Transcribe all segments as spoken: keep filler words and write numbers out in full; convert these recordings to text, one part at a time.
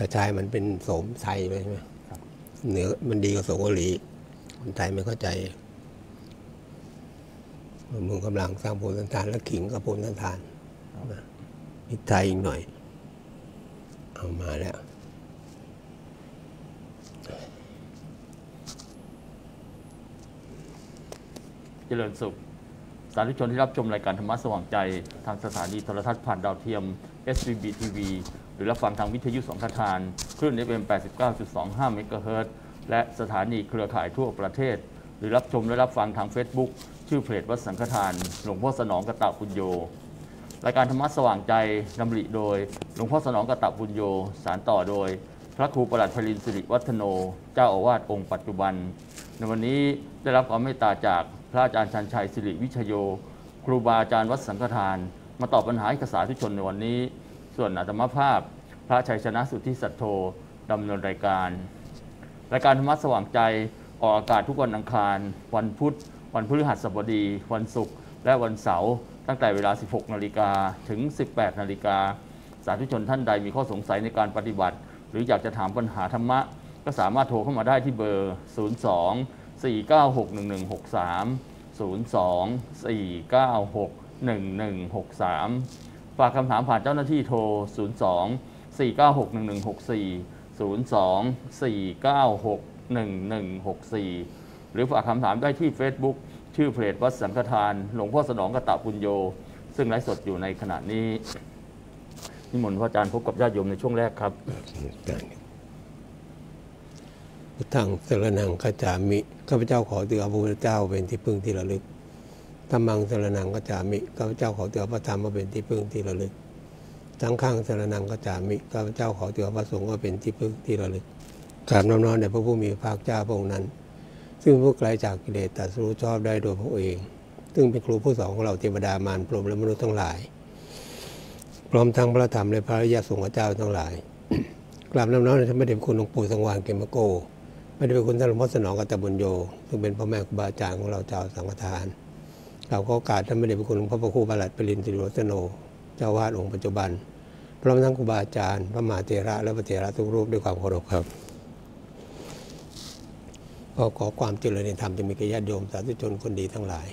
กระชายมันเป็นโสมไทยเลยใช่ไหมเหนือมันดีกว่าโสมเกาหลีคนไทยไม่เข้าใจมึงกำลังสร้างภูมิต้านทานและขิงกับภูมิต้านทานพริกไทยอีกหน่อยเอามาแล้วเจริญสุขสาธุชนที่รับชมรายการธรรมะสว่างใจทางสถานีโทรทัศน์ผ่านดาวเทียม เอส วี บี ที วี หรือรับฟังทางวิทยุสองทางคลื่น เอฟ เอ็ม แปดสิบเก้าจุดสองห้า เมกะเฮิรตซ์และสถานีเครือข่ายทั่วประเทศหรือรับชมและรับฟังทาง Facebook ชื่อเพจวัดสังฆทานหลวงพ่อสนองกตปุญโญรายการธรรมะสว่างใจดำริโดยหลวงพ่อสนองกตปุญโญสานต่อโดยพระครูปลัดพลินสิริวัฒโนเจ้าอาวาสองค์ปัจจุบันในวันนี้ได้รับความเมตตาจากพระอาจารย์ชันชัยสิริวิชโยครูบาอาจารย์วัดสังฆทานมาตอบปัญหาให้สาธุชนในวันนี้ส่วนอาตมาภาพพระชัยชนะสุทธิสัทโธดำเนินรายการรายการธรรมะสว่างใจออกอากาศทุกวันอังคารวันพุธวันพฤหัสบดีวันศุกร์และวันเสาร์ตั้งแต่เวลา สิบหก นาฬิกาถึง สิบแปด นาฬิกาสาธุชนท่านใดมีข้อสงสัยในการปฏิบัติหรืออยากจะถามปัญหาธรรมะก็สามารถโทรเข้ามาได้ที่เบอร์ ศูนย์ สอง สี่ เก้า หก หนึ่ง หนึ่ง หก สาม ศูนย์ สอง สี่ เก้า หก หนึ่ง หนึ่ง หก สาม ฝากคำถามผ่านเจ้าหน้าที่โทร ศูนย์ สอง สี่ เก้า หก หนึ่ง หนึ่ง หก สี่ ศูนย์ สอง สี่ เก้า หก หนึ่ง หนึ่ง หก สี่ หรือฝากคำถามได้ที่ Facebook ชื่อเพจวัดสังฆทานหลวงพ่อสนองกตปุญโญซึ่งไลฟ์สดอยู่ในขณะนี้นิมนต์พระอาจารย์พบกับญาติโยมในช่วงแรกครับพุทธังสรณังคัจฉามิข้าพเจ้าขอเตือนพระพุทธเจ้าเป็นที่พึ่งที่ระลึกธัมมังสรณังคัจฉามิข้าพเจ้าขอเตือนพระธรรมว่าเป็นที่พึ่งที่ระลึกสังฆังสรณังคัจฉามิข้าพเจ้าขอเตือนพระสงฆ์ว่าเป็นที่พึ่งที่ระลึกกราบน้อมน้อมแด่พระผู้มีพระภาคเจ้าพระองค์นั้นซึ่งผู้ไกลจากกิเลสตรัสรู้ชอบได้โดยพระองค์เองซึ่งเป็นครูผู้สอนของเราเทวดามารพรหมและมนุษย์ทั้งหลายพร้อมทั้งพระธรรมและพระอริยสงฆ์เจ้าทั้งหลายกราบน้อมน้อมแด่ท่านพระเดชคุณหลวงปู่สังวานเขมโกไม่ได้เป็นคุณท่านหลวงพ่อสนองกตปุญโญซึ่งเป็นพ่อแม่ครูบาอาจารย์ของเราเจ้าสังฆทานเราก็กราบท่านไม่ได้เป็นคุณหลวงพ่อพระครูปลัดพลินสิริวัฒโนเจ้าอาวาสองค์ปัจจุบันพร้อมทั้งครูบาอาจารย์พระมหาเถระและพระเถระทุกรูปด้วยความเคารพครับก็ขอความเจริญในธรรมจะมีแก่ญาติโยมสาธุชนคนดีทั้งหลาย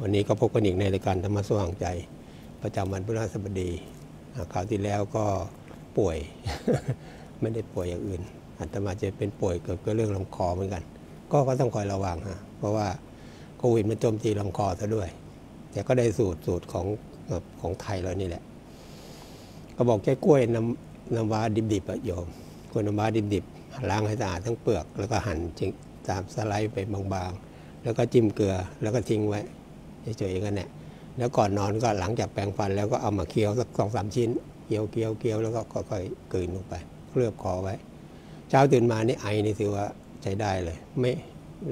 วันนี้ก็พบกันอีกในรายการธรรมะสว่างใจประจำวันพฤหัสบดีคราวที่แล้วก็ป่วยไม่ได้ป่วยอย่างอื่นอาตมาจะเป็นป่วยเกิดกับเรื่องลำคอเหมือนกันก็ก็ต้องคอยระวังฮะเพราะว่าโควิดมันโจมตีลำคอซะด้วยแต่ก็ได้สูตรสูตรของของไทยเรานี่แหละก็บอกแก้กล้วยน้ำน้ำว้าดิบๆอ่ะโยมกล้วยน้ำว้าดิบๆล้างให้สะอาดทั้งเปลือกแล้วก็หั่นจริงตามสไลด์ไปบางๆแล้วก็จิ้มเกลือแล้วก็ทิ้งไว้เฉยๆกันแหละแล้วก่อนนอนก็หลังจากแปรงฟันแล้วก็เอามาเคี้ยวสักสองสามชิ้นเคี้ยวเคี้ยวเคี้ยวแล้วก็ค่อยๆกลืนลงไปเคลือบคอไว้เช้าตื่นมานี่ไอนี่ถือว่าใช้ได้เลยไม่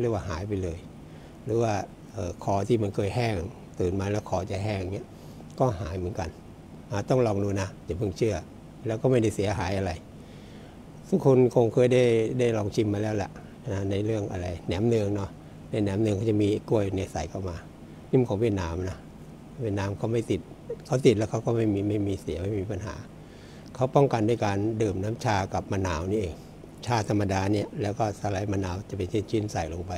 เรียกว่าหายไปเลยหรือว่าคอที่มันเคยแห้งตื่นมาแล้วคอจะแห้งเนี้ยก็หายเหมือนกันต้องลองดูนะอย่าเพิ่งเชื่อแล้วก็ไม่ได้เสียหายอะไรทุกคนคงเคยได้ได้ลองชิมมาแล้วแหละนะในเรื่องอะไรแหนมเนืองเนาะในแหนมเนืองเขาจะมีกล้วยเนี่ยใส่เข้ามานี่มันของเวียดนามนะเวียดนามเขาไม่ติดเขาติดแล้วเขาก็ไม่มีไม่มีเสียไม่มีปัญหาเขาป้องกันด้วยการดื่มน้ำชากับมะนาวนี่เองชาธรรมดาเนี่ยแล้วก็สไลด์มะนาวจะเป็นชิ้นๆใส่ลงไป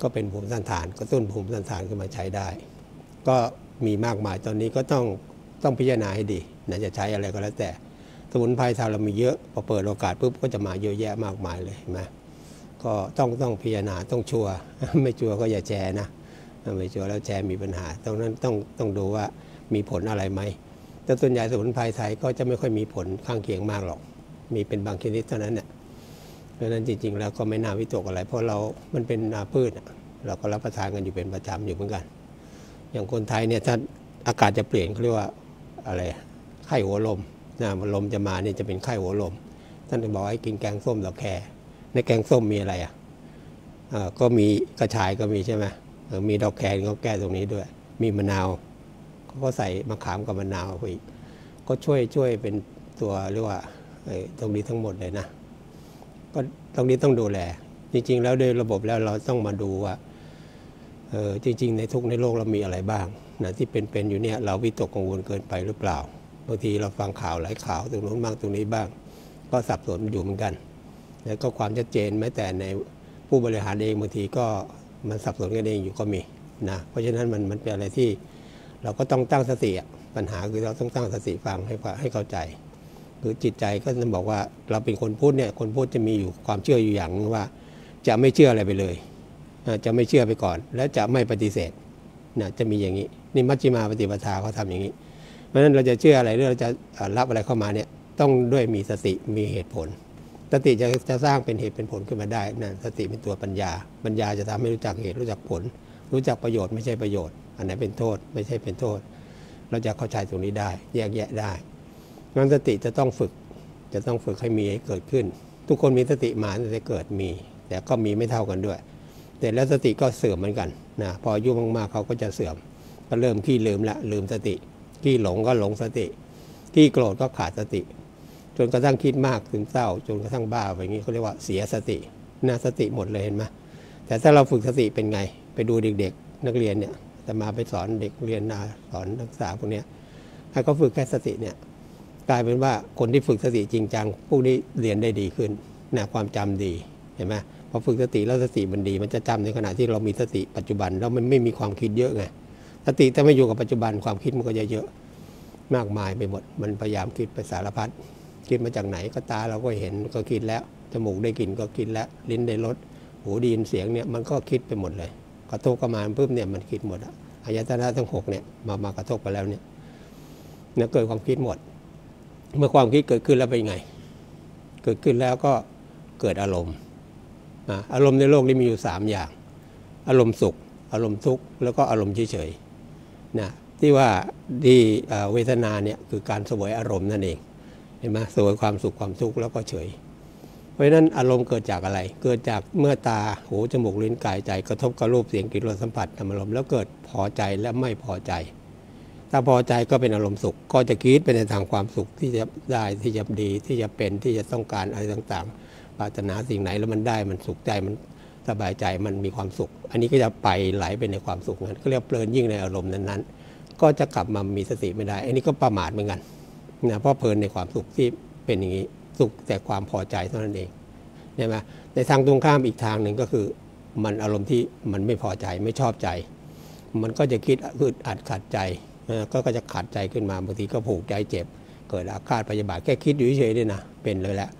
ก็เป็นภูมิต้านทานก็ต้นภูมิต้านทานขึ้นมาใช้ได้ก็มีมากมายตอนนี้ก็ต้องต้องพิจารณาให้ดีนะจะใช้อะไรก็แล้วแต่สมุนไพรไทยเรามีเยอะพอเปิดโอกาสปุ๊บก็จะมาเยอะแยะมากมายเลยเห็นไหมก็ต้องต้องพิจารณาต้องชัวร์ไม่ชัวร์ก็อย่าแชร์นะไม่ชัวร์แล้วแชร์มีปัญหาตรงนั้นต้องต้องดูว่ามีผลอะไรไหมแต่ส่วนใหญ่สมุนไพรไทยก็จะไม่ค่อยมีผลข้างเคียงมากหรอกมีเป็นบางชนิดเท่านั้นเนี่ยเพราะฉะนั้นจริงๆแล้วก็ไม่น่าวิตกอะไรเพราะเรามันเป็นอาพืชเราก็รับประทานกันอยู่เป็นประจำอยู่เหมือนกันอย่างคนไทยเนี่ยถ้าอากาศจะเปลี่ยนเขาเรียกว่าอะไรไข้หัวลมนะลมจะมาเนี่ยจะเป็นไข้หัวลมท่านบอกให้กินแกงส้มดอกแครในแกงส้มมีอะไรอ่ะก็มีกระชายก็มีใช่ไหมมีดอกแครเขาแก้ตรงนี้ด้วยมีมะนาวเขาก็ใส่มะขามกับมะนาวไปอีกก็ช่วยช่วยเป็นตัวเรียกว่าตรงนี้ทั้งหมดเลยนะก็ตรงนี้ต้องดูแลจริงๆแล้วโดยระบบแล้วเราต้องมาดูว่าเออจริงๆในทุกในโลกเรามีอะไรบ้างนะที่เป็นๆอยู่เนี่ยเราวิตกกังวลเกินไปหรือเปล่าบางทีเราฟังข่าวหลายข่าวตรงนู้นบ้างตรงนี้บ้าง ก็สับสนอยู่เหมือนกันแล้วก็ความชัดเจนแม้แต่ในผู้บริหารเองบางทีก็มันสับสนกันเองอยู่ก็มีนะเพราะฉะนั้นมันมันเป็นอะไรที่เราก็ต้องตั้งสติปัญหาคือเราต้องตั้งสติฟังให้ให้เข้าใจคือจิตใจก็จะบอกว่าเราเป็นคนพูดเนี่ยคนพูดจะมีอยู่ความเชื่ออยู่อย่างว่าจะไม่เชื่ออะไรไปเลยจะไม่เชื่อไปก่อนและจะไม่ปฏิเสธนะจะมีอย่างนี้นี่มัชฌิมาปฏิปทาเขาทำอย่างนี้เพราะฉะนั้นเราจะเชื่ออะไรหรือเราจะรับอะไรเข้ามาเนี่ยต้องด้วยมีสติมีเหตุผลสติจะจะสร้างเป็นเหตุเป็นผลขึ้นมาได้นะสติเป็นตัวปัญญาปัญญาจะทำให้รู้จักเหตุรู้จักผลรู้จักประโยชน์ไม่ใช่ประโยชน์อันไหนเป็นโทษไม่ใช่เป็นโทษเราจะเข้าใจตรงนี้ได้แยกแยะได้งั้นสติจะต้องฝึกจะต้องฝึกให้มีให้เกิดขึ้นทุกคนมีสติมาตั้งแต่เกิดมีแต่ก็มีไม่เท่ากันด้วยแต่แล้วสติก็เสื่อมเหมือนกันนะพออายุมากๆเขาก็จะเสื่อมก็เริ่มขี้ลืมละลืมสติขี้หลงก็หลงสติขี้โกรธก็ขาดสติจนกระทั่งคิดมากถึงเศร้าจนกระทั่งบ้าไปอย่างนี้เขาเรียกว่าเสียสตินะสติหมดเลยเห็นไหมแต่ถ้าเราฝึกสติเป็นไงไปดูเด็กๆนักเรียนเนี่ยแต่มาไปสอนเด็กเรียนนาสอนนักศึกษาพวกนี้ให้เขาฝึกแค่สติเนี่ยกลายเป็นว่าคนที่ฝึกสติจริงจังพวกนี้เรียนได้ดีขึ้นนะความจำดีเห็นไหมพอฝึกสติแล้วสติมันดีมันจะจำในขณะที่เรามีสติปัจจุบันแล้วมันไม่มีความคิดเยอะไงสติถ้าไม่อยู่กับปัจจุบันความคิดมันก็จะเยอะมากมายไปหมดมันพยายามคิดไปสารพัดคิดมาจากไหนก็ตาเราก็เห็นก็คิดแล้วจมูกได้กลิ่นก็คิดแล้วลิ้นได้รสหูได้ยินเสียงเนี่ยมันก็คิดไปหมดเลยกระทบกระมาปุ๊บเนี่ยมันคิดหมดอายตนะทั้งหกเนี่ยมามากระทบไปแล้วเนี่ยเนี่ยเกิดความคิดหมดเมื่อความคิดเกิดขึ้นแล้วเป็นไงเกิดขึ้นแล้วก็เกิดอารมณ์อารมณ์ในโลกนี้มีอยู่สามอย่างอารมณ์สุขอารมณ์ทุกข์แล้วก็อารมณ์เฉยๆนะที่ว่าที่เวทนาเนี่ยคือการเสวยอารมณ์นั่นเองเห็นไหมเสวยความสุขความทุกข์แล้วก็เฉยเพราะฉะนั้นอารมณ์เกิดจากอะไรเกิดจากเมื่อตาหูจมูกลิ้นกายใจกระทบกับรูปเสียงกลิ่นรสสัมผัสอารมณ์แล้วเกิดพอใจและไม่พอใจถ้าพอใจก็เป็นอารมณ์สุขก็จะคิดไปในทางความสุขที่จะได้ที่จะดีที่จะเป็นที่จะต้องการอะไรต่างๆปรารถนาสิ่งไหนแล้วมันได้มันสุขใจมันสบายใจมันมีความสุขอันนี้ก็จะไปไหลไปในความสุขนั้นก็เรียกเพลินยิ่งในอารมณ์นั้นๆก็จะกลับมามีสติไม่ได้อันนี้ก็ประมาทเหมือนกันนะเพราะเพลินในความสุขที่เป็นอย่างนี้สุขแต่ความพอใจเท่านั้นเองใช่ไหมในทางตรงข้ามอีกทางหนึ่งก็คือมันอารมณ์ที่มันไม่พอใจไม่ชอบใจมันก็จะคิดอึดอัดขัดใจก็จะขัดใจขึ้นมาบางทีก็ผูกใจเจ็บเกิดอาฆาตพยาบาทแค่คิดอยู่เฉยๆเนี่ยนะเป็นเลยแหละ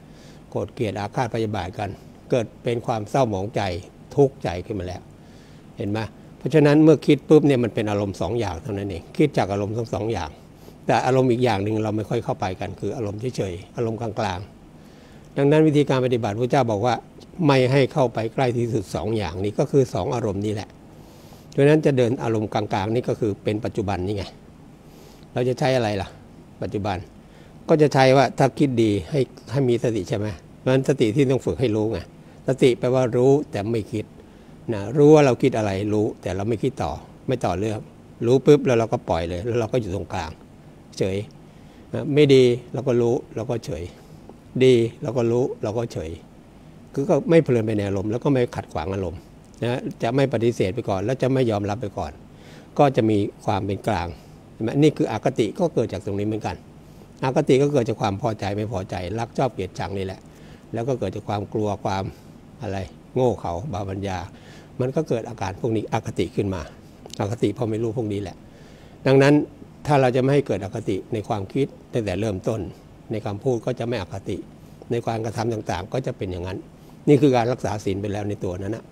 โกรธเกลียดอาฆาตพยาบาทกันเกิดเป็นความเศร้าหมองใจทุกข์ใจขึ้นมาแล้วเห็นไหมเพราะฉะนั้นเมื่อคิดปุ๊บเนี่ยมันเป็นอารมณ์สองอย่างเท่านั้นเองคิดจากอารมณ์ทั้งสองอย่างแต่อารมณ์อีกอย่างหนึ่งเราไม่ค่อยเข้าไปกันคืออารมณ์เฉยๆอารมณ์กลางๆดังนั้นวิธีการปฏิบัติพระเจ้าบอกว่าไม่ให้เข้าไปใกล้ที่สุดสองอย่างนี้ก็คือสองอารมณ์นี้แหละดังนั้นจะเดินอารมณ์กลางๆนี่ก็คือเป็นปัจจุบันนี่ไงเราจะใช้อะไรล่ะปัจจุบันก็จะใช้ว่าถ้าคิดดีให้ให้มีสติใช่ไหมเพราะฉะนั้นสติที่ต้องฝึกให้รู้ไงสติแปลว่ารู้แต่ไม่คิดนะรู้ว่าเราคิดอะไรรู้แต่เราไม่คิดต่อไม่ต่อเรื่องรู้ปุ๊บแล้วเราก็ปล่อยเลยแล้วเราก็อยู่ตรงกลางเฉยไม่ดีเราก็รู้เราก็เฉยดีเราก็รู้เราก็เฉยคือก็ไม่เพลินไปในอารมณ์แล้วก็ไม่ขัดขวางอารมณ์นะจะไม่ปฏิเสธไปก่อนแล้วจะไม่ยอมรับไปก่อนก็จะมีความเป็นกลางนี่คืออคติก็เกิดจากตรงนี้เหมือนกันอคติก็เกิดจากความพอใจไม่พอใจรักชอบเกลียดชังนี่แหละแล้วก็เกิดจากความกลัวความอะไรโง่เขลาบาปัญญามันก็เกิดอาการพวกนี้อคติขึ้นมาอคติพอไม่รู้พวกนี้แหละดังนั้นถ้าเราจะไม่ให้เกิดอคติในความคิดตั้งแต่เริ่มต้นในคำพูดก็จะไม่อคติในการกระทำต่างๆก็จะเป็นอย่างนั้นนี่คือการรักษาศีลไปแล้วในตัวนั้นนะ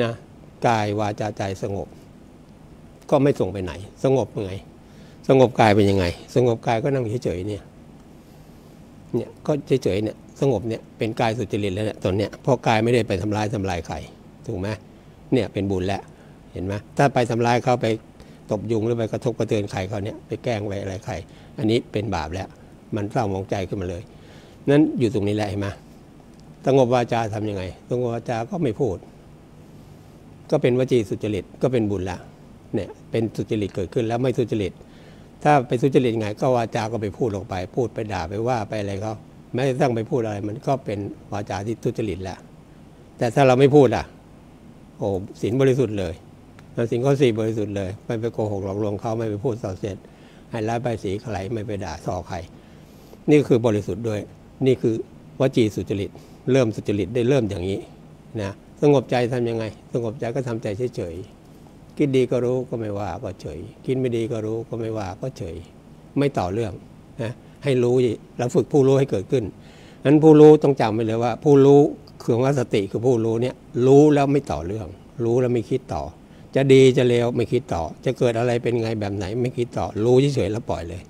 นะกายวาจาใจสงบก็ไม่ส่งไปไหนสงบยังไงสงบกายเป็นยังไงสงบกายก็นั่งเฉยๆเนี่ยเนี่ยก็เฉยๆเนี่ยสงบเนี่ยเป็นกายสุจริตแล้วเนี่ยตอนเนี้ยเพราะกายไม่ได้ไปทำร้ายทำลายใครถูกไหมเนี่ยเป็นบุญแล้วเห็นไหมถ้าไปทำร้ายเขาไปตบยุงหรือไปกระทบกระเทือนใครเขาเนี่ยไปแกล้งไปอะไรใครอันนี้เป็นบาปแล้วมันเศร้ามองใจขึ้นมาเลยนั้นอยู่ตรงนี้แหละเห็นไหมสงบวาจาทํำยังไงสงบวาจาก็ไม่พูดก็เป็นวจีสุจริตก็เป็นบุญละเนี่ยเป็นสุจริตเกิดขึ้นแล้วไม่สุจริตถ้าไปสุจริตไงก็วาจาก็ไปพูดลงไปพูดไปด่าไปว่าไปอะไรเขาแม้จะตั้งไปพูดอะไรมันก็เป็นวาจาที่สุจริตแหละแต่ถ้าเราไม่พูดอ่ะโอ้ศีลบริสุทธิ์เลยศีลข้อสี่บริสุทธิ์เลยไม่ไปโกหกหลอกลวงเขาไม่ไปพูดส่อเสียดให้ร้ายป้ายสีใครไม่ไปด่าส่อใครนี่คือบริสุทธิ์ด้วยนี่คือ วจีสุจริตเริ่มสุจริตได้เริ่มอย่างนี้นะสงบใจทำยังไงสงบใจก็ทำใจเฉยๆคิดดีก็รู้ก็ไม่ว่าก็เฉยคิดไม่ดีก็รู้ก็ไม่ว่าก็เฉยไม่ต่อเรื่องนะให้รู้แล้วฝึกผู้รู้ให้เกิดขึ้นนั้นผู้รู้ต้องจำไว้เลยว่าผู้รู้คือว่าสติคือผู้รู้เนี่ยรู้แล้วไม่ต่อเรื่องรู้แล้วไม่คิดต่อจะดีจะเลวไม่คิดต่อจะเกิดอะไรเป็นไงแบบไหนไม่คิดต่อรู้เฉยๆแล้วปล่อยเลย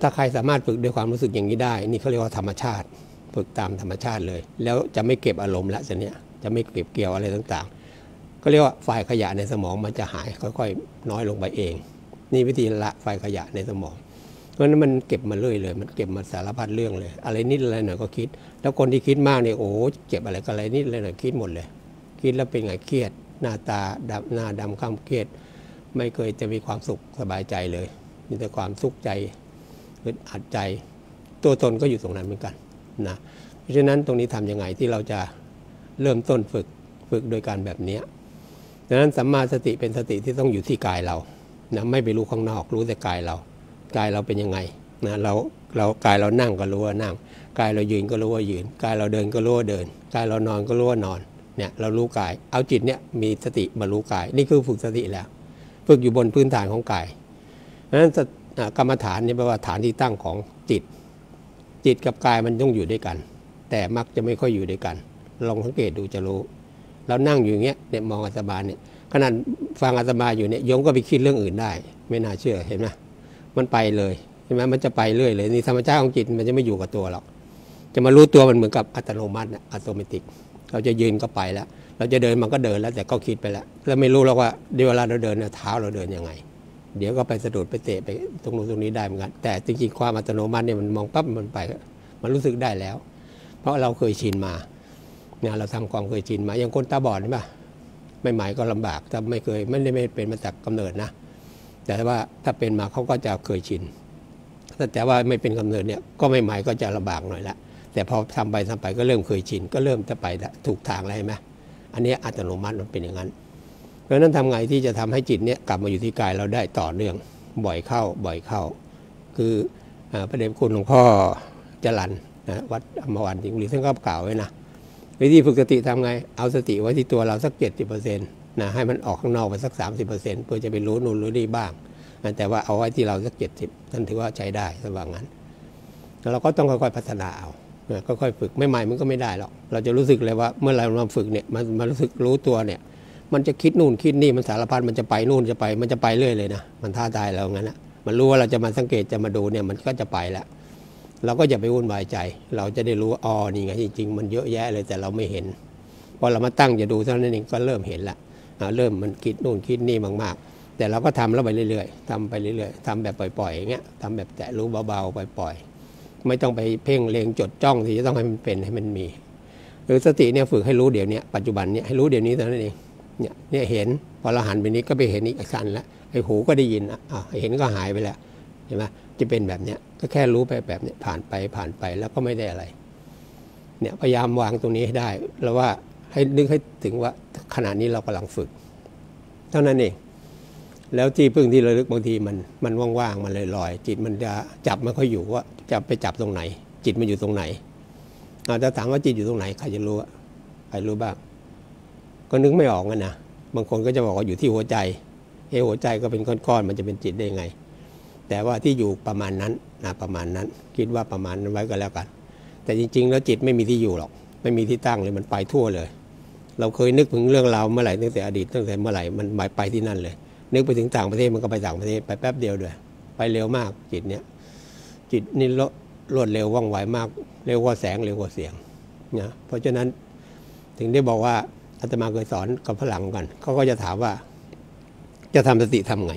ถ้าใครสามารถฝึกด้วยความรู้สึกอย่างนี้ได้นี่เขาเรียกว่าธรรมชาติฝึกตามธรรมชาติเลยแล้วจะไม่เก็บอารมณ์ละจะเนี่ยจะไม่เก็บเกี่ยวอะไรต่างๆก็เรียกว่าฝ่ายขยะในสมองมันจะหายค่อยๆน้อยลงไปเองนี่วิธีละฝ่ายขยะในสมองเพราะนั้นมันเก็บมาเรื่อยเลยมันเก็บมาสารพัดเรื่องเลยอะไรนิดอะไรหน่อยก็คิดแล้วคนที่คิดมากเนี่ยโอ้เก็บอะไรก็อะไรนิดอะไรหน่อยคิดหมดเลยคิดแล้วเป็นไงเครียดหน้าตาดำหน้าดำข้ามเครียดไม่เคยจะมีความสุขสบายใจเลยมีแต่ความทุกข์ใจอึดอัดใจตัวตนก็อยู่ตรงนั้นเหมือนกันนะเพราะฉะนั้นตรงนี้ทำยังไงที่เราจะเริ่มต้นฝึกฝึกโดยการแบบนี้ดังนั้นสัมมาสติเป็นสติที่ต้องอยู่ที่กายเรานะไม่ไปรู้ข้างนอกรู้แต่กายเรากายเราเป็นยังไงนะเราเรากายเรานั่งก็รู้ว่านั่งกายเรายืนก็รู้ว่ายืนกายเราเดินก็รู้ว่าเดินกายเรานอนก็รู้ว่านอนเนี่ยเรารู้กายเอาจิตเนี่ยมีสติมารู้กายนี่คือฝึกสติแล้วฝึกอยู่บนพื้นฐานของกายนั้นกรรมฐานนี่แปลว่าฐานที่ตั้งของจิตจิตกับกายมันต้องอยู่ด้วยกันแต่มักจะไม่ค่อยอยู่ด้วยกันลองสังเกตดูจะรู้เรานั่งอยู่อย่างเงี้ยเนี่ยมองอาตมาเนี่ยขณะฟังอาตมาอยู่เนี่ยโยมก็ไปคิดเรื่องอื่นได้ไม่น่าเชื่อเห็นไหมมันไปเลยใช่ไหมมันจะไปเรื่อยเลยนี่ธรรมชาติของจิตมันจะไม่อยู่กับตัวหรอกจะมารู้ตัวมันเหมือนกับอัตโนมัติอัตโนมัติเราจะยืนก็ไปแล้วเราจะเดินมันก็เดินแล้วแต่ก็คิดไปแล้วแล้วไม่รู้หรอกว่าเวลาเราเดินเนี่ยเท้าเราเดินยังไงเดี๋ยวก็ไปสะดุดไปเตะไปตรงนู้นตรงนี้ได้เหมือนกันแต่จริงๆความอัตโนมัติเนี่ยมันมองปั๊บมันไปมันรู้สึกได้แล้วเพราะเราเคยชินมาเนี่ยเราทำความเคยชินมาอย่างคนตาบอดใช่ป่ะไม่หมายก็ลำบากถ้าไม่เคยไม่ได้ไม่เป็นมาจากกำเนิดนะแต่ว่าถ้าเป็นมาเขาก็จะเคยชินแต่ว่าไม่เป็นกำเนิดเนี่ยก็ไม่หมายก็จะลำบากหน่อยละแต่พอทำไปทำไปก็เริ่มเคยชินก็เริ่มจะไปถูกทางอะไรไหมอันนี้อัตโนมัติมันเป็นอย่างนั้นเพราะนั้นทำไงที่จะทำให้จิตเนี่ยกลับมาอยู่ที่กายเราได้ต่อเนื่องบ่อยเข้าบ่อยเข้าคือพระเดชคุณหลวงพ่อจรัญนะวัดอมรวันจิงหรีท่านก็กล่าวไว้นะวิธีฝึกสติทำไงเอาสติไว้ที่ตัวเราสัก เจ็ดสิบเปอร์เซ็นต์ นะให้มันออกข้างนอกไปสัก สามสิบเปอร์เซ็นต์ เพื่อจะไปรู้นู่นรู้นี่บ้างแต่ว่าเอาไว้ที่เราสัก เจ็ดสิบเปอร์เซ็นต์ ท่านถือว่าใช้ได้สว่างนั้นแล้วเราก็ต้องค่อยๆพัฒนาเอาค่อยๆฝึกไม่ใหม่มันก็ไม่ได้หรอกเราจะรู้สึกเลยว่าเมื่อเราลองฝึกเนี่ยมันมันรู้สึกรู้ตัวเนี่ยมันจะคิดนู่นคิดนี่มันสารพัดมันจะไปนู่นจะไปมันจะไปเรื่อยเลยนะมันท้าทายเรางั้นนะมันรู้ว่าเราจะมาสังเกตจะมาดูเนี่ยมันก็จะไปแล้วเราก็อย่าไปวุ่นวายใจเราจะได้รู้อ๋อนี่ไงจริงๆมันเยอะแยะเลยแต่เราไม่เห็นพอเรามาตั้งจะดูเท่านั้นเองก็เริ่มเห็นละเริ่มมันคิดนู่นคิดนี่มากๆแต่เราก็ทำแล้วไปเรื่อยๆทำไปเรื่อยๆทำแบบปล่อยๆอย่างเงี้ยทำแบบแตะรู้เบาๆปล่อยๆไม่ต้องไปเพ่งเล็งจดจ้องที่จะต้องให้มันเป็นให้มันมีหรือสติเนี่ยฝึกให้รู้เดี๋ยวนี้ปัจจุบันเนี่ยให้รู้เดี๋ยวนี้เท่านั้นเองเนี่ยเนี่ยเห็นพอเราหันไปนี้ก็ไปเห็นอีกชั้นละไอ้หูก็ได้ยินอ่ะเห็นก็หายไปแล้วเห็นไหมจะเป็นแบบเนี้ยก็แค่รู้ไปแบบเนี้ยผ่านไปผ่านไปแล้วก็ไม่ได้อะไรเนี่ยพยายามวางตรงนี้ให้ได้แล้วว่าให้นึกให้ถึงว่าขณะนี้เรากำลังฝึกเท่านั้นเองแล้วที่พึ่งที่ระลึกบางทีมันมันว่างๆมันลอยๆจิตมันจะจับมันก็อยู่ว่าจะไปจับตรงไหนจิตมันอยู่ตรงไหนอาจจะถามว่าจิตอยู่ตรงไหนใครจะรู้ใครรู้บ้างก็นึกไม่ออกกันนะบางคนก็จะบอกว่าอยู่ที่หัวใจเอหัวใจก็เป็นก้อนๆมันจะเป็นจิตได้ไงแต่ว่าที่อยู่ประมาณนั้นนะประมาณนั้นคิดว่าประมาณนั้นไว้ก็แล้วกันแต่จริงๆแล้วจิตไม่มีที่อยู่หรอกไม่มีที่ตั้งเลยมันไปทั่วเลยเราเคยนึกถึงเรื่องราวเมื่อไหร่ตั้งแต่อดีตตั้งแต่เมื่อไหร่มันหมายไปที่นั่นเลยนึกไปถึงต่างประเทศมันก็ไปต่างประเทศไปแป๊บเดียวด้วยไปเร็วมากจิตเนี้ยจิตนี่รวดเร็วว่องไวมากเร็วกว่าแสงเร็วกว่าเสียงนะเพราะฉะนั้นถึงได้บอกว่าอาตมาเคยสอนกับฝรั่งกันเขาก็จะถามว่าจะทำสติทำไง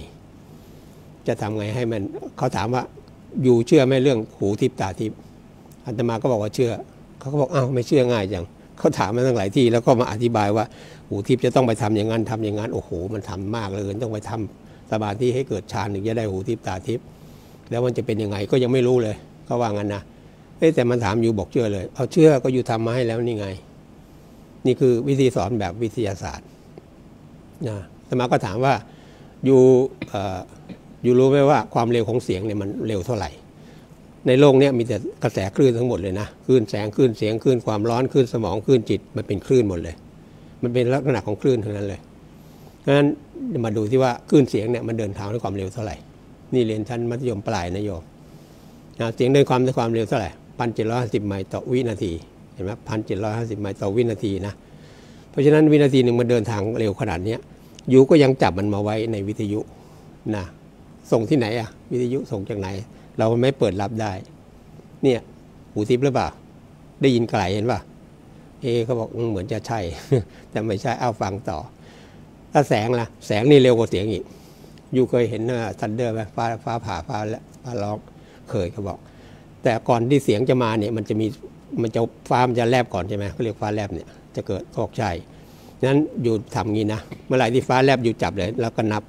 จะทำไงให้มันเขาถามว่าอยู่เชื่อไหมเรื่องหูทิพตาทิพอาตมาก็บอกว่าเชื่อเขาก็บอกอ้าวไม่เชื่อง่ายจังเขาถามมาตั้งหลายที่แล้วก็มาอธิบายว่าหูทิพจะต้องไปทำอย่างนั้นทำอย่างนั้นโอ้โหมันทำมากเลยต้องไปทำสมาธิให้เกิดฌานถึงจะได้หูทิพตาทิพแล้วมันจะเป็นยังไงก็ยังไม่รู้เลยเขาว่างั้นนะแต่มันถามอยู่บอกเชื่อเลยเอาเชื่อก็อยู่ทำมาให้แล้วนี่ไงนี่คือวิธีสอนแบบวิทยาศาสตร์นะสมาก็ถามว่าอยู่อยู่รู้ไหมว่าความเร็วของเสียงเนี่ยมันเร็วเท่าไหร่ ในโลกนี้มีแต่กระแสคลื่นทั้งหมดเลยนะคลื่นแสงคลื่นเสียงคลื่นความร้อนคลื่นสมองคลื่นจิตมันเป็นคลื่นหมดเลยมันเป็นลักษณะของคลื่นทั้งนั้นเลยเพราะฉะนั้นมาดูที่ว่าคลื่นเสียงเนี่ยมันเดินทางด้วยความเร็วเท่าไหร่นี่เรียนชั้นมัธยมปลายนะโยมเสียงเดินความด้วยความเร็วเท่าไหร่พันเจ็ดร้อยห้าสิบไมล์ต่อวินาทีเห็นไหมพันเจ็ดร้อยห้าสิบไมล์ต่อวินาทีนะเพราะฉะนั้นวินาทีหนึ่งมันเดินทางเร็วขนาดนี้ยูก็ยังจับมันมาไว้ในวิทยุนะส่งที่ไหนอะวิทยุส่งจากไหนเราไม่เปิดรับได้เนี่ยหูทิพย์หรือเปล่าได้ยินไกลเห็นป่ะเอเขาบอกเหมือนจะใช่แต่ไม่ใช่เอาฟังต่อถ้าแสงล่ะแสงนี่เร็วกว่าเสียงอีกยูเคยเห็นทันเดอร์ไหมฟ้าฟ้าผ่าฟ้าและฟ้าร้องเคยเขาบอกแต่ก่อนที่เสียงจะมาเนี่ยมันจะมีมันจะฟ้ามันจะแลบก่อนใช่ไหมเขาเรียกฟ้าแลบเนี่ยจะเกิดออกใช่นั้นอยู่ทำงี้นะเมื่อไหร่ที่ฟ้าแลบอยู่จับเลยแล้วก็นับ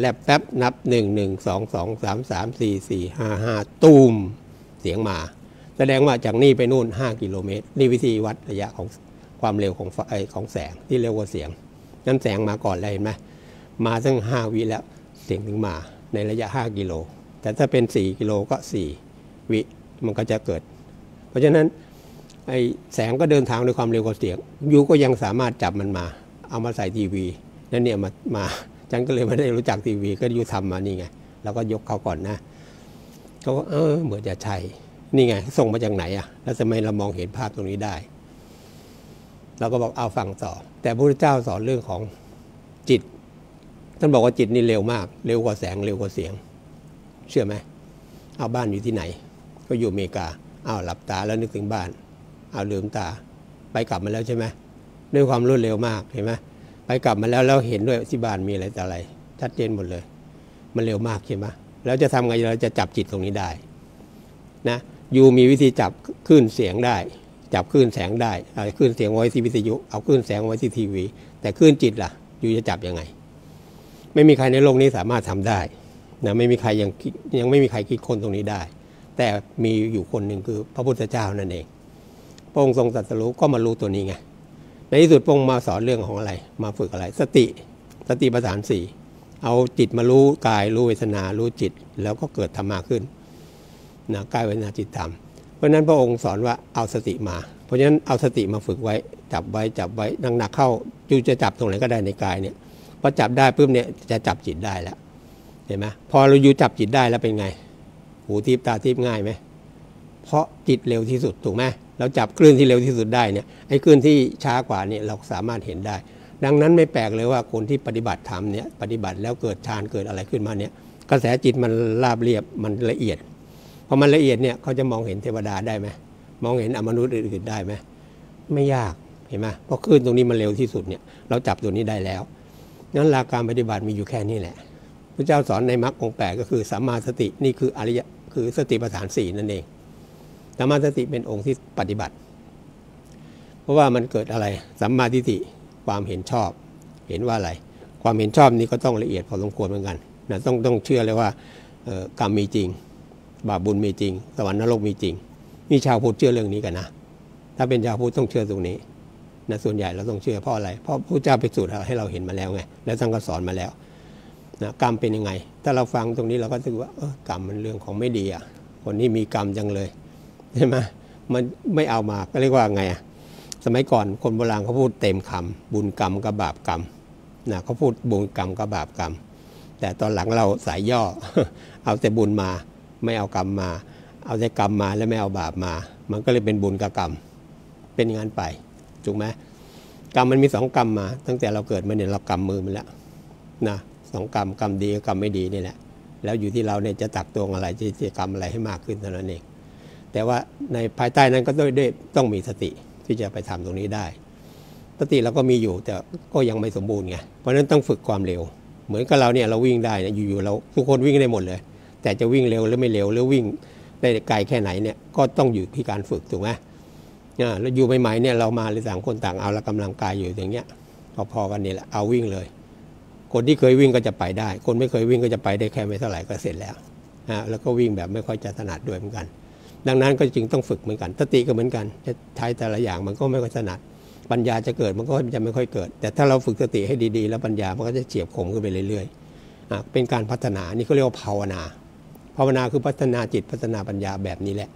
แลบแป๊บนับหนึ่งหนึ่งสองสองสามสามสี่สี่ห้าห้าตูมเสียงมาแสดงว่าจากนี่ไปนู่นห้ากิโลเมตรนี่วิธีวัดระยะของความเร็วของไอของแสงที่เร็วกว่าเสียงนั้นแสงมาก่อนเลยเห็นไหมมาตั้งห้าวิแล้วเสียงถึงมาในระยะห้ากิโลแต่ถ้าเป็นสี่กิโลก็สี่วิมันก็จะเกิดเพราะฉะนั้นไอแสงก็เดินทางด้วยความเร็วกว่าเสียงยูก็ยังสามารถจับมันมาเอามาใส่ทีวีนั่นเนี่ยมามาฉันก็เลยไม่ได้รู้จักทีวีก็ยูทำมานี่ไงแล้วก็ยกเขาก่อนนะเขาก็เออเหมือนจะใช่นี่ไงส่งมาจากไหนอ่ะแล้วทำไมเรามองเห็นภาพตรงนี้ได้เราก็บอกเอาฟังต่อแต่พระพุทธเจ้าสอนเรื่องของจิตท่านบอกว่าจิตนี่เร็วมากเร็วกว่าแสงเร็วกว่าเสียงเชื่อไหมเอาบ้านอยู่ที่ไหนก็อยู่อเมริกาเอาหลับตาแล้วนึกถึงบ้านเอาลืมตาไปกลับมาแล้วใช่ไหมด้วยความรวดเร็วมากเห็นไหมไปกลับมาแล้วเราเห็นด้วยที่บ้านมีอะไรแต่อะไรชัดเจนหมดเลยมันเร็วมากใช่ไหมแล้วจะทำไงเราจะจับจิตตรงนี้ได้นะยูมีวิธีจับคลื่นเสียงได้จับคลื่นแสงได้เอาคลื่นเสียงไว้ที่วิทยุเอาคลื่นแสงไว้ที่ทีวีแต่คลื่นจิตล่ะยูจะจับยังไงไม่มีใครในโลกนี้สามารถทำได้นะไม่มีใครยังยังไม่มีใครคิดคนตรงนี้ได้แต่มีอยู่คนหนึ่งคือพระพุทธเจ้านั่นเองพระองค์ทรงตรัสรู้ก็มารู้ตัวนี้ไงในที่สุดพระองค์มาสอนเรื่องของอะไรมาฝึกอะไรสติสติปัฏฐานสี่เอาจิตมารู้กายรู้เวทนารู้จิตแล้วก็เกิดธรรมะขึ้นนะกายเวทนาจิตธรรมเพราะฉะนั้นพระองค์สอนว่าเอาสติมาเพราะฉะนั้นเอาสติมาฝึกไว้จับไว้จับไว้หนักๆเข้าจูจะจับตรงไหนก็ได้ในกายเนี่ยพอจับได้ปุ๊บเนี่ยจะจับจิตได้แล้วเห็นไหมพอเราอยู่จับจิตได้แล้วเป็นไงหูทิพตาทิพง่ายไหมเพราะจิตเร็วที่สุดถูกไหมเราจับคลื่นที่เร็วที่สุดได้เนี่ยไอ้คลื่นที่ช้ากว่านี่เราสามารถเห็นได้ดังนั้นไม่แปลกเลยว่าคนที่ปฏิบัติธรรมเนี่ยปฏิบัติแล้วเกิดฌานเกิดอะไรขึ้นมาเนี่ยกระแสจิตมันราบเรียบมันละเอียดพอมันละเอียดเนี่ยเขาจะมองเห็นเทวดาได้ไหมมองเห็นอมนุษย์อื่นๆได้ไหมไม่ยากเห็นไหมเพราะคลื่นตรงนี้มันเร็วที่สุดเนี่ยเราจับตัวนี้ได้แล้วนั้นหลักการปฏิบัติมีอยู่แค่นี้แหละพระเจ้าสอนในมรรคองค์แปดก็คือสัมมาสตินี่คืออริยคือสติปัฏฐานสี่นั่นเองสัมมาสติเป็นองค์ที่ปฏิบัติเพราะว่ามันเกิดอะไรสัมมาทิฏฐิความเห็นชอบเห็นว่าอะไรความเห็นชอบนี้ก็ต้องละเอียดพอสมควรเหมือนกันนะต้องต้องเชื่อเลยว่ากรรมมีจริงบาปบุญมีจริงสวรรค์นรกมีจริงนี่ชาวพุทธเชื่อเรื่องนี้กันนะถ้าเป็นชาวพุทธต้องเชื่อตรงนี้นะส่วนใหญ่เราต้องเชื่อเพราะอะไรเพราะพระเจ้าไปสูตรให้เราเห็นมาแล้วไงและท่านก็สอนมาแล้วนะกรรมเป็นยังไงถ้าเราฟังตรงนี้เราก็รู้ว่าเออกรรมมันเรื่องของไม่ดีอ่ะคนนี้มีกรรมจังเลยใช่ไหมมันไม่เอามาก็เรียกว่าไงอ่ะสมัยก่อนคนโบราณเขาพูดเต็มคำบุญกรรมกับบาปกรรมนะเขาพูดบุญกรรมกับบาปกรรมแต่ตอนหลังเราสายย่อเอาแต่บุญมาไม่เอากรรมมาเอาแต่กรรมมาแล้วไม่เอาบาปมามันก็เลยเป็นบุญกับกรรมเป็นงานไปถูกไหมกรรมมันมีสองกรรมมาตั้งแต่เราเกิดมาเนี่ยเรากรรมมือมันแล้วนะสองกรรมกรรมดีกับกรรมไม่ดีนี่แหละแล้วอยู่ที่เราเนี่ยจะตักตวงอะไรจะกรรมอะไรให้มากขึ้นเท่านั้นเองแต่ว่าในภายใต้นั้นก็ต้องได้ต้องมีสติที่จะไปทำตรงนี้ได้สติเราก็มีอยู่แต่ก็ยังไม่สมบูรณ์ไงเพราะฉะนั้นต้องฝึกความเร็วเหมือนกับเราเนี่ยเราวิ่งได้นะอยู่ๆเราทุกคนวิ่งได้หมดเลยแต่จะวิ่งเร็วหรือไม่เร็วหรือวิ่งได้ไกลแค่ไหนเนี่ยก็ต้องอยู่ที่การฝึกถูกไหมอ่าแล้วอยู่ใหม่ๆเนี่ยเรามาเลยต่างคนต่างเอาละกำลังกายอยู่อย่างเงี้ยพอๆกันนี่แหละเอาวิ่งเลยคนที่เคยวิ่งก็จะไปได้คนไม่เคยวิ่งก็จะไปได้แค่ไม่เท่าไหร่ก็เสร็จแล้วอ่าแล้วก็วิ่งแบบไม่ค่อยจะถนัดด้วยเหมือนกันดังนั้นก็จึงต้องฝึกเหมือนกันสติก็เหมือนกันจะใช้แต่ละอย่างมันก็ไม่ค่อยถนัดปัญญาจะเกิดมันก็จะไม่ค่อยเกิดแต่ถ้าเราฝึกสติให้ดีๆแล้วปัญญามันก็จะเฉียบคมขึ้นไปเรื่อยๆเป็นการพัฒนานี่เขาเรียกว่าภาวนา ภาวนาคือพัฒนาจิตพัฒนาปัญญาแบบนี้แหละ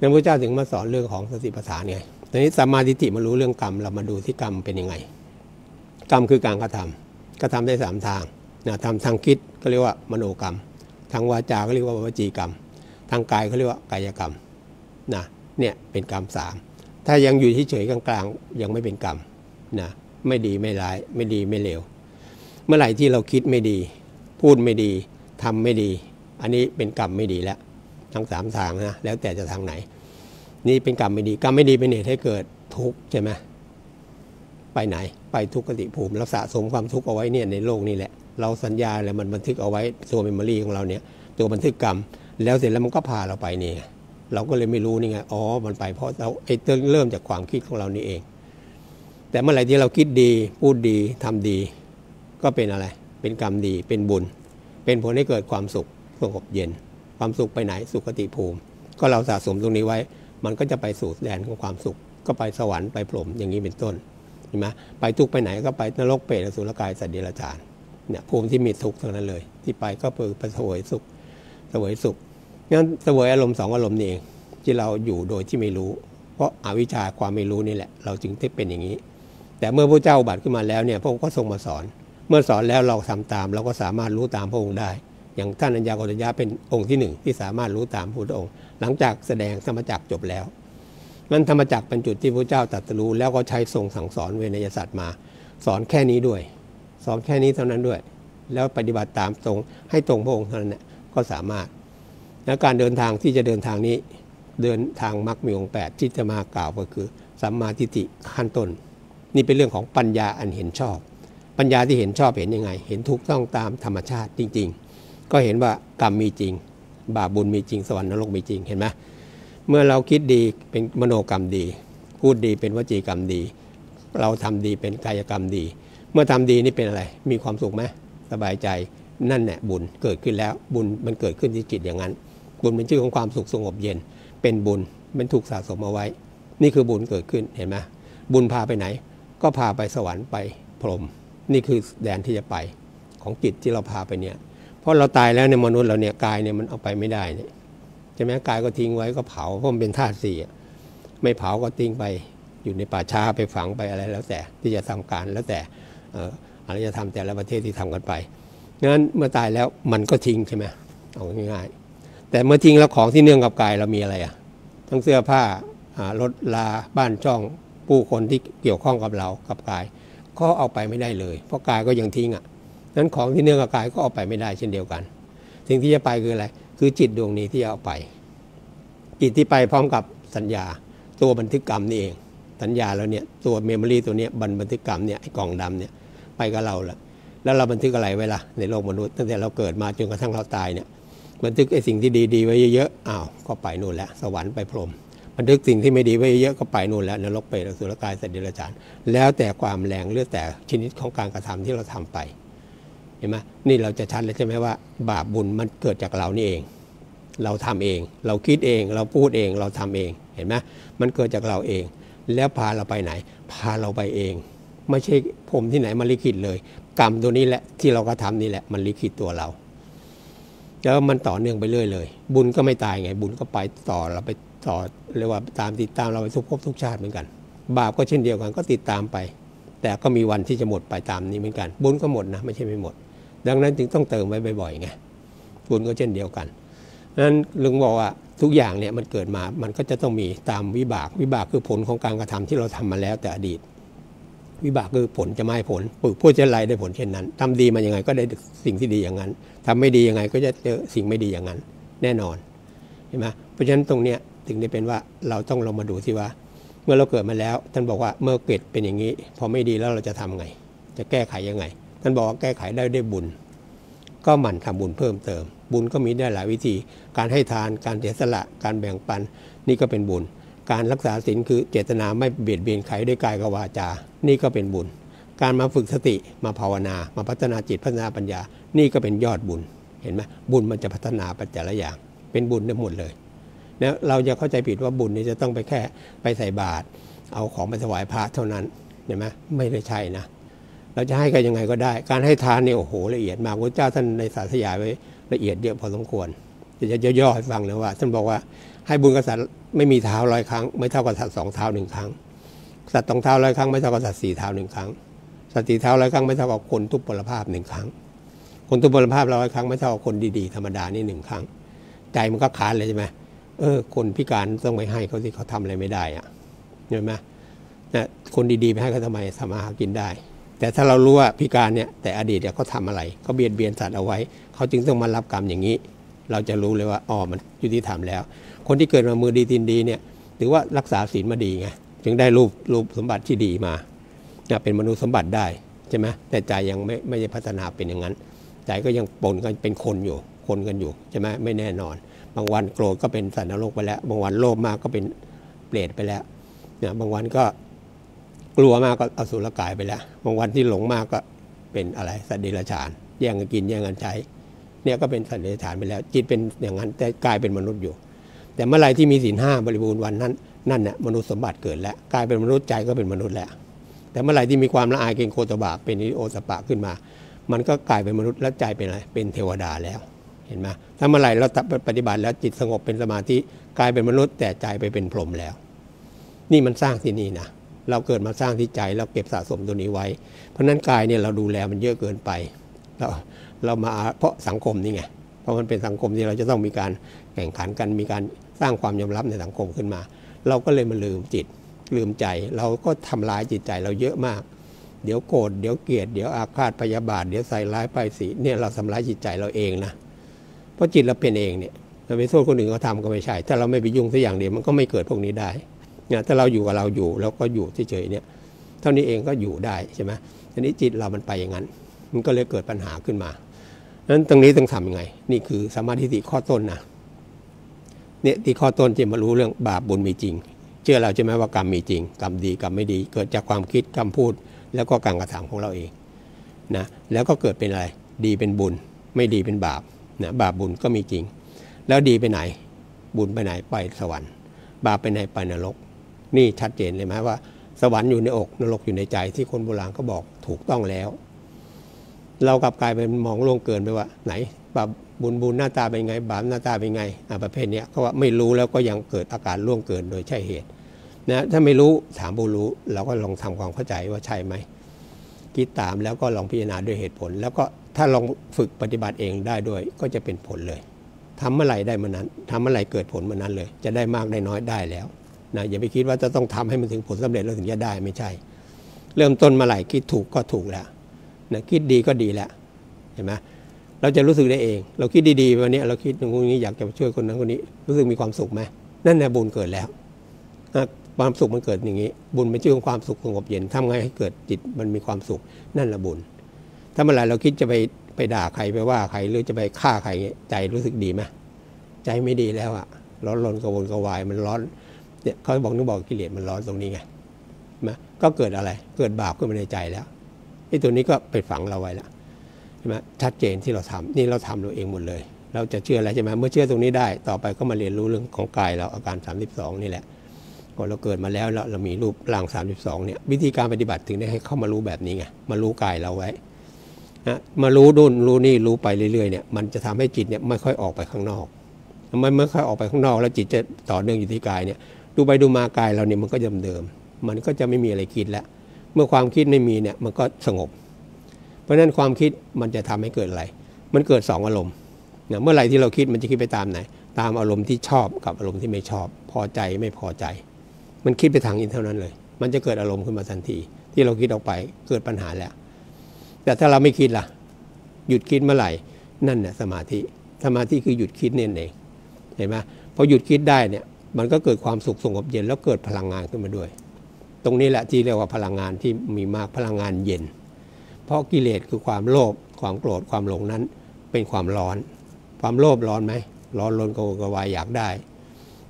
นั้นพระเจ้าถึงมาสอนเรื่องของสติปัฏฐานไงตอนนี้สัมมาทิฏฐิมารู้เรื่องกรรมเรามาดูที่กรรมเป็นยังไงกรรมคือการกระทำกระทำได้สามทางนะทำทางคิดก็เรียกว่ามโนกรรมทางวาจาก็เรียกว่าวจีกรรมทางกายก็เรียกว่ากายกรรมนะเนี่ยเป็นกรรมสามถ้ายังอยู่เฉยๆกลางๆยังไม่เป็นกรรมนะไม่ดีไม่ร้ายไม่ดีไม่เลวเมื่อไหร่ที่เราคิดไม่ดีพูดไม่ดีทำไม่ดีอันนี้เป็นกรรมไม่ดีแล้วทั้งสามทางนะแล้วแต่จะทางไหนนี่เป็นกรรมไม่ดีกรรมไม่ดีเป็นเหตุให้เกิดทุกข์ใช่ไหมไปไหนไปทุกขติภูมิเราสะสมความทุกข์เอาไว้เนี่ยในโลกนี่แหละเราสัญญาอะไรมันบันทึกเอาไว้ตัวเมมโมรีของเราเนี่ยตัวบันทึกกรรมแล้วเสร็จแล้วมันก็พาเราไปเนี่ยเราก็เลยไม่รู้นี่ไงอ๋อมันไปเพราะเราไอ้เริ่มจากความคิดของเรานี่เองแต่เมื่อไหร่ที่เราคิดดีพูดดีทำดีก็เป็นอะไรเป็นกรรมดีเป็นบุญเป็นผลให้เกิดความสุขสงบเย็นความสุขไปไหนสุขติภูมิก็เราสะสมตรงนี้ไว้มันก็จะไปสู่แดนของความสุขก็ไปสวรรค์ไปพรหมอย่างนี้เป็นต้นเห็นไหมไปทุกไปไหนก็ไปนรกเปรตอสุรกายสัตว์เดรัจฉานเนี่ยภูมิที่มีทุกข์ทั้งนั้นเลยที่ไปก็เปิดประเสวยสุขเสวยสุขงั้นเสวยอารมณ์สองอารมณ์นี่เองที่เราอยู่โดยที่ไม่รู้เพราะอวิชชาความไม่รู้นี่แหละเราจึงได้เป็นอย่างนี้แต่เมื่อพระเจ้าอุบัติขึ้นมาแล้วเนี่ยพระองค์ก็ทรงมาสอนเมื่อสอนแล้วเราทำตามเราก็สามารถรู้ตามพระองค์ได้อย่างท่านอัญญาโกฏัญญะเป็นองค์ที่หนึ่งที่สามารถรู้ตามพระพุทธองค์หลังจากแสดงธรรมจักรจบแล้วนั้นธรรมจักรเป็นจุดที่พระเจ้าตรัสรู้แล้วก็ใช้ทรงสั่งสอนเวนยสัตว์มาสอนแค่นี้ด้วยสอนแค่นี้เท่านั้นด้วยแล้วปฏิบัติตามตรงให้ตรงพระองค์เท่านั้นก็สามารถและการเดินทางที่จะเดินทางนี้เดินทางมรรคมีองค์แปดที่จะมากล่าวก็คือสัมมาทิฏฐิขั้นต้นนี่เป็นเรื่องของปัญญาอันเห็นชอบปัญญาที่เห็นชอบเห็นยังไงเห็นถูกต้องตามธรรมชาติจริงๆก็เห็นว่ากรรมมีจริงบาปบุญมีจริงสวรรค์นรกมีจริงเห็นไหมเมื่อเราคิดดีเป็นมโนกรรมดีพูดดีเป็นวจีกรรมดีเราทำดีเป็นกายกรรมดีเมื่อทำดีนี่เป็นอะไรมีความสุขไหมสบายใจนั่นแหละบุญเกิดขึ้นแล้วบุญมันเกิดขึ้นที่จิตอย่างนั้นบุญเป็นชื่อของความสุขสงบเย็นเป็นบุญมันถูกสะสมเอาไว้นี่คือบุญเกิดขึ้นเห็นไหมบุญพาไปไหนก็พาไปสวรรค์ไปพรหมนี่คือแดนที่จะไปของจิตที่เราพาไปเนี่ยเพราะเราตายแล้วในมนุษย์เราเนี่ยกายเนี่ยมันเอาไปไม่ได้เนี่ยใช่ไหมกายก็ทิ้งไว้ก็เผาเพราะมันเป็นธาตุสี่ไม่เผาก็ทิ้งไปอยู่ในป่าช้าไปฝังไปอะไรแล้วแต่ที่จะทำการแล้วแต่อารยธรรมแต่ละประเทศที่ทำกันไปงั้นเมื่อตายแล้วมันก็ทิ้งใช่ไหมเอาง่ายๆแต่เมื่อทิ้งแล้วของที่เนื่องกับกายเรามีอะไรอ่ะทั้งเสื้อผ้ารถลาบ้านช่องผู้คนที่เกี่ยวข้องกับเรากับกายก็เอาไปไม่ได้เลยเพราะกายก็ยังทิ้งอ่ะนั้นของที่เนื่องกับกายก็เอาไปไม่ได้เช่นเดียวกันสิ่งที่จะไปคืออะไรคือจิตดวงนี้ที่เอาไปจิตที่ไปพร้อมกับสัญญาตัวบันทึกกรรมนี่เองสัญญาแล้วเนี่ยตัวเมมโมรีตัวนี้บันบันทึกกรรมเนี่ยไอ้กล่องดำเนี่ยไปกับเราละแล้วเราบันทึกอะไรไว้ล่ะในโลกมนุษย์ตั้งแต่เราเกิดมาจนกระทั่งเราตายเนี่ยบันทึกไอ้สิ่งที่ดีๆไว้เยอะๆอ้าวก็ไปนู่นแล้วสวรรค์ไปพรหมบันทึกสิ่งที่ไม่ดีไว้เยอะก็ไปนู่นแล้วนรกเปรตอสุรกายสัตว์เดรัจฉานแล้วแต่ความแรงเลือดแต่ชนิดของการกระทำที่เราทำไปเห็นไหมนี่เราจะชัดเลยใช่ไหมว่าบาปบุญมันเกิดจากเรานี่เองเราทำเองเราคิดเองเราพูดเองเราทำเองเห็นไหมมันเกิดจากเราเองแล้วพาเราไปไหนพาเราไปเองไม่ใช่ผมที่ไหนมันลิขิตเลยกรรมตัวนี้แหละที่เรากระทำนี่แหละมันลิขิตตัวเราแล้วมันต่อเนื่องไปเรื่อยเลยบุญก็ไม่ตายไงบุญก็ไปต่อเราไปต่อเรียกว่าตามติดตามเราไปทุกภพทุกชาติเหมือนกันบาปก็เช่นเดียวกันก็ติดตามไปแต่ก็มีวันที่จะหมดไปตามนี้เหมือนกันบุญก็หมดนะไม่ใช่ไม่หมดดังนั้นจึงต้องเติมไว้บ่อยๆไงบุญก็เช่นเดียวกันนั้นลุงบอกว่าทุกอย่างเนี่ยมันเกิดมามันก็จะต้องมีตามวิบากวิบากคือผลของการกระทำที่เราทำมาแล้วแต่อดีตวิบากคือผลจะไม่ผลปลูกพืชจะไรได้ผลเช่นนั้นทำดีมาอย่างไงก็ได้สิ่งที่ดีอย่างนั้นทำไม่ดียังไงก็จะเจอสิ่งไม่ดีอย่างนั้นแน่นอนเห็นไหมเพราะฉะนั้นตรงเนี้ยถึงได้เป็นว่าเราต้องลงมาดูที่ว่าเมื่อเราเกิดมาแล้วท่านบอกว่าเมื่อเกิดเป็นอย่างนี้พอไม่ดีแล้วเราจะทำไงจะแก้ไขยังไงท่านบอกว่าแก้ไขได้ด้วยบุญก็หมั่นทำบุญเพิ่มเติมบุญก็มีได้หลายวิธีการให้ทานการเสียสละการแบ่งปันนี่ก็เป็นบุญการรักษาศีลคือเจตนาไม่เบียดเบียนใครด้วยกายกับวาจานี่ก็เป็นบุญการมาฝึกสติมาภาวนามาพัฒนาจิตพัฒนาปัญญานี่ก็เป็นยอดบุญเห็นไหมบุญมันจะพัฒนาไปแต่ละอย่างเป็นบุญได้หมดเลยแล้วเราจะเข้าใจผิดว่าบุญนี่จะต้องไปแค่ไปใส่บาตรเอาของไปถวายพระเท่านั้นเห็นไหมไม่ได้ใช่นะ เราจะให้กันยังไงก็ได้การให้ทานเนี่ยโอ้โหละเอียดมากพระเจ้าท่านในสาธยายไว้ละเอียดเยอะพอสมควรจะย่อให้ฟังนะว่าท่านบอกว่าให้บุญกษัตริย์ไม่มีเท้าร้อยครั้งไม่เท่ากับสัตว์สองเท้าหนึ่งครั้งสัตว์สองเท้าร้อยครั้งไม่เท่ากับสัตว์สี่เท้าหนึ่งครั้งสัตว์สี่เท้าร้อยครั้งไม่เท่ากับคนทุพพลภาพหนึ่งครั้งคนทุพพลภาพร้อยครั้งไม่เท่ากับคนดีๆธรรมดานี่หนึ่งครั้งใจมันก็ขาดเลยใช่ไหมเออคนพิการต้องไปให้เขาที่เขาทำอะไรไม่ได้อ่ะเห็นไหมนะคนดีๆไปให้เขาทำไมสามารถหากินได้แต่ถ้าเรารู้ว่าพิการเนี่ยแต่อดีตเนี่ยเขาทำอะไรเขาเบียดเบียนสัตว์เอาไว้เขาจึงต้องมารับกรรมอย่างนี้เราจะรู้เลยว่าอ๋อมันยุติธรรมแล้วคนที่เกิดมามือดีตีนดีเนี่ยถือว่ารักษาศีลมาดีไงจึงได้รูปรูปสมบัติที่ดีมาเป็นมนุษย์สมบัติได้ใช่ไหมแต่ใจยังไม่ไม่ได้พัฒนาเป็นอย่างนั้นใจก็ยังปนกันเป็นคนอยู่คนกันอยู่ใช่ไหมไม่แน่นอนบางวันโกรธก็เป็นสัตว์นรกไปแล้วบางวันโลภมากก็เป็นเปรตไปแล้วเนี่ยบางวันก็กลัวมากก็อสุรกายไปแล้วบางวันที่หลงมากก็เป็นอะไรสัตว์เดรัจฉานแย่งกันกินแย่งกันใช้เนี่ยก็เป็นสัตว์เดรัจฉานไปแล้วจิตเป็นอย่างนั้นแต่กายเป็นมนุษย์อยู่แต่เมื่อไรที่มีศีลห้าบริบูรณ์วันนั้นนั่นเนี่ยมนุษย์สมบัติเกิดแล้วกายเป็นมนุษย์ใจก็เป็นมนุษย์แล้วแต่เมื่อไรที่มีความละอายเกรงโกตบะเป็นนิโอสปะขึ้นมามันก็กลายเป็นมนุษย์แล้วใจเป็นอะไรเป็นเทวดาแล้วเห็นไหมถ้าเมื่อไรเราปฏิบัติแล้วจิตสงบเป็นสมาธิกลายเป็นมนุษย์แต่ใจไปเป็นพรหมแล้วนี่มันสร้างที่นี่นะเราเกิดมาสร้างที่ใจเราเก็บสะสมตัวนี้ไว้เพราะนั้นกายเนี่ยเราดูแลมันเยอะเกินไปเราเรามาเพราะสังคมนี่ไงเพราะมันเป็นสังคมที่เราจะต้องมีการแข่งขันกันมีการสร้างความยอมรับในสังคมขึ้นมาเราก็เลยมาลืมจิตลืมใจเราก็ทำลายจิตใจเราเยอะมากเดี๋ยวโกรธเดี๋ยวเกลียดเดี๋ยวอาฆาตพยาบาทเดี๋ยวใส่ร้ายป้ายสีเนี่ยเราทำลายจิตใจเราเองนะเพราะจิตเราเป็นเองเนี่ยเราไปโทษคนอื่นเขาทำก็ไม่ใช่ถ้าเราไม่ไปยุ่งสักอย่างเดียวมันก็ไม่เกิดพวกนี้ได้เนี่ยถ้าเราอยู่กับเราอยู่แล้วก็อยู่เฉยๆเนี่ยเท่านี้เองก็อยู่ได้ใช่ไหมทีนี้จิตเรามันไปอย่างนั้นมันก็เลยเกิดปัญหาขึ้นมานั้นตรงนี้ต้องทำยังไงนี่คือสัมมาทิฏฐิข้อต้นนะเนี่ยที่ข้อต้นจะมารู้เรื่องบาปบุญมีจริงเชื่อเราใช่ไหมว่ากรรมมีจริงกรรมดีกรรมไม่ดีเกิดจากความคิดคำพูดแล้วก็การกระทำของเราเองนะแล้วก็เกิดเป็นอะไรดีเป็นบุญไม่ดีเป็นบาปนะบาปบุญก็มีจริงแล้วดีไปไหนบุญไปไหนไปสวรรค์บาปไปไหนไปนรกนี่ชัดเจนเลยไหมว่าสวรรค์อยู่ในอกนรกอยู่ในใจที่คนโบราณก็บอกถูกต้องแล้วเรากลับกลายเป็นมองโล่งเกินไปว่าไหนบาปบุญบุญหน้าตาเป็นไงบาปหน้าตาเป็นไงประเภทเนี้ยเขาว่าไม่รู้แล้วก็ยังเกิดอาการล่วงเกินโดยใช่เหตุนะถ้าไม่รู้ถามผู้รู้เราก็ลองทำความเข้าใจว่าใช่ไหมคิดตามแล้วก็ลองพิจารณาด้วยเหตุผลแล้วก็ถ้าลองฝึกปฏิบัติเองได้ด้วยก็จะเป็นผลเลยทำเมื่อไหร่ได้เมื่อนั้นทำเมื่อไหร่เกิดผลเมื่อนั้นเลยจะได้มากได้น้อยได้แล้วนะอย่าไปคิดว่าจะต้องทำให้มันถึงผลสำเร็จแล้วถึงจะได้ไม่ใช่เริ่มต้นเมื่อไหร่คิดถูกก็ถูกแล้วนะคิดดีก็ดีแล้วเห็นไหมเราจะรู้สึกได้เองเราคิดดีๆวันนี้เราคิดตรงนี้อยากจะช่วยคนนั้นคนนี้รู้สึกมีความสุขไหมนั่นแหละบุญเกิดแล้วความสุขมันเกิดอย่างนี้บุญเป็นชื่อของความสุขสงบเย็นทำไงให้เกิดจิตมันมีความสุขนั่นแหละบุญถ้าเมื่อไหร่เราคิดจะไปไปด่าใครไปว่าใครหรือจะไปฆ่าใครใจรู้สึกดีไหมใจไม่ดีแล้วอะร้อนรนกระวนกระวายมันร้อนเนี่ยเขาบอกนึกบอกกิเลสมันร้อนตรงนี้ไงนะก็เกิดอะไรเกิดบาปขึ้นมาในใจแล้วไอ้ตัวนี้ก็ไปฝังเราไว้แล้วใช่ไหมชัดเจนที่เราทำนี่เราทำเราเองหมดเลยเราจะเชื่ออะไรใช่ไหมเมื่อเชื่อตรงนี้ได้ต่อไปก็มาเรียนรู้เรื่องของกายเราอาการสามสิบสองนี่แหละพอเราเกิดมาแล้วเรามีรูปร่างสามสิบสองเนี่ยวิธีการปฏิบัติถึงได้ให้เข้ามารู้แบบนี้ไงมารู้กายเราไว้นะมารู้ดุนรู้นี่รู้ไปเรื่อยๆเนี่ยมันจะทำให้จิตเนี่ยไม่ค่อยออกไปข้างนอกมันไม่ค่อยออกไปข้างนอกแล้วจิตจะต่อเนื่องอยู่ที่กายเนี่ยดูไปดูมากายเราเนี่ยมันก็เดิมเดิมมันก็จะไม่มีอะไรคิดแล้วเมื่อความคิดไม่มีเนี่ยมันก็สงบเพราะฉะนั้นความคิดมันจะทำให้เกิดอะไรมันเกิดสองอารมณ์นะเมื่อไหร่ที่เราคิดมันจะคิดไปตามไหนตามอารมณ์ที่ชอบกับอารมณ์ที่ไม่ชอบพอใจไม่พอใจมันคิดไปทางอินเท่านั้นเลยมันจะเกิดอารมณ์ขึ้นมาทันทีที่เราคิดออกไปเกิดปัญหาแล้วแต่ถ้าเราไม่คิดล่ะหยุดคิดเมื่อไหร่นั่นน่ะสมาธิสมาธิคือหยุดคิดเนี่ยเองเห็นไหมพอหยุดคิดได้เนี่ยมันก็เกิดความสุขสงบเย็นแล้วเกิดพลังงานขึ้นมาด้วยตรงนี้แหละที่เรียกว่าพลังงานที่มีมากพลังงานเย็นเพราะกิเลสคือความโลภความโกรธความหลงนั้นเป็นความร้อนความโลภร้อนไหมร้อนรนกระวนกระวายอยากได้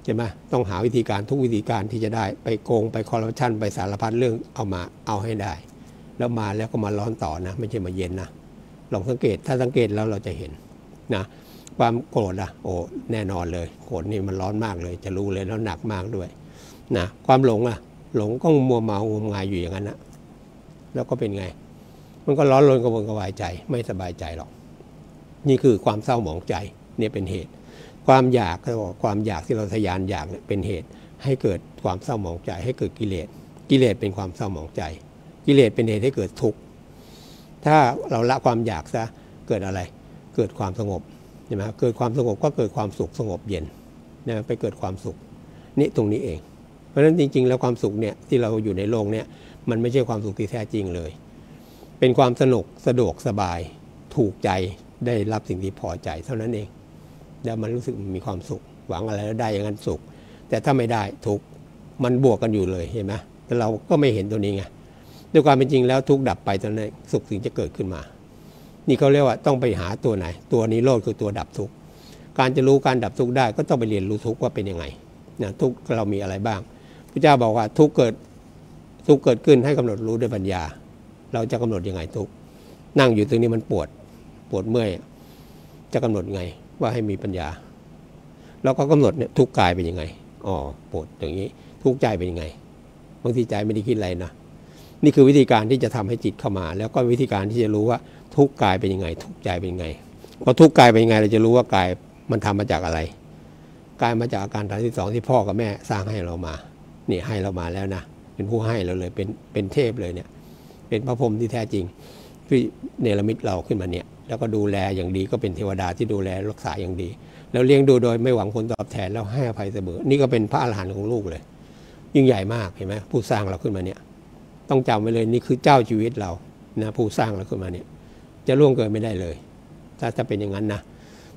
ใช่ไหมต้องหาวิธีการทุกวิธีการที่จะได้ไปโกงไปคอร์รัปชันไปสารพัดเรื่องเอามาเอาให้ได้แล้วมาแล้วก็มาร้อนต่อนะไม่ใช่มาเย็นนะลองสังเกตถ้าสังเกตแล้วเราจะเห็นนะความโกรธนะโอ้แน่นอนเลยโกรธนี่มันร้อนมากเลยจะรู้เลยแล้วหนักมากด้วยนะความหลงอ่ะหลงก็มัวเมามัวงายอยู่อย่างนั้นนะแล้วก็เป็นไง มันก็ร้อนรนกระวนกระวายใจไม่สบายใจหรอกนี่คือความเศร้าหมองใจเนี่ยเป็นเหตุความอยากเราบอกความอยากที่เราทะยานอยากเนี่ยเป็นเหตุให้เกิดความเศร้าหมองใจให้เกิดกิเลสกิเลสเป็นความเศร้าหมองใจกิเลสเป็นเหตุให้เกิดทุกข์ถ้าเราละความอยากซะเกิดอะไรเกิดความสงบใช่ไหมเกิดความสงบก็เกิดความสุขสงบเย็นนะไปเกิดความสุขนี่ตรงนี้เองเพราะฉะนั้นจริงๆแล้วความสุขเนี่ยที่เราอยู่ในโลกเนี่ยมันไม่ใช่ความสุขที่แท้จริงเลยเป็นความสนุกสะดวกสบายถูกใจได้รับสิ่งที่พอใจเท่านั้นเองแล้วมันรู้สึกมีความสุขหวังอะไรแล้วได้อย่างนั้นสุขแต่ถ้าไม่ได้ทุกข์มันบวกกันอยู่เลยเห็นไหมแต่เราก็ไม่เห็นตัวนี้ไงด้วยความเป็นจริงแล้วทุกข์ดับไปตอนนั้นสุขถึงจะเกิดขึ้นมานี่เขาเรียกว่าต้องไปหาตัวไหนตัวนิโรธคือตัวดับทุกข์การจะรู้การดับทุกข์ได้ก็ต้องไปเรียนรู้ทุกข์ว่าเป็นยังไงนะทุกข์เรามีอะไรบ้างพระเจ้าบอกว่าทุกข์เกิดทุกข์เกิดขึ้นให้กำหนดรู้ด้วยปัญญาเราจะกำหนดยังไงทุกข์นั่งอยู่ตรงนี้มันปวดปวดเมื่อยจะกำหนดไงว่าให้มีปัญญาแล้วก็กำหนดเนี่ยทุกข์กายเป็นยังไงอ๋อปวดอย่างนี้ทุกข์ใจเป็นยังไงบางทีใจไม่ได้คิดอะไรนะนี่คือวิธีการที่จะทำให้จิตเข้ามาแล้วก็วิธีการที่จะรู้ว่าทุกข์กายเป็นยังไงทุกข์ใจเป็นยังไงพอทุกข์กายเป็นยังไงเราจะรู้ว่ากายมันทำมาจากอะไรกายมาจากอาการฐานที่สองที่พ่อกับแม่สร้างให้เรามานี่ให้เรามาแล้วนะเป็นผู้ให้เราเลยเป็นเป็นเทพเลยเนี่ยเป็นพระพรหมที่แท้จริงที่เนรมิตเราขึ้นมาเนี่ยแล้วก็ดูแลอย่างดีก็เป็นเทวดาที่ดูแลรักษาอย่างดีแล้วเลี้ยงดูโดยไม่หวังผลตอบแทนแล้วให้อภัยเสมอนี่ก็เป็นพระอรหันต์ของลูกเลยยิ่งใหญ่มากเห็นไหมผู้สร้างเราขึ้นมาเนี่ยต้องจำไว้เลยนี่คือเจ้าชีวิตเรานะผู้สร้างเราขึ้นมาเนี่ยจะล่วงเกินไม่ได้เลยถ้าจะเป็นอย่างนั้นนะ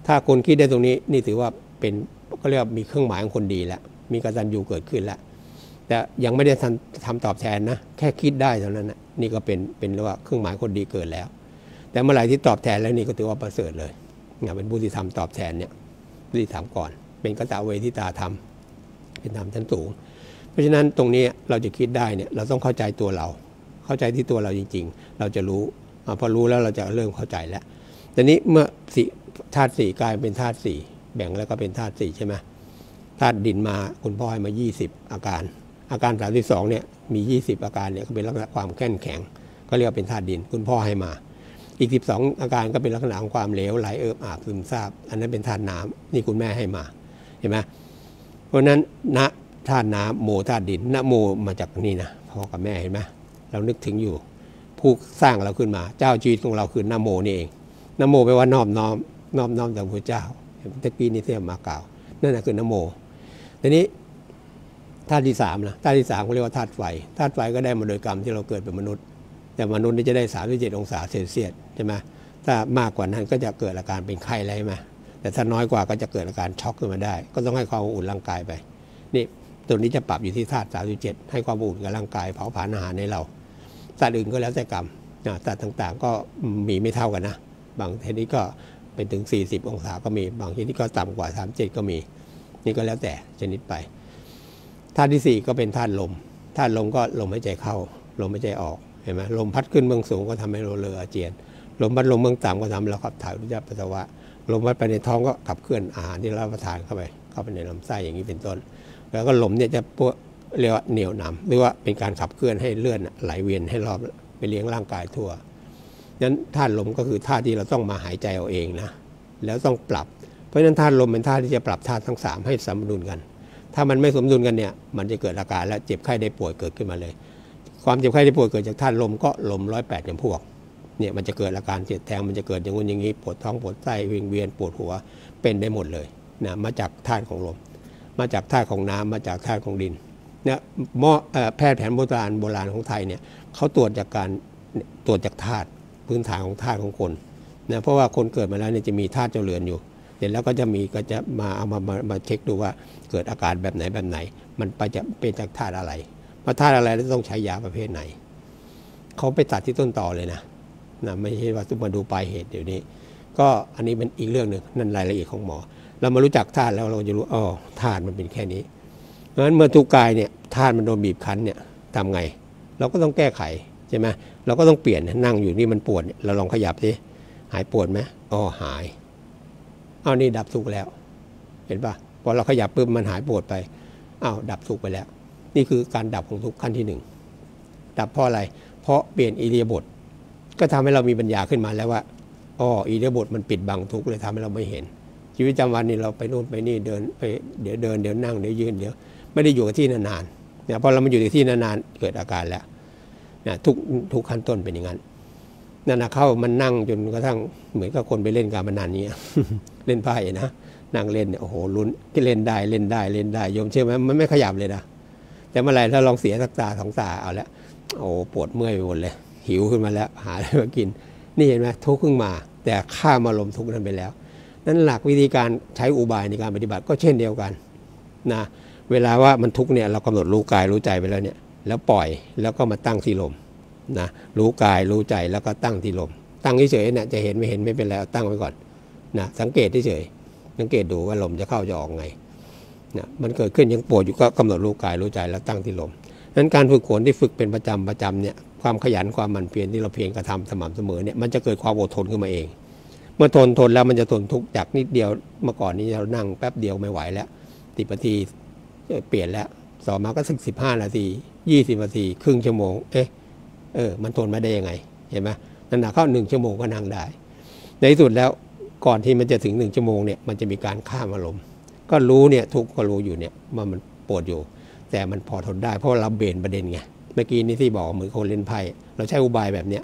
ถ้าคนคิดได้ตรงนี้นี่ถือว่าเป็นก็เรียกมีเครื่องหมายของคนดีแล้วมีกตัญญูเกิดขึ้นแล้วแต่ยังไม่ได้ทำตอบแทนนะแค่คิดได้เท่านั้นนะนี่ก็เป็นเป็นเรียกว่าเครื่องหมายคนดีเกิดแล้วแต่เมื่อไหร่ที่ตอบแทนแล้วนี่ก็ถือว่าประเสริฐเลยนะเป็นผู้ที่ทำตอบแทนเนี่ยผู้ที่ทำก่อนเป็นกตเวทิตาธรรมเป็นธรรมชั้นสูงเพราะฉะนั้นตรงนี้เราจะคิดได้เนี่ยเราต้องเข้าใจตัวเราเข้าใจที่ตัวเราจริงๆเราจะรู้พอรู้แล้วเราจะเริ่มเข้าใจแล้วแต่นี้เมื่อธาตุสี่กลายเป็นธาตุสี่แบ่งแล้วก็เป็นธาตุสี่ใช่ไหมธาตุดินมาคุณพ่อให้มายี่สิบอาการอาการฐานที่สองเนี่ยมียี่สิบอาการเนี่ยก็เป็นลักษณะความแข็งแข็งก็เรียกว่าเป็นธาตุดินคุณพ่อให้มาอีกสิบสองอาการก็เป็นลักษณะของความเหลวไหลเอิบอาบซึมซาบอันนั้นเป็นธาตุน้ำนี่คุณแม่ให้มาเห็นไหมเพราะฉะนั้นณธาตุน้ำโมธาตุดินณโมมาจากนี่นะพ่อกับแม่เห็นไหมเรานึกถึงอยู่ผู้สร้างเราขึ้นมาเจ้าชีวิตของเราคือนโมนี่เองนโมแปลว่านอบน้อมนอบน้อมต่อพระเจ้าตะกี้นี่เที่ยมากล่าวนั่นแหละคือนโมทีนี้ธาตุที่สามนะธาตุที่สามเขาเรียกว่าธาตุไฟธาตุไฟก็ได้มาโดยกรรมที่เราเกิดเป็นมนุษย์แต่มนุษย์นี่จะได้สามสิบเจ็ดองศาเซลเซียสใช่ไหมถ้ามากกว่านั้นก็จะเกิดอาการเป็นไข้อะไรมาแต่ถ้าน้อยกว่าก็จะเกิดอาการช็อกขึ้นมาได้ก็ต้องให้ความอุ่นร่างกายไปนี่ตัวนี้จะปรับอยู่ที่ธาตุสามสิบเจ็ดให้ความอุ่นกับร่างกายเผาผลาญอาหารในเราสัตว์อื่นก็แล้วแต่กรรมสัตว์ต่างๆก็มีไม่เท่ากันนะบางทีนี้ก็ไปถึงสี่สิบองศาก็มีบางทีนี้ก็ต่ำกว่าสามสิบเจ็ดก็มีนี่ก็แล้วแต่ชนิดไปธาตุที่สี่ก็เป็นธาตุลมธาตุลมก็ลมหายใจเข้าลมหายใจออกเห็นไหมลมพัดขึ้นเบื้องสูงก็ทำให้เราเลืออาเจียนลมพัดลงเบื้องต่ำก็ทำให้เราขับถ่ายอุจจาระปัสสาวะลมพัดไปในท้องก็ขับเคลื่อนอาหารที่เรารับประทานเข้าไปเข้าไปในลำไส้อย่างนี้เป็นต้นแล้วก็ลมเนี่ยจะพวกเรียกว่าเหนียวหนำหรือว่าเป็นการขับเคลื่อนให้เลือดไหลเวียนให้รอบไปเลี้ยงร่างกายทั่วนั้นธาตุลมก็คือธาตุที่เราต้องมาหายใจเอาเองนะแล้วต้องปรับเพราะฉะนั้นธาตุลมเป็นธาตุที่จะปรับธาตุทั้งสามให้สมดุลกันถ้ามันไม่สมดุลกันเนี่ยมันจะเกิดอาการและเจ็บไข้ได้ป่วยเกิดขึ้นมาเลยความเจ็บไข้ได้ป่วยเกิดจากธาตุลมก็ลมร้อยแปดอย่างพวกเนี่ยมันจะเกิดอาการเจ็บแทงมันจะเกิดอย่างงู้นอย่างนี้ปวดท้องปวดไส้เวียนเวียนปวดหัวเป็นได้หมดเลยนะมาจากธาตุของลมมาจากธาตุของน้ำมาจากธาตุของดินเนี่ยหมอแพทย์แผนโบราณโบราณของไทยเนี่ยเขาตรวจจากการตรวจจากธาตุพื้นฐานของธาตุของคนนะเพราะว่าคนเกิดมาแล้วเนี่ยจะมีธาตุเจริญอยู่เสร็จแล้วก็จะมีก็จะมาเอามามาเช็คดูว่าเกิดอาการแบบไหนแบบไหนมันไปจะเป็นจากธาตุอะไรมาธาตุอะไรแล้วต้องใช้ยาประเภทไหนเขาไปตัดที่ต้นตอเลยนะนะไม่ใช่ว่าต้องมาดูปลายเหตุเดี๋ยวนี้ก็อันนี้เป็นอีกเรื่องหนึ่งนั่นรายละเอียดของหมอเรามารู้จักธาตุแล้วเราจะรู้อ๋อธาตุมันเป็นแค่นี้เพราะฉะนั้นเมื่อทุกกายเนี่ยธาตุมันโดนบีบคั้นเนี่ยทำไงเราก็ต้องแก้ไขใช่ไหมเราก็ต้องเปลี่ยนนั่งอยู่นี่มันปวดเราลองขยับสิหายปวดไหมอ๋อหายอ้าวนี่ดับทุกข์แล้วเห็นป่ะพอเราขยับปุ๊บมันหายปวดไปอ้าวดับทุกข์ไปแล้วนี่คือการดับของทุกข์ขั้นที่หนึ่งดับเพราะอะไรเพราะเปลี่ยนอิริยาบถ ก็ทำให้เรามีปัญญาขึ้นมาแล้วว่าอ๋ออิริยาบถมันปิดบังทุกข์เลยทำให้เราไม่เห็นชีวิตประจำวันนี่เราไปโน่นไปนี่เดินไปเดี๋ยวเดินเดี๋ยวนั่งเดี๋ยวยืนเดี๋ยวไม่ได้อยู่กับที่นานๆเนี่ยพอเรามาอยู่ในที่นานๆเกิดอาการแล้วนะทุกทุกขั้นต้นเป็นอย่างนั้นนั่นนะเข้ามันนั่งจนกระทั่งเหมือนกับคนไปเล่นการพนันนี้ เล่นไพ่นะนั่งเล่นเนี่ยโอ้โหลุ้นก็เล่นได้เล่นได้เล่นได้โยมเชื่อไหมมันไม่ขยับเลยนะแต่เมื่อไหร่ถ้าลองเสียสักตาสองตาเอาละโอ้ปวดเมื่อยไปหมดเลยหิวขึ้นมาแล้วหาอะไรมากินนี่เห็นไหมทุกข์ขึ้นมาแต่ข้ามอารมณ์ทุกข์นั้นไปแล้วนั้นหลักวิธีการใช้อุบายในการปฏิบัติก็เช่นเดียวกันนะเวลาว่ามันทุกข์เนี่ยเรากำหนดรู้กายรู้ใจไปแล้วเนี่ยแล้วปล่อยแล้วก็มาตั้งที่ลมนะรู้กายรู้ใจแล้วก็ตั้งที่ลมตั้งเฉยๆเนี่ยจะเห็นไม่เห็นไม่เป็นไรตั้งไว้ก่อนนะสังเกตเฉยสังเกตดูว่าลมจะเข้าจะออกไงนะมันเกิดขึ้นยังปวดอยู่ก็กำหนดรู้กายรู้ใจแล้วตั้งที่ลมนั้นการฝึกฝนที่ฝึกเป็นประจำประจำเนี่ยความขยันความหมั่นเพียรที่เราเพียรกระทำสม่ำเสมอเนี่ยมันจะเกิดความอดทนขึ้นมาเองเมื่อทนทนแล้วมันจะทนทุกข์จากนิดเดียวเมื่อก่อนนี้เรานั่งแป๊บเดียวไม่ไหวแล้วสิบนาทีเปลี่ยนแล้วต่อมาก็สักสิบห้านาทียี่สิบนาทีครึ่งชั่วโมงเอ๊ะเออมันทนมาได้ยังไงเห็นไหมนั่นนะเข้าหนึ่งชั่วโมงก็นั่งได้ในที่สุดแล้วก่อนที่มันจะถึงหนึ่งชั่วโมงเนี่ยมันจะมีการข้ามอารมณ์ก็รู้เนี่ยทุกข์ก็รู้อยู่เนี่ยว่ามันปวดอยู่แต่มันพอทนได้เพราะเราเบนประเด็นไงเมื่อกี้นี่ที่บอกเหมือนคนเล่นไพ่เราใช้อุบายแบบเนี้ย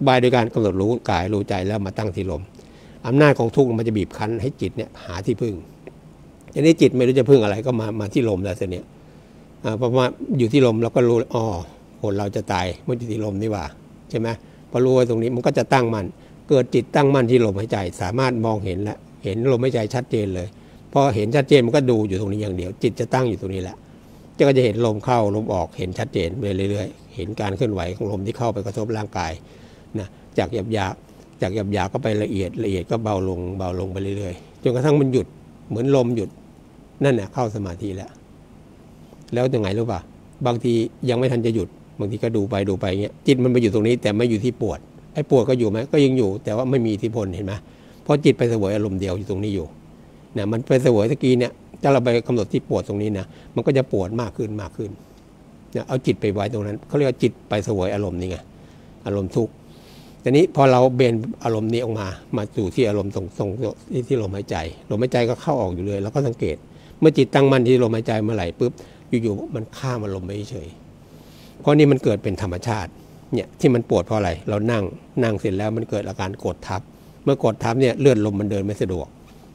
อุบายโดยการกำหนดรู้กายรู้ใจแล้วมาตั้งที่ลมอำนาจของทุกข์มันจะบีบคั้นให้จิตเนี่ยหาที่พึ่งทีนี้จิตไม่รู้จะพึ่งอะไรก็มามาที่ลมแล้วเนี่ยเพราะว่าอยู่ที่ลมเราก็รู้อ๋อคนเราจะตายเมื่ออยู่ที่ลมนี่ว่าใช่ไหมพอรู้ไว้ตรงนี้มันก็จะตั้งมันเกิดจิตตั้งมั่นที่ลมหายใจสามารถมองเห็นและเห็นลมหายใจชัดเจนเลยพอเห็นชัดเจนมันก็ดูอยู่ตรงนี้อย่างเดียวจิตจะตั้งอยู่ตรงนี้แหละก็จะเห็นลมเข้าลมออกเห็นชัดเจนไปเรื่อยๆเห็นการเคลื่อนไหวของลมที่เข้าไปกระทบร่างกายนะจากหยาบๆจากหยาบๆก็ไปละเอียดละเอียดก็เบาลงเบาลงไปเรื่อยๆจนกระทั่งมันหยุดเหมือนลมหยุดนั่นแหละเข้าสมาธิแล้วแล้วยังไงรู้ป่ะบางทียังไม่ทันจะหยุดบางทีก็ดูไปดูไปเงี้ยจิตมันไปอยู่ตรงนี้แต่ไม่อยู่ที่ปวดไอ้ปวดก็อยู่ไหมก็ยังอยู่แต่ว่าไม่มีอิทธิพลเห็นไหมเพราะจิตไปเสวยอารมณ์เดียวอยู่ตรงนี้อยู่เนี่ยมันไปเสวยตะกี้เนี่ยถ้าเราไปกำหนดที่ปวดตรงนี้นะมันก็จะปวดมากขึ้นมากขึ้นเนี่ยเอาจิตไปไว้ตรงนั้นเขาเรียกว่าจิตไปเสวยอารมณ์นี่ไงอารมณ์ทุกข์ทีนี้พอเราเบนอารมณ์นี้ออกมามาสู่ที่อารมณ์ตรงตรงที่ที่ลมหายใจลมหายใจก็เข้าออกอยู่เลยแล้วก็สังเกตเมื่อจิตตั้งมั่นที่ลมหายใจเมื่อไหร่ปุ๊บอยู่ๆมันข้ามอารมณ์ไปเฉยเพราะนี่มันเกิดเป็นธรรมชาติเนี่ยที่มันปวดเพราะอะไรเรานั่งนั่งเสร็จแล้วมันเกิดอาการกดทับเมื่อกดทับเนี่ยเลือดลมมันเดินไม่สะดวก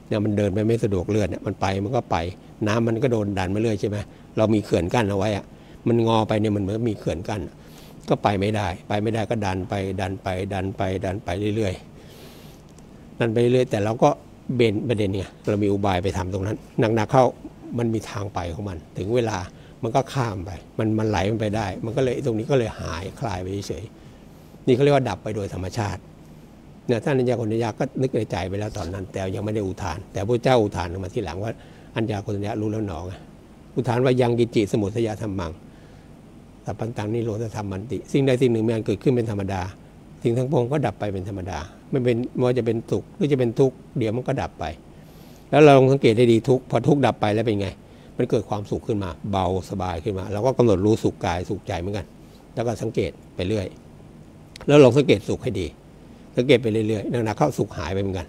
เนี่ยมันเดินไปไม่สะดวกเลือดเนี่ยมันไปมันก็ไปน้ำมันก็โดนดันมาเรื่อยใช่ไหมเรามีเขื่อนกั้นเอาไว้อะมันงอไปเนี่ยมันเหมือนมีเขื่อนกั้นก็ไปไม่ได้ไปไม่ได้ก็ดันไปดันไปดันไปดันไปเรื่อยๆดันไปเรื่อยแต่เราก็เบนประเด็นเนี่ยเรามีอุบายไปทำตรงนั้นหนักๆเข้ามันมีทางไปของมันถึงเวลามันก็ข้ามไปมันมันไหลมันไปได้มันก็เลยตรงนี้ก็เลยหายคลายไปเฉยนี่เขาเรียกว่าดับไปโดยธรรมชาติเนี่ยท่านอัญญาโกณัญญาก็นึกในใจไปแล้วตอนนั้นแต่ยังไม่ได้อุทานแต่พระเจ้าอุทานออกมาทีหลังว่าอัญญาโกณัญญารู้แล้วหนออุทานว่ายังกิจจิสมุทัยธรรมังสัพพันตังนิโรธธรรมมันติสิ่งใดสิ่งหนึ่งมันเกิดขึ้นเป็นธรรมดาสิ่งทั้งปวงก็ดับไปเป็นธรรมดาไม่เป็นว่าจะเป็นสุขหรือจะเป็นทุกข์เดี๋ยวมันก็ดับไปแล้วเราลองสังเกตได้ดีทุกข์พอทุกข์ดับไปแล้วเป็นไงมันเกิดความสุขขึ้นมาเบาสบายขึ้นมาเราก็กำหนดรู้สุขกายสุขใจเหมือนกันแล้วก็สังเกตไปเรื่อยแล้วลองสังเกตสุขให้ดีสังเกตไปเรื่อยๆนักๆเข้าสุขหายไปเหมือนกั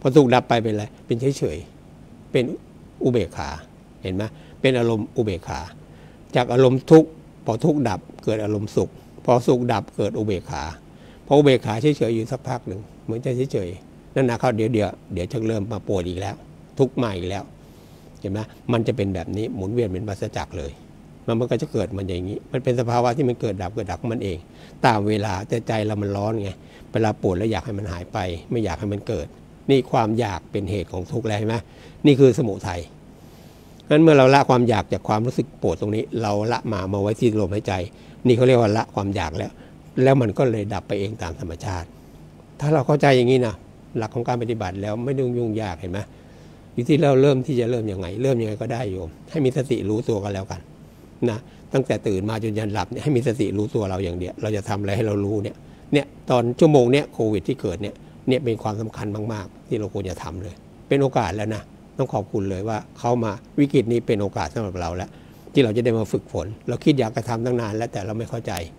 นพอสุขดับไปเป็นอะไรเป็นเฉยๆเป็นอุเบกขาเห็นไหมเป็นอารมณ์อุเบกขาจากอารมณ์ทุกข์พอทุกข์ดับเกิดอารมณ์สุขพอสุขดับเกิดอุเบกขาพออุเบกขาเฉยๆอยู่สักพักหนึ่งเหมือนจะเฉยๆนั่นนะเขาเดี๋ยวเดี๋ยวเดี๋ยวจะเริ่มมาปวดอีกแล้วทุกข์มาอีกแล้วเห็นไหมมันจะเป็นแบบนี้หมุนเวียนเป็นวัฏจักรเลยมันมันก็จะเกิดมันอย่างนี้มันเป็นสภาวะที่มันเกิดดับเกิดดับมันเองตามเวลาแต่ใจเรามันร้อนไงเวลาปวดแล้วอยากให้มันหายไปไม่อยากให้มันเกิดนี่ความอยากเป็นเหตุของทุกข์แล้วใช่ไหมนี่คือสมุทัยงั้นเมื่อเราละความอยากจากความรู้สึกปวดตรงนี้เราละมามาไว้ที่ลมหายใจนี่เขาเรียกว่าละความอยากแล้วแล้วมันก็เลยดับไปเองตามธรรมชาติถ้าเราเข้าใจอย่างนี้นะหลักของการปฏิบัติแล้วไม่ยุ่งยากเห็นไหมอยู่ที่เราเริ่มที่จะเริ่มยังไงเริ่มยังไงก็ได้โยมให้มีสติรู้ตัวกันแล้วกันนะตั้งแต่ตื่นมาจนยันหลับเนี่ยให้มีสติรู้ตัวเราอย่างเดียวเราจะทำอะไรให้เรารู้เนี่ยเนี่ยตอนชั่วโมงเนี้ยโควิดที่เกิดเนี่ยเนี่ยเป็นความสำคัญมากๆที่เราควรจะทำเลยเป็นโอกาสแล้วนะต้องขอบคุณเลยว่าเขามาวิกฤตนี้เป็นโอกาสสำหรับเราแล้วที่เราจะได้มาฝึกฝนเราคิดอยากจะทำตั้งนานแล้วแต่เราไม่เข้าใจ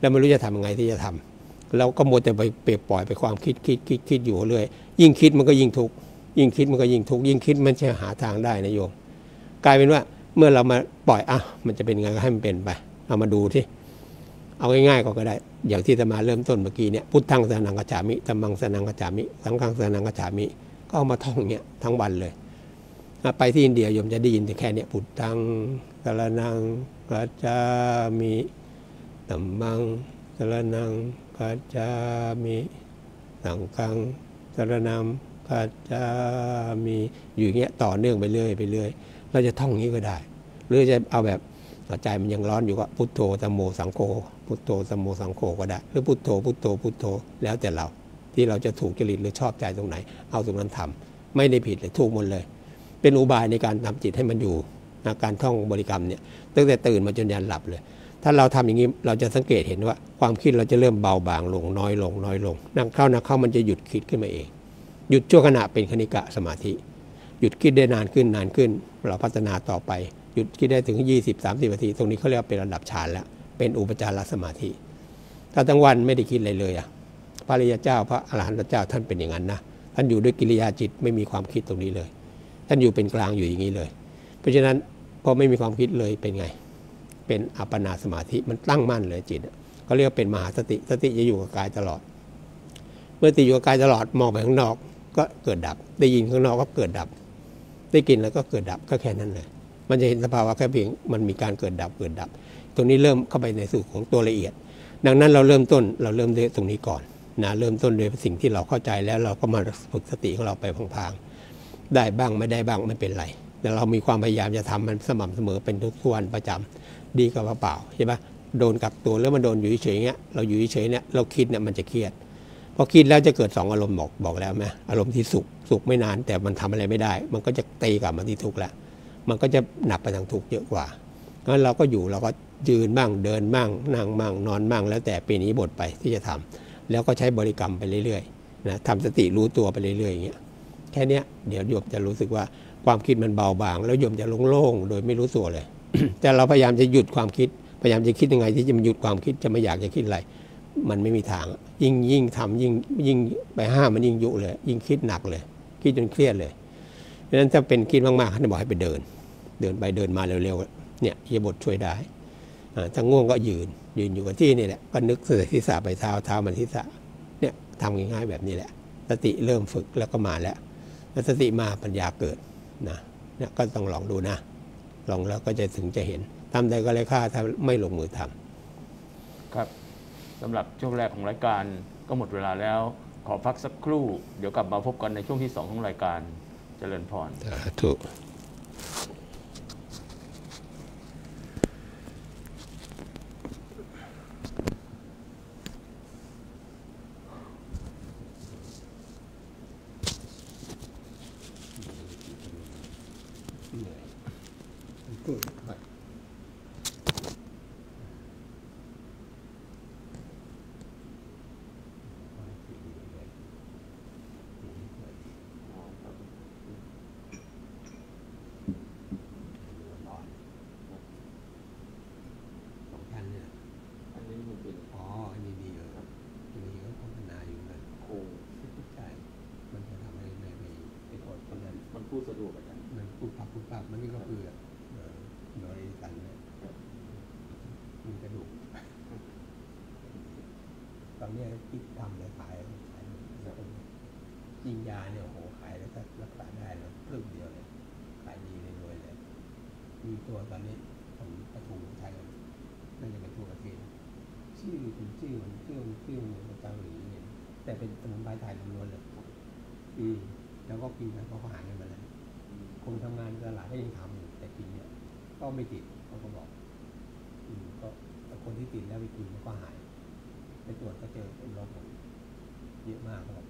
แล้วไม่รู้จะทำยังไงที่จะทำ เราก็มัวแต่ไปเปรียบปล่อยไปความคิดคิดคิดคิดอยู่เรื่อยยิ่งคิดมันก็ยิ่งทุกข์ยิ่งคิดมันก็ยิ่งทุกข์ยิ่งคิดมันจะหาทางได้นะโยมกลายเป็นว่าเมื่อเรามาปล่อยอ่ะมันจะเป็นไงก็ให้มันเป็นไปเอามาดูที่เอาง่ายๆก็ได้อย่างที่อาตมาเริ่มต้นเมื่อกี้เนี่ยพุทธังสรณังคัจฉามิธัมมังสรณังคัจฉามิสังฆังสรณังคัจฉามิก็เอามาท่องเนี่ยทั้งวันเลยไปที่อินเดียโยมจะได้ยินแต่แค่เนี่ยพุทธังสรณังคัจฉามิธัมมังสรณังคัจฉามิสังฆังสรณังคัจฉามิอยู่เงี้ยต่อเนื่องไปเรื่อยไปเรื่อยเราจะท่องนี้ก็ได้หรือจะเอาแบบใจมันยังร้อนอยู่ก็พุทโธธัมโมสังโฆพุทโธธัมโมสังโฆก็ได้หรือพุทโธพุทโธพุทโธแล้วแต่เราที่เราจะถูกจริตหรือชอบใจตรงไหนเอาตรงนั้นทำไม่ได้ผิดเลยถูกหมดเลยเป็นอุบายในการทำจิตให้มันอยู่นะการท่องบริกรรมเนี่ยตั้งแต่ตื่นมาจนยันหลับเลยถ้าเราทำอย่างนี้เราจะสังเกตเห็นว่าความคิดเราจะเริ่มเบาบางลงน้อยลงน้อยลงนั่งเข้านั่งเข้ามันจะหยุดคิดขึ้นมาเองหยุดชั่วขณะเป็นคณิกะสมาธิหยุดคิดได้นานขึ้นนานขึ้นเราพัฒนาต่อไปหยุดคิดได้ถึง ยี่สิบถึงสามสิบ นาทีตรงนี้เขาเรียกว่าเป็นระดับฌานแล้วเป็นอุปจารสมาธิถ้าทั้งวันไม่ได้คิดอะไรเลยอ่ะพระอริยเจ้าพระอรหันตเจ้าท่านเป็นอย่างนั้นนะท่านอยู่ด้วยกิริยาจิตไม่มีความคิดตรงนี้เลยท่านอยู่เป็นกลางอยู่อย่างนี้เลยเพราะฉะนั้นพอไม่มีความคิดเลยเป็นไงเป็นอัปปนาสมาธิมันตั้งมั่นเลยจิตเขาเรียกว่าเป็นมหาสติสติจะอยู่กับกายตลอดเมื่อติอยู่กับกายตลอดมองไปข้างนอกก็เกิดดับได้ยินข้างนอกก็เกิดดับได้กินแล้วก็เกิดดับก็แค่นั้นเลยมันจะเห็นสภาวะแค่เพียงมันมีการเกิดดับเกิดดับตรงนี้เริ่มเข้าไปในสู่ของตัวละเอียดดังนั้นเราเริ่มต้นเราเริ่มด้วยตรงนี้ก่อนนะเริ่มต้นด้วยสิ่งที่เราเข้าใจแล้วเราก็มาฝึกสติของเราไปพลางๆได้บ้างไม่ได้บ้างไม่เป็นไรแต่เรามีความพยายามจะทำมันสม่ำเสมอเป็นทุกวันประจำดีกว่าเปล่าใช่ไหมโดนกักตัวแล้วมันโดนอยู่เฉยๆเงี้ยเราอยู่เฉยๆเนี่ยเราคิดเนี่ยมันจะเครียดพอคิดแล้วจะเกิดสองอารมณ์บอกบอกแล้วไหมอารมณ์ที่สุขสุขไม่นานแต่มันทำอะไรไม่ได้มันก็จะตีกลับมาที่ทุกข์แล้วมันก็จะหนักไปทางทุกข์เยอะกว่างั้นเราก็อยู่เราก็ยืนบ้างเดินบ้างนั่งบ้างนอนบ้างแล้วแต่ปีนี้บทไปที่จะทำแล้วก็ใช้บริกรรมไปเรื่อยๆนะทำสติรู้ตัวไปเรื่อยๆอย่างเงี้ยแค่นี้เดี๋ยวโยมจะรู้สึกว่าความคิดมันเบาบางแล้วโยมจะโล่งๆโดยไม่รู้ตัวเลย แต่เราพยายามจะหยุดความคิดพยายามจะคิดยังไงที่จะหยุดความคิดจะไม่อยากจะคิดอะไรมันไม่มีทางยิ่งยิ่งทำยิ่งยิ่งไปห้ามมันยิ่งยุเลยยิ่งคิดหนักเลยคิดจนเครียดเลยดังนั้นถ้าเป็นคิดมากๆท่านบอกให้ไปเดินเดินไปเดินมาเร็วๆเนี่ยอิริยาบถช่วยได้ถ้าง่วงก็ยืนยืนอยู่กับที่นี่แหละก็นึกศีรษะไปเท้าเท้ามันศีรษะเนี่ยทำง่ายๆแบบนี้แหละสติเริ่มฝึกแล้วก็มาแล้วแล้วสติมาปัญญาเกิดนะเนี่ยก็ต้องลองดูนะลองแล้วก็จะถึงจะเห็นทำได้ก็เลยค่าถ้าไม่ลงมือทำครับสำหรับช่วงแรกของรายการก็หมดเวลาแล้วขอพักสักครู่เดี๋ยวกลับมาพบกันในช่วงที่สองของรายการเจริญพรถูกไม่ติดเขาก็บอกอืมก็แต่คนที่ติดแล้วไปกินก็หายไปตรวจก็เจอเป็นลบเยอะมากครับ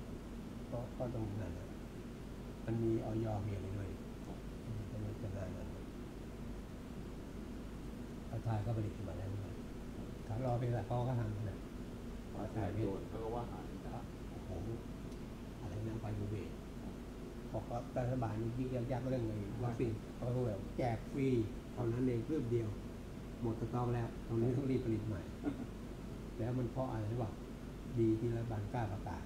ก็ก็ตรงนั้นนะมันมีออยมีอะไรด้วยจะไม่จะได้นะอาทายก็ผลิตมาแล้วถ้ารอเป็นแบบพ่อก็ทำนะอาทายตรวจก็ว่าหายนะโอ้โหอะไรนั่งไปดูเบรบอกว่ารัฐบาลยิ่งยากเรื่องอะไรวัคซีนเขาพูดแบบแจกฟรีตอนนั้นเองเพิ่มเดียวหมดตะกร้อแล้วตรงนี้ต้องรีบผลิตใหม่แล้วมันเพราะอะไรหรือเปล่า ดีที่รัฐบาลกล้าประกาศ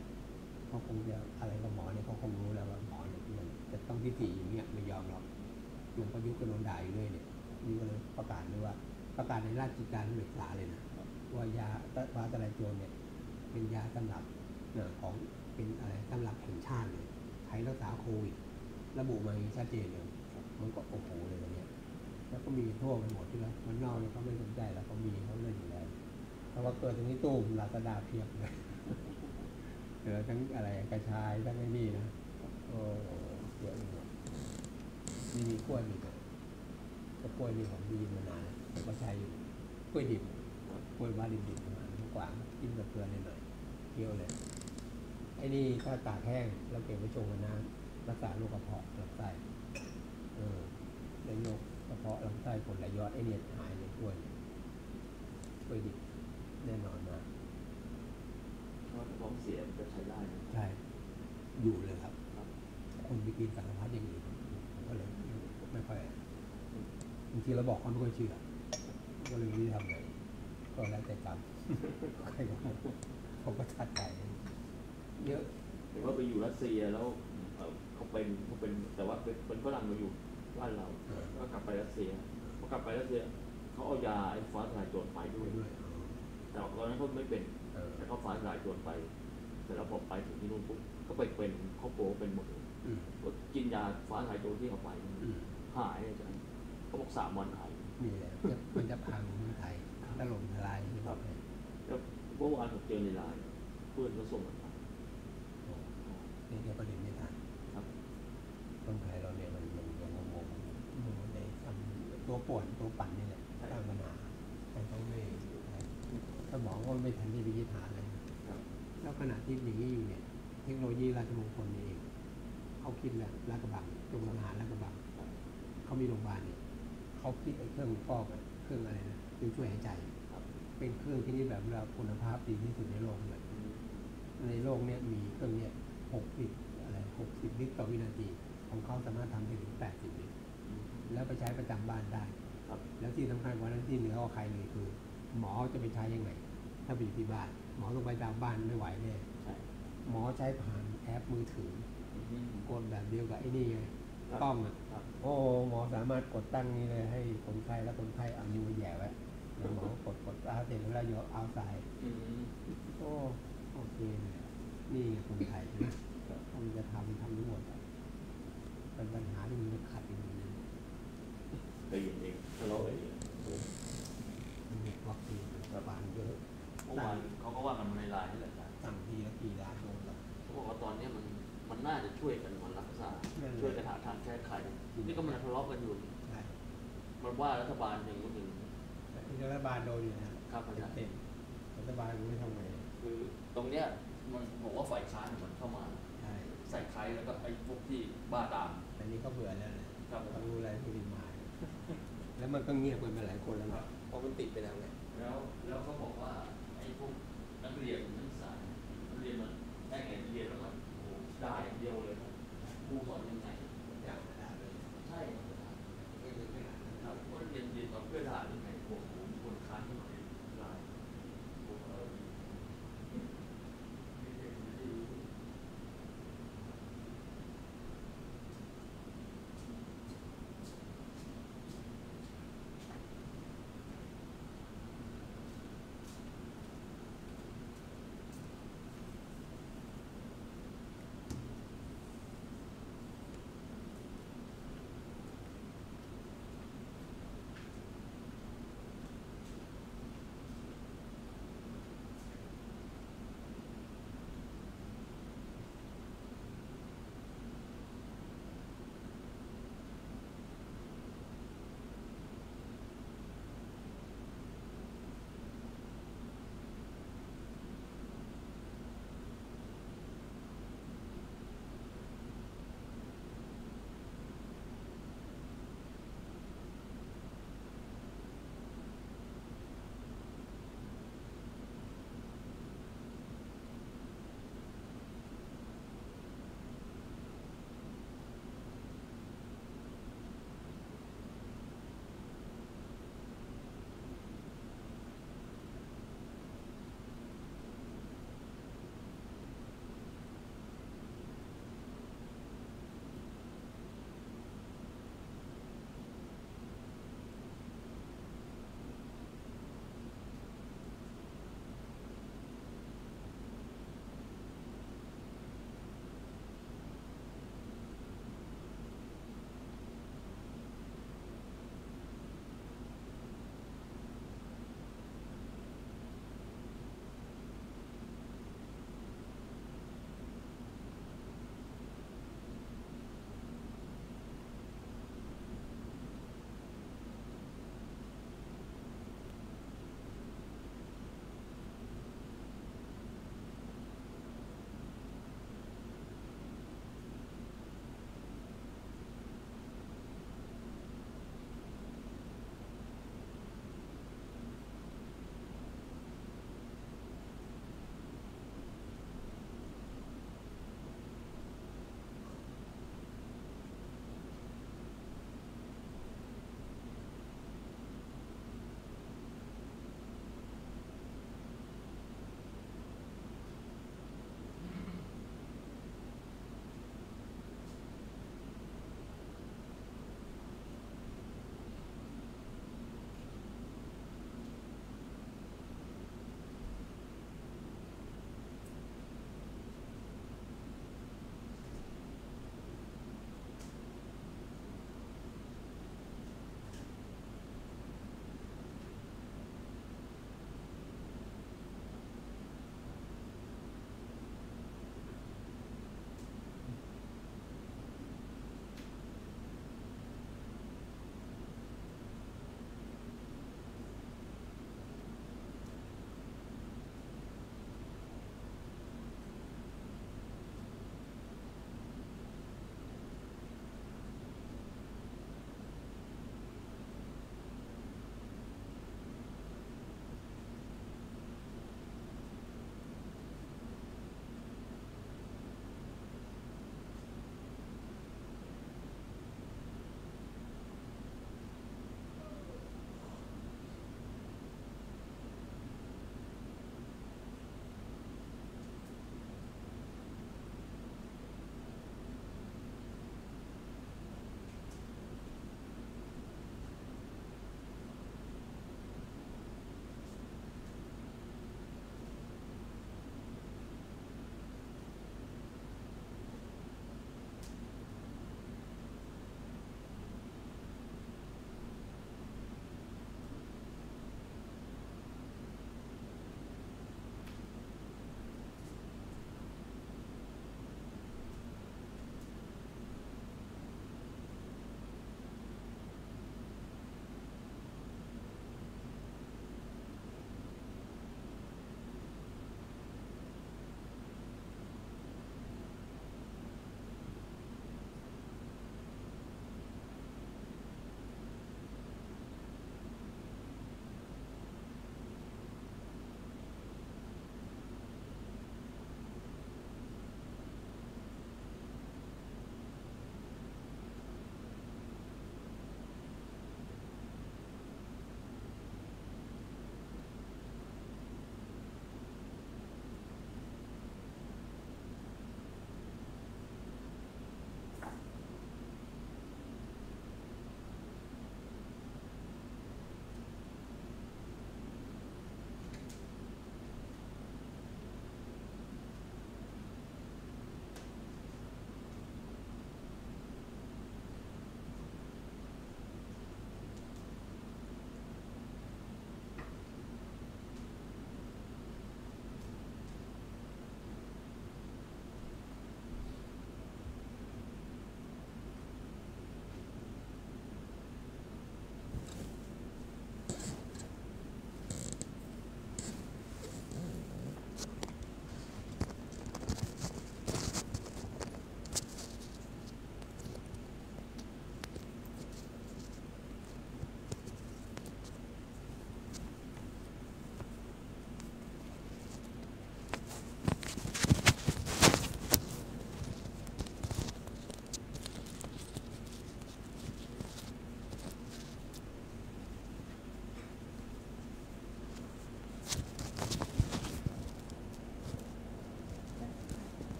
เขาคงจะอะไรกับหมอเนี่ยเขาคงรู้แล้วว่าหมอเนี่ยมันจะต้องพิถีอย่างเงี้ยไม่ยอมหรอกมันก็ยุคกระโดนด่าอยู่ด้วยเนี่ยนี่ก็เลยประกาศเลยว่าประกาศในราชกิจจานุเบกษาเลยนะว่ายาฟ้าตะไลโจรเนี่ยเป็นยาตำรับของเป็นอะไรตำรับแห่งชาติเลยใช้รักษาโควิดระบุมาชัดเจนเลยมันก็โอ้โหเลยตรงนี้แล้วก็มีทั่วมันหมดที่แล้วมันนอกเนี่ยเขาไม่สนใจแล้วเขามีเขาเล่นอยู่แล้วเพราะว่าเกิดตรงนี้ตู้ลาซาด้าเพียบเลยเหลือทั้งอะไรกระชายทั้งไอ้นี่นะโอ้เยอะเลยมีมีกล้วยมีกกล้วยมีของดีมานานผมก็ใช้อยู่กล้วยดิบกล้วยบ้าดิบดิบมาทั้งกว่างกินกับเกลือหน่อยๆเคี้ยวเลยไอ้นี่ถ้าตากแห้งแล้วเก็บไว้ชงกับน้ำรักษาโรคกระเพาะลำไส้เออในโรคกระเพาะลำไส้ผลไหลย้อนไอ้เนี่ยหายเลยกล้วยกล้วยดิบแน่นอนนะเพราะท้องเสียจะใช้ได้ใช่อยู่เลยครับคนไปกินสารพัดอย่างอื่นก็เลยไม่ค่อยบางทีเราบอกเขาไม่ค่อยเชื่อก็เลยไม่ได้ทำเลยก็แล้วแต่กรรมใครก็เขาก็ทัดใจเยอะแต่ว่าไปอยู่รัสเซียแล้วเขาเป็นเขาเป็นแต่ว่าเป็นฝรั่งมาอยู่บ้านเราก็กลับไปรัสเซียพอกลับไปรัสเซียเขาเอายาไอ้ฟ้าทลายโจรไปด้วยแต่ตอนนั้นเขาไม่เป็นแต่เขาฟ้าทลายโจรไปแต่เราบอกไปถึงที่นู่นปุ๊บเขาไปเป็นเขาโผล่เป็นหมดก็กินยาฟ้าทลายโจรที่เขาไปหายอาจารย์เขาบอกสามวันหายนี่แหละมันจะพังเมืองไทยถล่มทลายครับแล้วเมื่อวานผมเจอในไลน์เพื่อนเขาส่งมาเนี่ยประเด็นนี้นะคนไทยเราเนี่ยมันมันยังงงๆในทำตัวป่วนตัวปั่นนี่แหละสร้างปัญหาแต่ต้องไม่สมองก็ไม่ทันที่จะคิดหาเลยแล้วขณะที่อย่างนี้อยู่เนี่ยเทคโนโลยีราชมงคลนี่เองเขาคิดแบบลาดกระบังตรงอาหารลาดกระบังเขามีโรงพยาบาลเนี่ยเขาคิดไอ้เครื่องฟอกเครื่องอะไรนะคือช่วยหายใจเป็นเครื่องที่นี่แบบเราคุณภาพดีที่สุดในโลกเลยในโลกเนี่ยมีเครื่องเนี่ยหกสิบอะไรหกสิบลิตรต่อวินาทีของเขาสามารถทำได้ถึงแปดสิบลิตรแล้วไปใช้ประจำบ้านได้แล้วที่สำคัญกว่านั้นที่เหนือกว่าใครเลยคือหมอจะไปใช้ยังไงถ้าไปอยู่ที่บ้านหมอต้องไปตามบ้านไม่ไหวแน่หมอใช้ผ่านแอปมือถือกดแบบเดียวกับไอ้นี่ไงต้องอ่ะโอ้หมอสามารถกดตั้งนี้เลยให้คนไข้และคนไข้เอานิ้วแหย่ไว้หมอกดกดเอาเสร็จแล้วโยนเอาใส่โอ้โอเคนี่คนไทยนะคงจะทำทำทั้งหมดเป็นปัญหาที่มันจะขัดอย่างนี้แต่อย่างเองทะเลาะอะไรอย่างนี้มันมีวัคซีนระบาดเยอะเมื่อวานเขาก็ว่ามันในไลน์นี่แหละสั่งทีละกี่ล้านโดนแล้วเขาบอกว่าตอนนี้มันมันน่าจะช่วยกันมันรักษาช่วยกันหาทางแก้ไขนี่ก็มันทะเลาะกันอยู่มันว่ารัฐบาลอย่างนี้หนึ่งรัฐบาลโดนอยู่นะครับอาจารย์รัฐบาลรู้ไม่ทำไงคือตรงเนี้ยมันบอกว่าฝ่ายค้านมันเข้ามาใส่ใครแล้วก็ไอ้พวกที่บ้าตามอันนี้ก็เบื่อแล้วนะทำรู้อะไรที่ดีมาแล้วมันก็เงียบกันไปหลายคนแล้วนะเพราะมันติดไปแล้วไงแล้วแล้วเขาบอกว่าไอ้พวกนักเรียนนักศึกษานักเรียนมันได้เงินเรียนแล้วมันได้อย่างเดียวเลยครับผู้สอนยังไงอยากได้เลยใช่ไม่เรียนไม่ได้ครับคนเรียนเรียนตอนเพื่อทหารยังไงพวกผมคนค้านที่มาเรียนลาย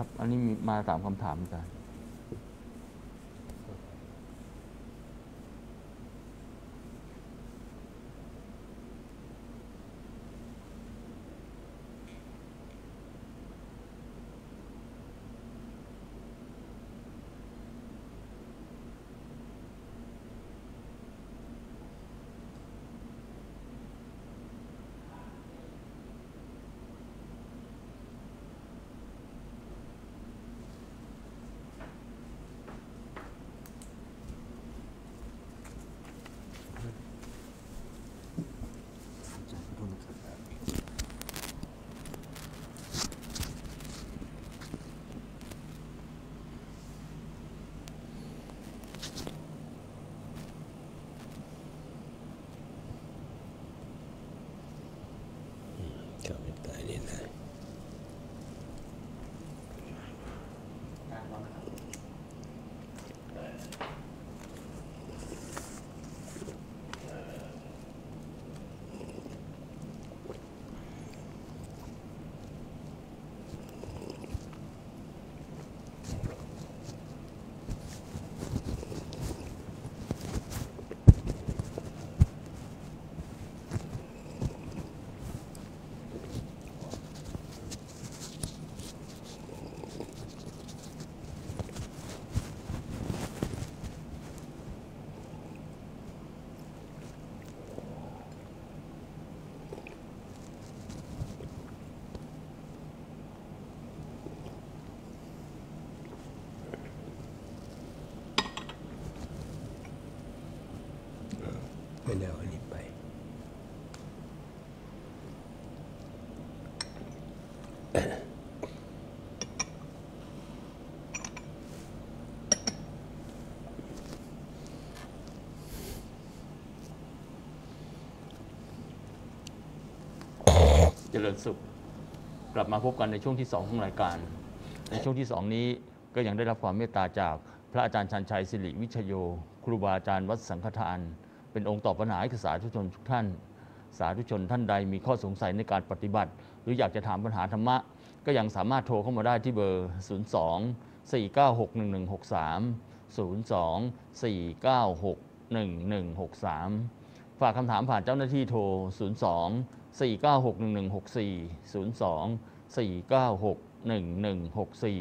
ครับอันนี้มาตามคำถามอาจารย์ไม่ได้เอาหนีไปเจริญสุขกลับมาพบกันในช่วงที่สองของรายการในช่วงที่สองนี้ก็ยังได้รับความเมตตาจากพระอาจารย์ชันชัยสิริวิชโยครูบาอาจารย์วัดสังฆทานเป็นองค์ตอบปัญหาให้สาธุชนทุกท่านสาธุชนท่านใดมีข้อสงสัยในการปฏิบัติหรืออยากจะถามปัญหาธรรมะก็ยังสามารถโทรเข้ามาได้ที่เบอร์ศูนย์ สอง สี่ เก้า หก หนึ่ง หนึ่ง หก สาม ศูนย์ สอง สี่ เก้า หก หนึ่ง หนึ่ง หก สาม ฝากคำถามผ่านเจ้าหน้าที่โทรศูนย์ สอง สี่ เก้า หก หนึ่ง หนึ่ง หก สี่ ศูนย์ สอง สี่ เก้า หก หนึ่ง หนึ่ง หก สี่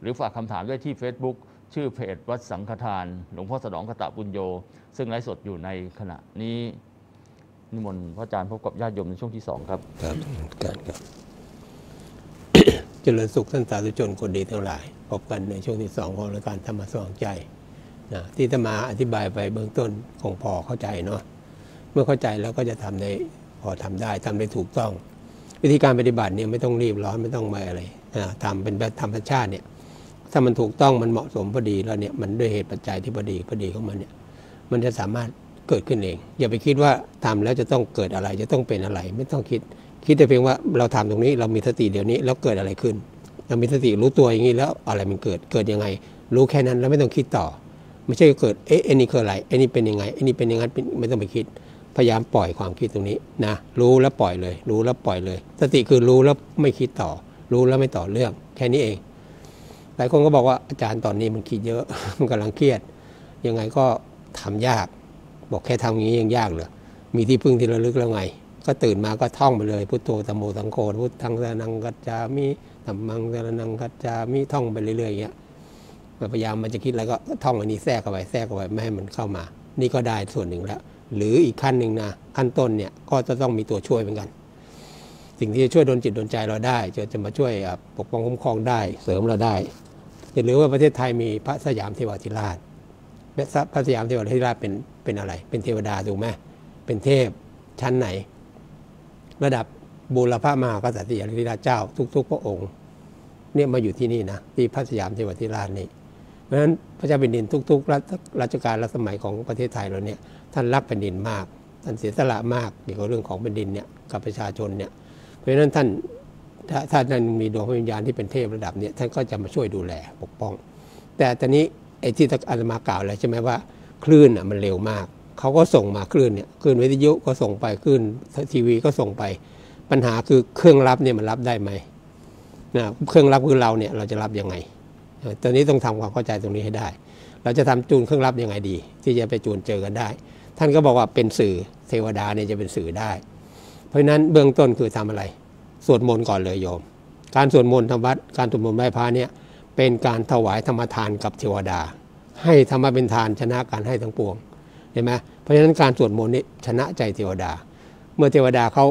หรือฝากคำถามได้ที่ เฟซบุ๊กชื่อเพจวัดสังฆทานหลวงพ่อสนองกตปุญโญซึ่งไลฟ์สดอยู่ในขณะนี้นิมนต์พระอาจารย์พบกับญาติโยมในช่วงที่สองครับครับการครับ เจริญสุขท่านสาธุชนคนดีทั้งหลายพบกันในช่วงที่สองของรายการธรรมะสว่างใจนะที่จะมาอธิบายไปเบื้องต้นคงพอเข้าใจเนาะเมื่อเข้าใจแล้วก็จะทำได้พอทำได้ทำได้ถูกต้องวิธีการปฏิบัติเนี่ยไม่ต้องรีบร้อนไม่ต้องมาอะไรนะทำเป็นแบบธรรมชาติเนี่ยถ้ามันถูกต้องมันเหมาะสมพอดีแล้วเนี่ยมันด้วยเหตุปัจจัยที่พอดีพอดีของมันเนี่ยมันจะสามารถเกิดขึ้นเองอย่าไปคิดว่าทำแล้วจะต้องเกิดอะไรจะต้องเป็นอะไรไม่ต้องคิดคิดแต่เพียงว่าเราทำตรงนี้เรามีสติเดี๋ยวนี้แล้วเกิดอะไรขึ้นเรามีสติรู้ตัวอย่างนี้แล้วอะไรมันเกิดเกิดยังไงรู้แค่นั้นแล้วไม่ต้องคิดต่อไม่ใช่เกิดเอ๊ะไอ้นี่คืออะไรไอ้นี่เป็นยังไงไอ้นี่เป็นยังไงไม่ต้องไปคิดพยายามปล่อยความคิดตรงนี้นะรู้แล้วปล่อยเลยรู้แล้วปล่อยเลยสติคือรู้แล้วไม่คิดต่อรู้แล้วไม่ต่อเรื่องแค่นี้เองหลายคนก็บอกว่าอาจารย์ตอนนี้มันคิดเยอะมันกำลังเครียดยังไงก็ทำยากบอกแค่ทำอย่างนี้ยังยากเลยมีที่พึ่งที่ระลึกแล้วไงก็ตื่นมาก็ท่องไปเลยพุทโธธัมโมสังโฆพุทธังสรณังคัจฉามิธัมมังสรณังคัจฉามิท่องไปเรื่อยๆอย่างเงี้ยพยายามมันจะคิดอะไรก็ท่องอันนี้แทรกเข้าไปแทรกเข้าไปไม่ให้มันเข้ามานี่ก็ได้ส่วนหนึ่งแล้วหรืออีกขั้นหนึ่งนะขั้นต้นเนี่ยก็จะต้องมีตัวช่วยเหมือนกันสิ่งที่จะช่วยดลจิตดลใจเราได้จะจะมาช่วยปกป้องคุ้มครองได้เสริมเราได้หรือว่าประเทศไทยมีพระสยามเทวาธิราชพระสยามเทวาธิราชเป็นเป็นอะไรเป็นเทวดาถูกไหมเป็นเทพชั้นไหนระดับบูรพามหากษัตริยาธิราชเจ้าทุกๆพระองค์เนี่ยมาอยู่ที่นี่นะที่พระสยามเทวาธิราชนี่เพราะฉะนั้นพระเจ้าแผ่นดินทุกๆรัชกาลรัชสมัยของประเทศไทยเราเนี่ยท่านรักแผ่นดินมากท่านเสียสละมากเกี่ยวกับเรื่องของแผ่นดินเนี่ยกับประชาชนเนี่ยเพราะฉะนั้นท่านถ้าท่านมีดวงวิญญาณที่เป็นเทพระดับเนี่ยท่านก็จะมาช่วยดูแลปกป้องแต่ตอนนี้ไอ้ที่อาตมากล่าวแล้วใช่ไหมว่าคลื่นอ่ะมันเร็วมากเขาก็ส่งมาคลื่นเนี่ยคลื่นวิทยุก็ส่งไปคลื่นทีวีก็ส่งไปปัญหาคือเครื่องรับเนี่ยมันรับได้ไหม เครื่องรับคือเราเนี่ยเราจะรับยังไงตอนนี้ต้องทำความเข้าใจตรงนี้ให้ได้เราจะทำจูนเครื่องรับยังไงดีที่จะไปจูนเจอกันได้ท่านก็บอกว่าเป็นสื่อเทวดาเนี่ยจะเป็นสื่อได้เพราะฉะนั้นเบื้องต้นคือทำอะไรสวดมนต์ก่อนเลยโยมการสวดมนต์ทำวัดการสวดมนต์ไหว้พระเนี่ยเป็นการถวายธรรมทานกับเทวดาให้ธรรมเป็นทานชนะการให้ทั้งปวงเห็นไหมเพราะฉะนั้นการสวดมนต์นี้ชนะใจเทวดาเมื่อเทวดาเขา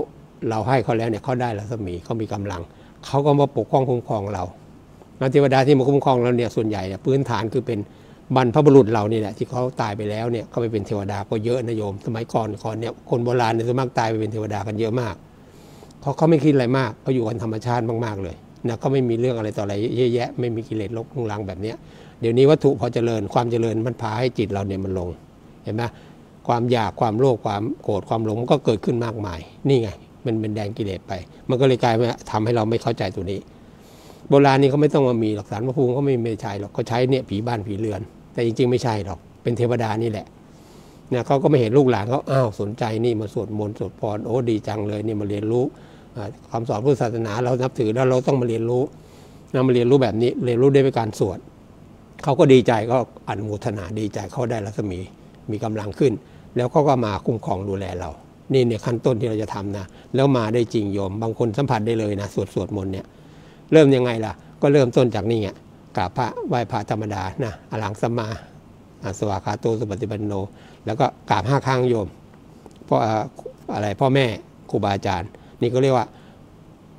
เราให้เขาแล้วเนี่ยเขาได้รัศมีเขามีกำลังเขาก็มาปกป้องคุ้มครองเราเทวดาที่มาคุ้มครองเราเนี่ยส่วนใหญ่เนี่ยพื้นฐานคือเป็นบรรพบุรุษเรานี่แหละที่เขาตายไปแล้วเนี่ยเขาไปเป็นเทวดาก็เยอะนะโยมสมัยก่อนก่อนเนี่ยคนโบราณเนี่ยส่วนมากตายไปเป็นเทวดากันเยอะมากเขาเขาไม่คิดอะไรมากเขาอยู่กันธรรมชาติมากๆเลยนะเขาไม่มีเรื่องอะไรต่ออะไรเยอะแยะไม่มีกิเลสลกลุงลังแบบเนี้ยเดี๋ยวนี้วัตถุพอเจริญความเจริญมันพาให้จิตเราเนี่ยมันลงเห็นไหมความอยากความโลภความโกรธความหลงก็เกิดขึ้นมากมายนี่ไงมันเป็นแดงกิเลสไปมันก็เลยกลายมาทำให้เราไม่เข้าใจตัวนี้โบราณนี่เขาไม่ต้องมามีหลักฐานพระภูมิเขาไม่ไม่ใช่หรอกเขาใช้เนี่ยผีบ้านผีเรือนแต่จริงๆไม่ใช่หรอกเป็นเทวดานี่แหละเนี่ยเขาก็ไม่เห็นลูกหลานเขาอ้าวสนใจนี่มาสวดมนต์สวดพรโอ้ดีจังเลยนี่มาเรียนรู้คำสอนพุทธศาสนาเรานับถือแล้วเราต้องมาเรียนรู้นำมาเรียนรู้แบบนี้เรียนรู้ได้ด้วยการสวดเขาก็ดีใจก็อนุโมทนาดีใจเขาได้รัศมีมีกำลังขึ้นแล้วเขาก็มาคุ้มครองดูแลเรานี่เนี่ยขั้นต้นที่เราจะทำนะแล้วมาได้จริงโยมบางคนสัมผัสได้เลยนะสวดสวดมนต์เนี่ยเริ่มยังไงล่ะก็เริ่มต้นจากนี่ไงกราบพระไหว้พระธรรมดานะอรหังสัมมาสวากขาโตสุปฏิปันโนแล้วก็กราบห้าครั้งโยมพ่ออะไรพ่อแม่ครูบาอาจารย์นี่ก็เรียกว่า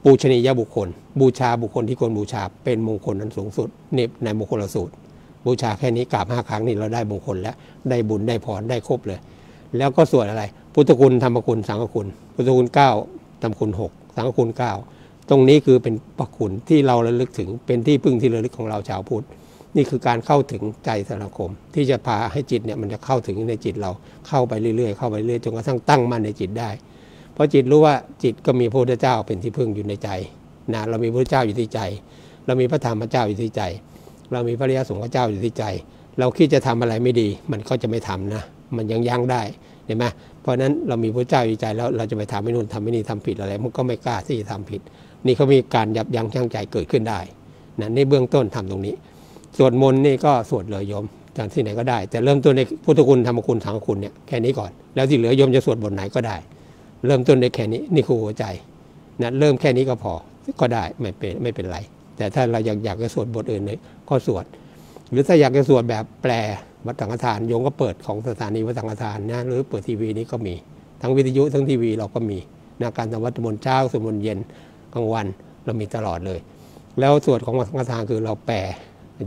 ปูชนียบุคคลบูชาบุคคลที่ควรบูชาเป็นมงคลนั้นสูงสุดนี่ในมงคลสูตรบูชาแค่นี้กราบห้าครั้งนี่เราได้มงคลแล้วได้บุญได้พรได้ครบเลยแล้วก็สวดอะไรพุทธคุณธรรมคุณสังฆคุณพุทธคุณเก้าธรรมคุณหกสังฆคุณเก้าตรงนี้คือเป็นพระคุณที่เราระลึกถึงเป็นที่พึ่งที่ระลึกของเราชาวพุทธนี่คือการเข้าถึงใจสังคมที่จะพาให้จิตเนี่ยมันจะเข้าถึงในจิตเราเข้าไปเรื่อยๆเข้าไปเรื่อยจนกระทั่งตั้งมั่นในจิตได้เพราะจิตรู้ว่าจิตก็มีพระพุทธเจ้าเป็นที่พึ่งอยู่ในใจนะเรามีพระพุทธเจ้าอยู่ที่ใจเรามีพระธรรมเจ้าอยู่ที่ใจเรามีพระอริยสงฆ์เจ้าอยู่ที่ใจเราคิดจะทำอะไรไม่ดีมันก็จะไม่ทำนะมันยังยั้งได้เห็นไหมเพราะฉะนั้นเรามีพระเจ้าอยู่ใจแล้วเราจะไปทำไม่นู่นทำไม่นี่ทำผิดอะไรมันก็ไม่กล้าที่จะทำผิดนี่เขามีการยับยั้งชั่งใจเกิดขึ้นได้นั่นในเบื้องต้นทำตรงนี้สวดมนต์นี่ก็สวดเลยโยมจากที่ไหนก็ได้แต่เริ่มต้นในพุทธคุณธรรมคุณสังฆคุณเนี่ยแค่นี้ก่อนแล้วที่เหลือโยมจะสวดบทไหนก็ได้เริ่มต้นได้แค่นี้นี่คือหัวใจนะเริ่มแค่นี้ก็พอก็ได้ไม่เป็นไม่เป็นไรแต่ถ้าเราอยากอยากจะสวดบทอื่นเลยก็สวดหรือถ้าอยากจะสวดแบบแปลวัดสังฆทานโยมก็เปิดของสถานีวัดสังฆทานนะหรือเปิดทีวีนี้ก็มีทั้งวิทยุทั้งทีวีเราก็มีนะการทำวัดมนต์เช้าสวดมนต์เย็นกลางวันเรามีตลอดเลยแล้วสวดของวัดสังฆทานคือเราแปล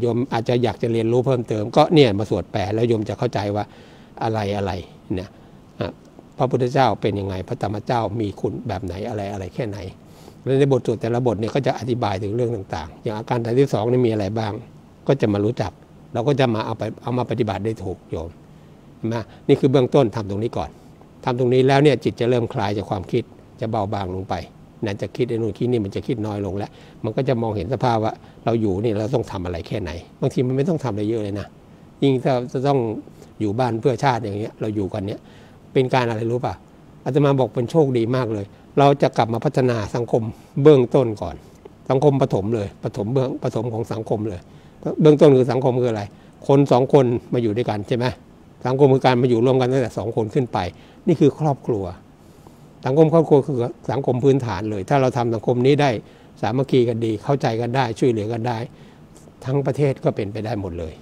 โยมอาจจะอยากจะเรียนรู้เพิ่มเติมก็เนี่ยมาสวดแปลแล้วโยมจะเข้าใจว่าอะไรอะไรเนี่ยพระพุทธเจ้าเป็นยังไงพระธรรมเจ้ามีคุณแบบไหนอะไรอะไรแค่ไหนแล้วในบทสวดแต่ละบทเนี่ยก็จะอธิบายถึงเรื่องต่างๆอย่างอาการฐานที่สองนี่มีอะไรบ้างก็จะมารู้จักเราก็จะมาเอาไปเอามาปฏิบัติได้ถูกโยมเห็นไหมนี่คือเบื้องต้นทำตรงนี้ก่อนทำตรงนี้แล้วเนี่ยจิตจะเริ่มคลายจากความคิดจะเบาบางลงไปนั่นจะคิดไอ้นู่นคิดนี่มันจะคิดน้อยลงแล้วมันก็จะมองเห็นสภาพว่าเราอยู่นี่เราต้องทำอะไรแค่ไหนบางทีมันไม่ต้องทำอะไรเยอะเลยนะยิ่งถ้าจะต้องอยู่บ้านเพื่อชาติอย่างเงี้ยเราอยู่กันเนี่ยเป็นการอะไรรู้ป่ะอาตมาบอกเป็นโชคดีมากเลยเราจะกลับมาพัฒนาสังคมเบื้องต้นก่อนสังคมปฐมเลยปฐมเบื้องปฐมของสังคมเลยเบื้องต้นคือสังคมคืออะไรคนสองคนมาอยู่ด้วยกันใช่ไหมสังคมคือการมาอยู่ร่วมกันตั้งแต่สองคนขึ้นไปนี่คือครอบครัวสังคมครอบครัวคือสังคมพื้นฐานเลยถ้าเราทำสังคมนี้ได้สามัคคีกันดีเข้าใจกันได้ช่วยเหลือกันได้ทั้งประเทศก็เป็นไปได้หมดเลย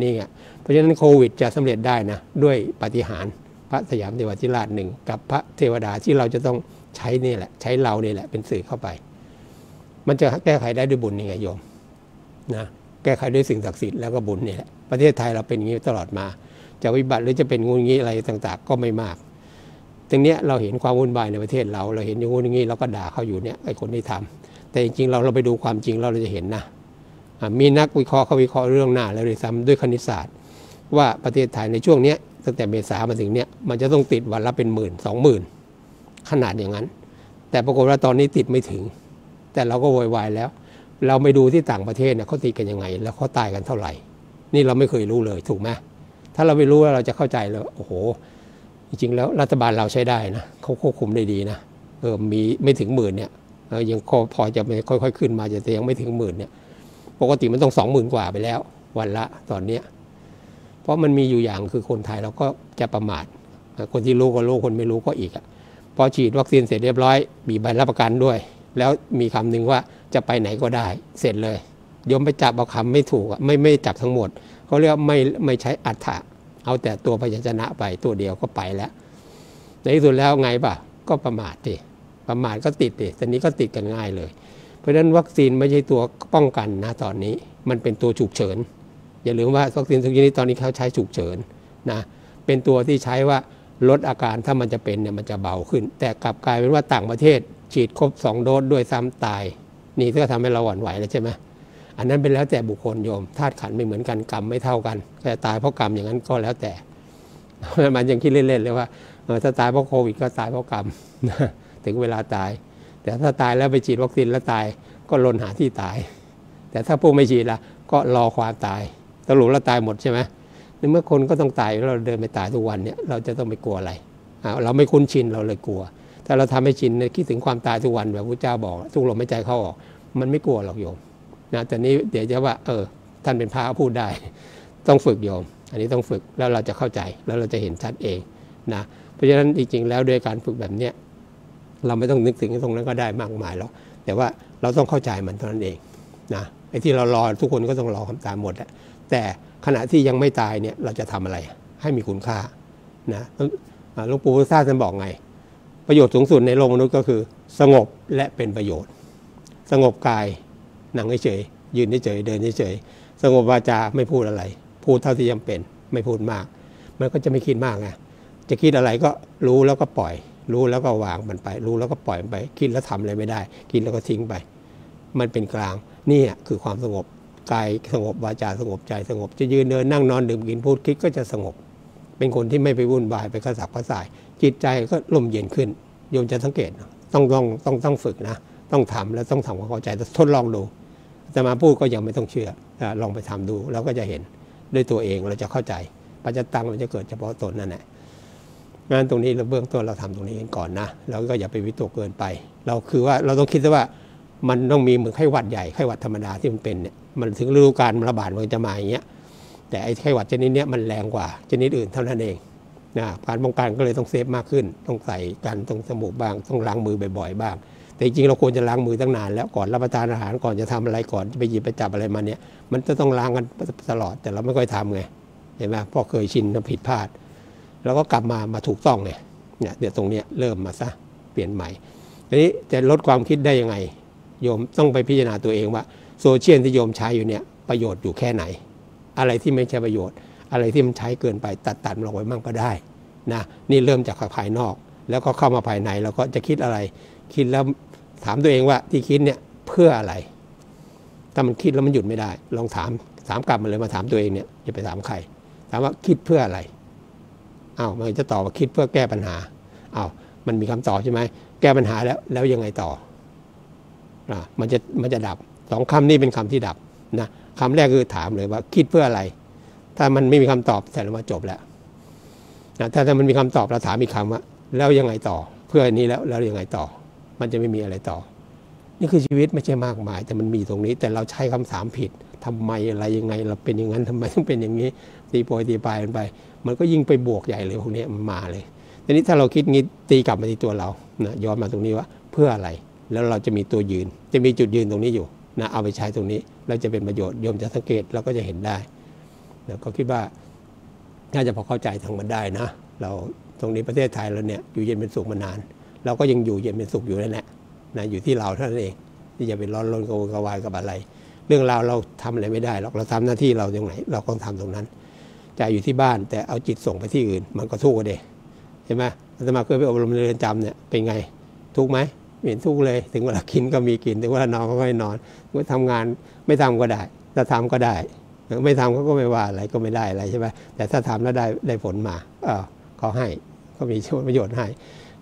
นี่ไงเพราะฉะนั้นโควิดจะสำเร็จได้นะด้วยปาฏิหาริย์พระสยามเทวทิราชหนึ่งกับพระเทวดาที่เราจะต้องใช้นี่แหละใช้เราเนี่ยแหละเป็นสื่อเข้าไปมันจะแก้ไขได้ด้วยบุญนี่ไงโยมนะแก้ไขด้วยสิ่งศักดิ์สิทธิ์แล้วก็บุญนี่แหละประเทศไทยเราเป็นอย่างนี้ตลอดมาจะวิบัติหรือจะเป็นงูงี้อะไรต่างๆก็ไม่มากตรงเนี้ยเราเห็นความวุ่นวายในประเทศเราเราเห็นอย่างงูงี้เราก็ด่าเขาอยู่เนี่ยไอ้คนที่ทำแต่จริงๆเราเราไปดูความจริงเราเราจะเห็นนะมีนักวิเคราะห์เขาวิเคราะห์เรื่องหน้าแล้วเลยซ้ำด้วยคณิตศาสตร์ว่าประเทศไทยในช่วงเนี้ยตั้งแต่เมษามาถึงเนี่ยมันจะต้องติดวันละเป็นหมื่นสองหมื่นขนาดอย่างนั้นแต่ปรากฏว่าตอนนี้ติดไม่ถึงแต่เราก็โวยวายแล้วเราไม่ดูที่ต่างประเทศเนี่ยเขาติดกันยังไงแล้วเขาตายกันเท่าไหร่นี่เราไม่เคยรู้เลยถูกไหมถ้าเราไม่รู้แล้วเราจะเข้าใจแล้วโอ้โหจริงๆแล้วรัฐบาลเราใช้ได้นะเขาควบคุมได้ดีนะเออมีไม่ถึงหมื่นเนี่ย ยังพอจะค่อยๆขึ้นมาแต่ยังไม่ถึงหมื่นเนี่ยปกติมันต้องสองหมื่นกว่าไปแล้ววันละตอนเนี้ยเพราะมันมีอยู่อย่างคือคนไทยเราก็จะประมาทคนที่รู้ก็รู้คนไม่รู้ก็อีกอ่ะพอฉีดวัคซีนเสร็จเรียบร้อยมีใบรับประกันด้วยแล้วมีคำหนึ่งว่าจะไปไหนก็ได้เสร็จเลยยมไปจับเอาคำไม่ถูกไม่ไม่จับทั้งหมดเขาเรียกไม่ไม่ใช้อัฏฐะเอาแต่ตัวพยัญชนะไปตัวเดียวก็ไปแล้วในที่สุดแล้วไงป่ะก็ประมาทดิประมาทก็ติดดิตอนนี้ก็ติดกันง่ายเลยเพราะฉะนั้นวัคซีนไม่ใช่ตัวป้องกันนะตอนนี้มันเป็นตัวฉุกเฉินอย่าลืมว่าวัคซีนทุกชนิดตอนนี้เขาใช้ฉุกเฉินนะเป็นตัวที่ใช้ว่าลดอาการถ้ามันจะเป็นเนี่ยมันจะเบาขึ้นแต่กลับกลายเป็นว่าต่างประเทศฉีดครบสองโดสด้วยซ้ำตายนี่ก็ทำให้เราหวั่นไหวแล้วใช่ไหมอันนั้นเป็นแล้วแต่บุคคลโยมธาตุขันธ์ไม่เหมือนกันกรรมไม่เท่ากันแต่ตายเพราะกรรมอย่างนั้นก็แล้วแต่มันยังคิดเล่นๆเลยว่าถ้าตายเพราะโควิดก็ตายเพราะกรรมถึงเวลาตายแต่ถ้าตายแล้วไปฉีดวัคซีนแล้วตายก็ลนหาที่ตายแต่ถ้าพวกไม่ฉีดละก็รอความตายตลอดแล้วตายหมดใช่ไหมในเมื่อคนก็ต้องตายแล้วเราเดินไปตายทุกวันเนี่ยเราจะต้องไปกลัวอะไรเราไม่คุ้นชินเราเลยกลัวถ้าเราทำให้ชินคิดถึงความตายทุกวันแบบพระเจ้าบอกทุกลมหายใจเข้าออกมันไม่กลัวหรอกโยมนะแต่นี้เดี๋ยวจะว่าเออท่านเป็นพระพูดได้ต้องฝึกโยมอันนี้ต้องฝึกแล้วเราจะเข้าใจแล้วเราจะเห็นชัดเองนะเพราะฉะนั้นจริงๆแล้วด้วยการฝึกแบบเนี้ยเราไม่ต้องนึกถึงตรงนั้นก็ได้มากมายหรอกแต่ว่าเราต้องเข้าใจมันเท่านั้นเองนะไอ้ที่เรารอทุกคนก็ต้องรอคำตามหมดแหละแต่ขณะที่ยังไม่ตายเนี่ยเราจะทำอะไรให้มีคุณค่านะหลวงปู่พุทธทาสท่านบอกไงประโยชน์สูงสุดในโลกมนุษย์ก็คือสงบและเป็นประโยชน์สงบกายนั่งเฉยยืนเฉยเดินเฉยสงบวาจาไม่พูดอะไรพูดเท่าที่จำเป็นไม่พูดมากมันก็จะไม่คิดมากไงจะคิดอะไรก็รู้แล้วก็ปล่อยรู้แล้วก็วางมันไปรู้แล้วก็ปล่อยมันไปคิดแล้วทำอะไรไม่ได้คิดแล้วก็ทิ้งไปมันเป็นกลางนี่คือความสงบกายสงบวาจาสงบใจสงบจะยืนเดินนั่งนอนดื่มกินพูดคิดก็จะสงบเป็นคนที่ไม่ไปวุ่นวายไปกระสับกระส่ายจิตใจก็ร่มเย็นขึ้นโยมจะสังเกตต้องต้องต้องต้องฝึกนะต้องทำแล้วต้องทำความเข้าใจทดลองดูแต่มาพูดก็ยังไม่ต้องเชื่อลองไปทำดูเราก็จะเห็นด้วยตัวเองเราจะเข้าใจปัจจตังมันจะเกิดเฉพาะตนนั่นแหละงานตรงนี้เราเบื้องต้นเราทำตรงนี้กันก่อนนะแล้วก็อย่าไปวิตกเกินไปเราคือว่าเราต้องคิดว่ามันต้องมีเหมือนไข้หวัดใหญ่ไข้หวัดธรรมดาที่มันเป็นเนี่ยมันถึงฤดูกาลระบาดมันจะมาอย่างเงี้ยแต่ไอ้ไข้หวัดชนิดนี้มันแรงกว่าชนิดอื่นเท่านั้นเองนะการป้องกันก็เลยต้องเซฟมากขึ้นต้องใส่กันต้องสมูบบ้างต้องล้างมือบ่อยๆบ้างแต่จริงเราควรจะล้างมือตั้งนานแล้วก่อนรับประทานอาหารก่อนจะทำอะไรก่อนจะไปหยิบไปจับอะไรมาเนี่ยมันจะต้องล้างกันตลอดแต่เราไม่ค่อยทำไงเห็นไหมพอเคยชินเราผิดพลาดแล้วก็กลับมามาถูกต้องไงเนี่ยเดี๋ยวตรงเนี้ยเริ่มมาซะเปลี่ยนใหม่ทีนี้จะลดความคิดได้ยังไงโยมต้องไปพิจารณาตัวเองว่าโซเชียลที่โยมใช้อยู่เนี่ยประโยชน์อยู่แค่ไหนอะไรที่ไม่ใช่ประโยชน์อะไรที่มันใช้เกินไปตัดตัดมันออกไปมั่งก็ได้นะนี่เริ่มจากภายนอกแล้วก็เข้ามาภายในเราก็จะคิดอะไรคิดแล้วถามตัวเองว่าที่คิดเนี่ยเพื่ออะไรถ้ามันคิดแล้วมันหยุดไม่ได้ลองถามถามกลับมาเลยมาถามตัวเองเนี่ยอย่าไปถามใครถามว่าคิดเพื่ออะไรอ้าวมันจะตอบว่าคิดเพื่อแก้ปัญหาอ้าวมันมีคำตอบใช่ไหมแก้ปัญหาแล้วแล้วยังไงต่ออ่ะมันจะมันจะดับสองคำนี้เป็นคำที่ดับนะคำแรกคือถามเลยว่าคิดเพื่ออะไรถ้ามันไม่มีคำตอบแต่เรามาจบแล้วนะถ้าถ้ามันมีคำตอบเราถามอีกคำว่าแล้วยังไงต่อเพื่ออันนี้แล้วแล้วยังไงต่อมันจะไม่มีอะไรต่อนี่คือชีวิตไม่ใช่มากมายแต่มันมีตรงนี้แต่เราใช้คำถามผิดทำไมอะไรยังไงเราเป็นอย่างนั้นทำไมต้องเป็นอย่างนี้ตีโพยตีปลายกันไปมันก็ยิ่งไปบวกใหญ่เลยพวกนี้มันมาเลยทีนี้ถ้าเราคิดงี้ตีกลับมาที่ตัวเรานะย้อนมาตรงนี้ว่าเพื่ออะไรแล้วเราจะมีตัวยืนจะมีจุดยืนตรงนี้อยู่นะเอาไปใช้ตรงนี้เราจะเป็นประโยชน์โยมจะสังเกตเราก็จะเห็นได้แล้วก็คิดว่าน่าจะพอเข้าใจทางมันได้นะเราตรงนี้ประเทศไทยเราเนี่ยอยู่เย็นเป็นสุขมานานเราก็ยังอยู่เย็นเป็นสุขอยู่นั่นแหละนะอยู่ที่เราเท่านั้นเองที่จะเป็นร้อนรนกระวนกระวายกับอะไรเรื่องราวเราทำอะไรไม่ได้หรอกเราทำหน้าที่เราตรงไหนเราก็ทำตรงนั้นใจอยู่ที่บ้านแต่เอาจิตส่งไปที่อื่นมันก็ทุกข์เด้ใช่ไหมอาตมาเคยไปอบรมในเรือนจำเนี่ยเป็นไงทุกข์ไหมเห็นทุกเลยถึงเวลากินก็มีกินถึงเวลานอนก็ไม่นอนไม่ทำงานไม่ทำก็ได้ถ้าทำก็ได้ไม่ทำเขาก็ไม่ว่าอะไรก็ไม่ได้อะไรใช่ไหมแต่ถ้าทำแล้วได้ได้ผลมาเออเขาให้ก็มีประโยชน์ให้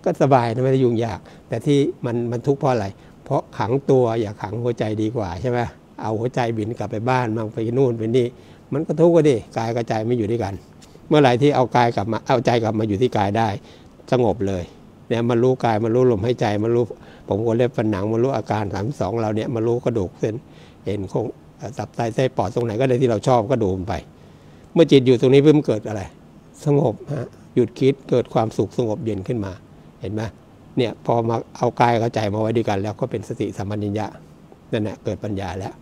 ก็สบายนะไม่ได้ยุ่งยากแต่ที่มันมันทุกข์เพราะอะไรเพราะขังตัวอย่าขังหัวใจดีกว่าใช่ไหมเอาหัวใจบินกลับไปบ้านมั่งไปนู่นไปนี่มันก็ทุกข์ก็ดิกายกับใจไม่อยู่ด้วยกันเมื่อไหร่ที่เอากายกลับมาเอาใจกลับมาอยู่ที่กายได้สงบเลย เนี่ยมารู้กายมารู้ลมหายใจมารู้ผมก็เล็บฝันหนังมารู้อาการสามสิบสองเราเนี่ยมารู้กระดูกเส้นเอ็นโค้งตับไตไส้ปอดตรงไหนก็ได้ที่เราชอบก็ดูมันไปเมื่อจิตอยู่ตรงนี้เพิ่มเกิดอะไรสงบฮะหยุดคิดเกิดความสุขสงบเย็นขึ้นมาเห็นไหมเนี่ยพอมาเอากายเข้าใจมาไว้ด้วยกันแล้วก็เป็นสติสัมปชัญญะนั่นแหละเกิดปัญญาแล้ว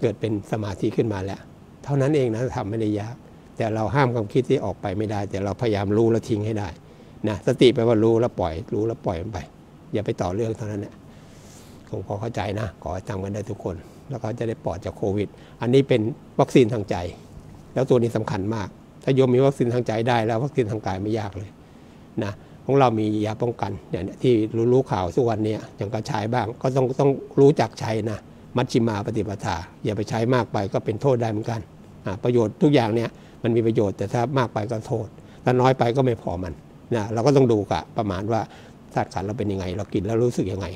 เกิดเป็นสมาธิขึ้นมาแล้วเท่านั้นเองนะทำไม่ได้ยากแต่เราห้ามความคิดที่ออกไปไม่ได้แต่เราพยายามรู้และทิ้งให้ได้นะสติแปลว่ารู้แล้วปล่อยรู้แล้วปล่อยมันไปอย่าไปต่อเรื่องเท่านั้นแหละคงพอเข้าใจนะขอจำกันได้ทุกคนแล้วก็จะได้ปลอดจากโควิดอันนี้เป็นวัคซีนทางใจแล้วตัวนี้สำคัญมากถ้าโยมมีวัคซีนทางใจได้แล้ววัคซีนทางกายไม่ยากเลยนะของเรามียาป้องกันอย่างที่รู้ข่าวทุกวันนี้อย่างกระชายบ้างก็ต้องต้องรู้จักใช้นะมัชฌิมาปฏิปทาอย่าไปใช้มากไปก็เป็นโทษได้เหมือนกันประโยชน์ทุกอย่างเนี่ยมันมีประโยชน์แต่ถ้ามากไปก็โทษถ้าน้อยไปก็ไม่พอมันนะเราก็ต้องดูกะประมาณว่าธาตุขันธ์เราเป็นยังไงเรากินแล้วรู้สึกยังไง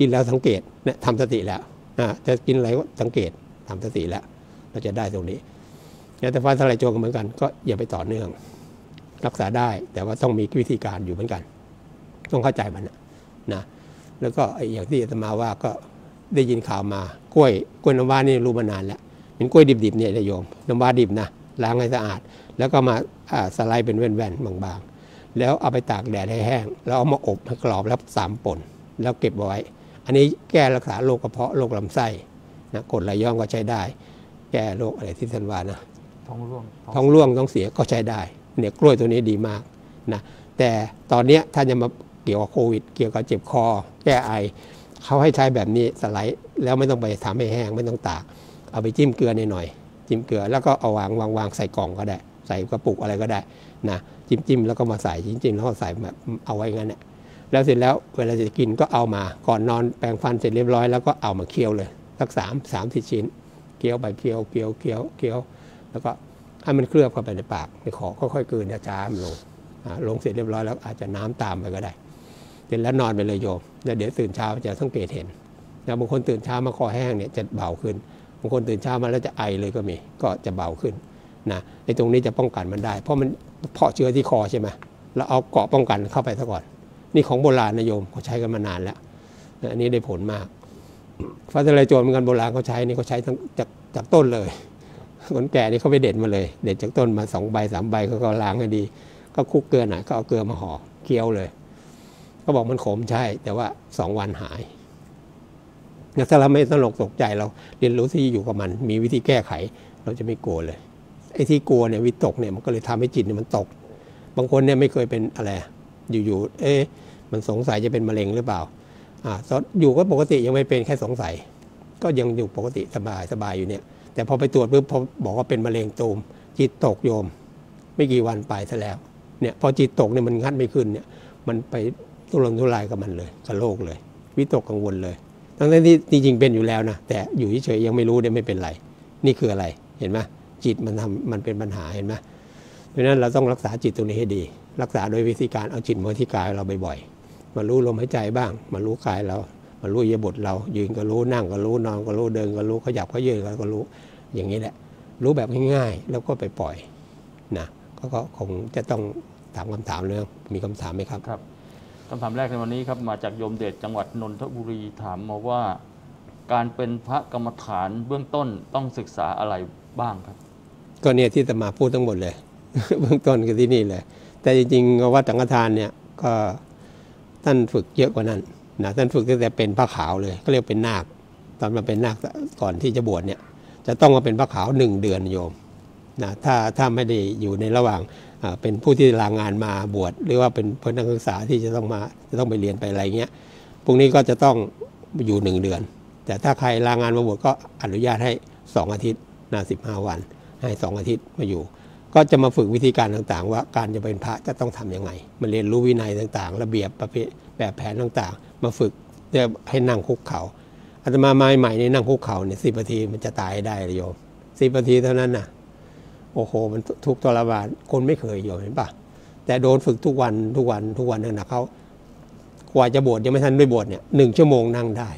กินแล้วสังเกตเนี่ยทำสติแล้วจะกินอะไรก็สังเกตทำสติแล้วเราจะได้ตรงนี้แต่ฟ้าทลายโจรก็เหมือนกันก็อย่าไปต่อเนื่องรักษาได้แต่ว่าต้องมีวิธีการอยู่เหมือนกันต้องเข้าใจมันนะแล้วก็อย่างที่อาตมาว่าก็ได้ยินข่าวมากล้วยกล้วยน้ำว้านี่รู้มานานแล้วเป็นกล้วยดิบๆเนี่ยโยมน้ำว้าดิบนะล้างให้สะอาดแล้วก็มาสไลด์เป็นแว่นๆบางๆแล้วเอาไปตากแดดให้แห้งแล้วเอามาอบให้กรอบแล้วสามป่นแล้วเก็บไว้อันนี้แก้รักษาโรคกระเพาะโรคลำไส้นะกรดไหลย้อนก็ใช้ได้แก้โรคอะไรที่ท่านว่านะท้องร่วงท้องร่วงท้องเสียก็ใช้ได้เนี่ยกล้วยตัวนี้ดีมากนะแต่ตอนนี้ถ้าจะมาเกี่ยวกับโควิดเกี่ยวกับเจ็บคอแก้ไอเขาให้ใช้แบบนี้สไลด์แล้วไม่ต้องไปทำให้แห้งไม่ต้องตากเอาไปจิ้มเกลือหน่อยๆจิ้มเกลือแล้วก็เอาวางวางวางใส่กล่องก็ได้ใส่กระปุกอะไรก็ได้นะจิ้มจิ้มแล้วก็มาใส่จริงๆแล้วก็ใส่แบบเอาไว้งั้นเนี่ยแล้วเสร็จแล้วเวลาจะกินก็เอามาก่อนนอนแปรงฟันเสร็จเรียบร้อยแล้วก็เอามาเคี้ยวเลยสักสามสามสี่ชิ้นเคี้ยวไปเคี้ยวเคี้ยวเคี้ยวเคี้ยวแล้วก็ให้มันเคลือบเข้าไปในปากในคอค่อยๆกลืนช้าๆลงลงเสร็จเรียบร้อยแล้วอาจจะน้ำตามไปก็ได้เสร็จแล้วนอนไปเลยโยมแล้วเดี๋ยวตื่นเช้าจะสังเกตเห็นแล้วบางคนตื่นเช้ามาคอแห้งเนี่ยจะเบาขึ้นบางคนตื่นเช้ามาแล้วจะไอเลยก็มีก็จะเบาขึ้นนะในตรงนี้จะป้องกันมันได้เพราะมันเพาะเชื้อที่คอใช่ไหมแล้วเอาเกาะป้องกันเข้าไปซะก่อนนี่ของโบราณนะโยมเขาใช้กันมานานแล้วอันนี้ได้ผลมากฟ้าทะลายโจรเหมือนกันโบราณเขาใช้นี่เขาใช้ทั้งจากจากต้นเลยคนแก่นี่เขาไปเด็ดมาเลยเด็ดจากต้นมาสองใบสามใบเขาก็ล้างให้ดีก็คลุกเกลือหน่อยก็เอาเกลือมาห่อเคี้ยวเลยก็บอกมันขมใช่แต่ว่าสองวันหายถ้าเราไม่ตลกตกใจเราเรียนรู้ที่อยู่กับมันมีวิธีแก้ไขเราจะไม่กลัวเลยไอ้ที่กลัวเนี่ยวิตกเนี่ยมันก็เลยทำให้จิตเนี่ยมันตกบางคนเนี่ยไม่เคยเป็นอะไรอยู่ๆเอ๊ะมันสงสัยจะเป็นมะเร็งหรือเปล่าอ่าอยู่ก็ปกติยังไม่เป็นแค่สงสัยก็ยังอยู่ปกติสบายสบายอยู่เนี่ยแต่พอไปตรวจปุ๊บพอบอกว่าเป็นมะเร็งตูมจิตตกโยมไม่กี่วันไปซะแล้วเนี่ยพอจิตตกเนี่ยมันงัดไม่ขึ้นเนี่ยมันไปทุรนทุรายกับมันเลยกับโลกเลยวิตกกังวลเลยทั้งที่จริงๆเป็นอยู่แล้วนะแต่อยู่เฉยๆยังไม่รู้เนี่ยไม่เป็นไรนี่คืออะไรเห็นไหมจิตมันทำมันเป็นปัญหาเห็นไหมเพราะฉะนั้นเราต้องรักษาจิตตรงนี้ให้ดีรักษาโดยวิธีการเอาจิตมาที่กายเราบ่อยๆมารู้ลมหายใจบ้างมารู้กายเรามารู้อิริยาบถเรายืนก็รู้นั่งก็รู้นอนก็รู้เดินก็รู้ขยับก็ยืนก็รู้อย่างนี้แหละรู้แบบง่ายๆแล้วก็ไปปล่อยนะก็คงจะต้องถามคำถามเรื่องมีคำถามไหมครับครับคำถามแรกในวันนี้ครับมาจากโยมเดชจังหวัดนนทบุรีถามมาว่าการเป็นพระกรรมฐานเบื้องต้นต้องศึกษาอะไรบ้างครับก็เนี่ยที่จะมาพูดทั้งหมดเลย เบื้องต้นก็ที่นี่เลยแต่จริงๆวัดสังฆทานเนี่ยก็ท่านฝึกเยอะกว่านั้นนะท่านฝึกตั้งแต่เป็นพระขาวเลยก็เรียกเป็นนาคตอนมาเป็นนาคก่อนที่จะบวชเนี่ยจะต้องมาเป็นพระขาวหนึ่งเดือนโยมนะถ้าถ้าไม่ได้อยู่ในระหว่างเป็นผู้ที่ลางานมาบวชหรือว่าเป็นพนักศึกษาที่จะต้องมาจะต้องไปเรียนไปอะไรเงี้ยพวกนี้ก็จะต้องอยู่หนึ่งเดือนแต่ถ้าใครลางานมาบวชก็อนุญาตให้สองอาทิตย์นะสิบห้าวันให้สองอาทิตย์มาอยู่ก็จะมาฝึกวิธีการต่างๆว่าการจะเป็นพระจะต้องทํำยังไงมาเรียนรู้วินัยต่างๆระเบียบประเพณีแบบแผนต่างๆมาฝึกจะให้นั่งคุกเข่าอาตมาใหม่ๆในนั่งคุกเข่าเนี่ยสิบนาทีมันจะตายได้เลยโยมสิบนาทีเท่านั้นนะโอ้โหมันทุกทรมานคนไม่เคยโยมเห็นปะแต่โดนฝึกทุกวันทุกวันทุกวันนั่นนะเขากว่าจะบวชยังไม่ทันด้วยบวชเนี่ยหนึ่งชั่วโมงนั่งได้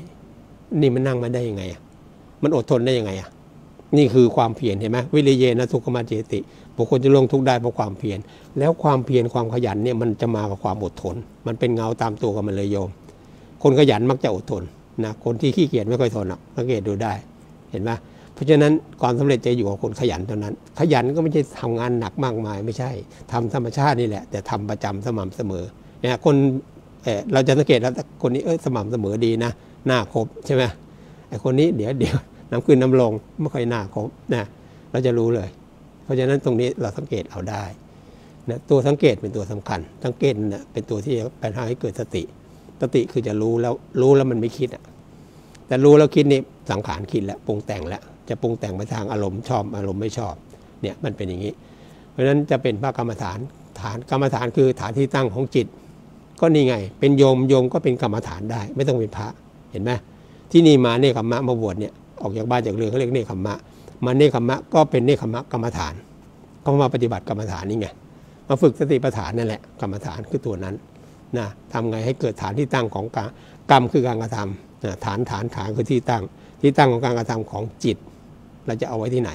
นี่มันนั่งมาได้ยังไงอ่ะมันอดทนได้ยังไงอ่ะนี่คือความเพียรเห็นไหมวิริเยนะทุกขมัจเจติ บุคคลจะล่วงทุกข์ได้เพราะความเพียรแล้วความเพียรความขยันเนี่ยมันจะมากับความอดทนมันเป็นเงาตามตัวกันมันเลยโยมคนขยันมักจะอดทนนะคนที่ขี้เกียจไม่ค่อยทนหรอกสังเกตดูได้เห็นไหมเพราะฉะนั้นความสำเร็จจะอยู่กับคนขยันเท่านั้นขยันก็ไม่ใช่ทำงานหนักมากมายไม่ใช่ทำธรรมชาตินี่แหละแต่ทำประจำสม่ำเสมอเนี่ยคนเออเราจะสังเกตแล้วคนนี้เออสม่ำเสมอดีนะหน้าครบใช่ไหมไอคนนี้เดี๋ยวเดี๋ยวน้ำขึ้นน้ำลงไม่ค่อยหน้าครบนะเราจะรู้เลยเพราะฉะนั้นตรงนี้เราสังเกตเอาได้นะตัวสังเกตเป็นตัวสำคัญสังเกตนะเป็นตัวที่แปลงให้เกิดสติสติคือจะรู้แล้วรู้แล้วมันไม่คิดอ่ะแต่รู้แล้วคิดนี่สังขารคิดแล้วปรุงแต่งแล้วจะปรุงแต่งไปทางอารมณ์ชอบอารมณ์ไม่ชอบเนี่ยมันเป็นอย่างนี้เพราะฉะนั้นจะเป็นพระกรรมฐานฐานกรรมฐานคือฐานที่ตั้งของจิตก็นี่ไงเป็นโยมโยมก็เป็นกรรมฐานได้ไม่ต้องเป็นพระเห็นไหมที่นี่มาเนคขมะมาบวชเนี่ยออกจากบ้านจากเรือนเขาเรียกเนคขมะมาเนคขมะก็เป็นเนคขมะกรรมฐานเขามาปฏิบัติกรรมฐานนี่ไงมาฝึกสติปัฏฐานนั่นแหละกรรมฐานคือตัวนั้นนะทำไงให้เกิดฐานที่ตั้งของการกรรมคือการกระทำนะฐานฐานฐานคือที่ตั้งที่ตั้งของการกระทำของจิตเราจะเอาไว้ที่ไหน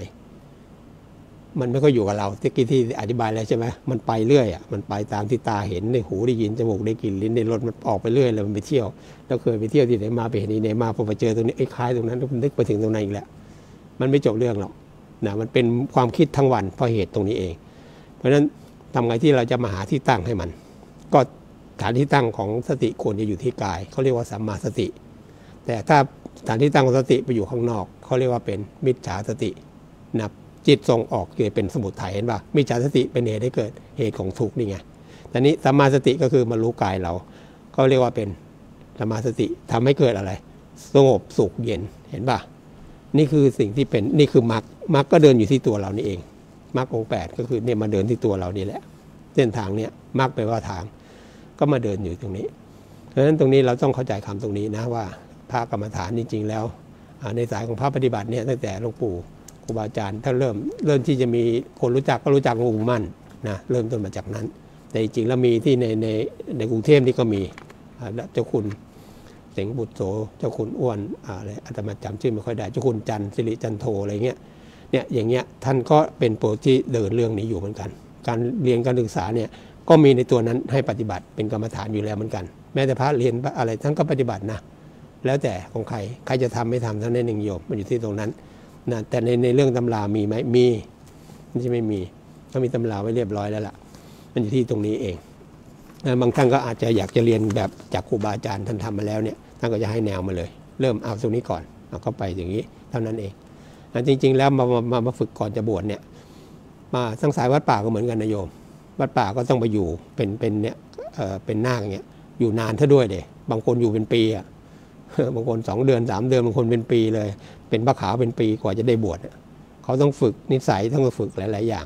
มันไม่ค่อยอยู่กับเราที่กี้ที่อธิบายแล้วใช่ไหมมันไปเรื่อยอ่ะมันไปตามที่ตาเห็นในหูได้ยินจมูกได้กลิ่นลิ้นในรสมันออกไปเรื่อยแล้วมันไปเที่ยวแล้วเคยไปเที่ยวที่ไหนมาไปเห็นที่ไหนมาพอไปเจอตรงนี้ไอ้คล้ายตรงนั้นแล้วนึกไปถึงตรงนั้นอีกแล้วมันไม่จบเรื่องหรอกนะมันเป็นความคิดทั้งวันเพราะเหตุตรงนี้เองเพราะฉะนั้นทำไงที่เราจะมาหาที่ตั้งให้มันก็ฐานที่ตั้งของสติควรจะอยู่ที่กายเขาเรียกว่าสัมมาสติแต่ถ้าฐานที่ตั้งของสติไปอยู่ข้างนอกเขาเรียกว่าเป็นมิจฉาสตินะจิตส่งออกเกิดเป็นสมุทัยเห็นป่ะมิจฉาสติเป็นเหตุให้เกิดเหตุของทุกข์นี่ไงแต่นี้สัมมาสติก็คือมารู้กายเราก็เรียกว่าเป็นสัมมาสติทำให้เกิดอะไรสงบสุขเย็นเห็นป่ะนี่คือสิ่งที่เป็นนี่คือมรรคมรรคก็เดินอยู่ที่ตัวเรานี่เองมรรคองค์แปดก็คือเนี่ยมาเดินที่ตัวเรานี่แหละเส้นทางเนี่ยมรรคแปลว่าทางก็มาเดินอยู่ตรงนี้เพราะฉะนั้นตรงนี้เราต้องเข้าใจคำตรงนี้นะว่าพระกรรมฐานจริงๆแล้วในสายของพระปฏิบัติเนี่ยตั้งแต่หลวงปู่ครูบาอาจารย์ถ้าเริ่มเริ่มที่จะมีคนรู้จักก็รู้จักหลวงปู่มั่นนะเริ่มต้นมาจากนั้นแต่จริงๆแล้วมีที่ในในในกรุงเทพนี่ก็มีเจ้าคุณเสงบุตรโสเจ้าคุณอ้วนอะไรอาตมาจำชื่อไม่ค่อยได้เจ้าคุณจันทร์สิริจันโทอะไรเงี้ยเนี่ยอย่างเงี้ยท่านก็เป็นโปรที่เดินเรื่องนี้อยู่เหมือนกันการเรียนการศึกษาเนี่ยก็มีในตัวนั้นให้ปฏิบัติเป็นกรรมฐานอยู่แล้วเหมือนกันแม้แต่พระเรียนอะไรท่านก็ปฏิบัตินะแล้วแต่ของใครใครจะทำไม่ทำท่านนั้นเองโยมมันอยู่ที่ตรงนั้นนะแต่ในในเรื่องตำรามีไหมมีไม่ใช่ไม่มีเขามีตำราไว้เรียบร้อยแล้วล่ะมันอยู่ที่ตรงนี้เองนะบางท่านก็อาจจะอยากจะเรียนแบบจากครูบาอาจารย์ท่านทำมาแล้วเนี่ยท่านก็จะให้แนวมาเลยเริ่มเอาตรงนี้ก่อนเอาเข้าไปอย่างนี้เท่านั้นเองนะจริงๆแล้วมามามาฝึกก่อนจะบวชเนี่ยมาสังสายวัดป่าก็เหมือนกันนะโยมวัดป่าก็ต้องไปอยู่เป็นเป็นเนี่ยเออเป็นนาคเนี่ยอยู่นานเท่าด้วยเดะบางคนอยู่เป็นปีอะบางคนสองเดือนสามเดือนบางคนเป็นปีเลยเป็นพระขาวเป็นปีกว่าจะได้บวชเขาต้องฝึกนิสัยต้องฝึกหลายๆอย่าง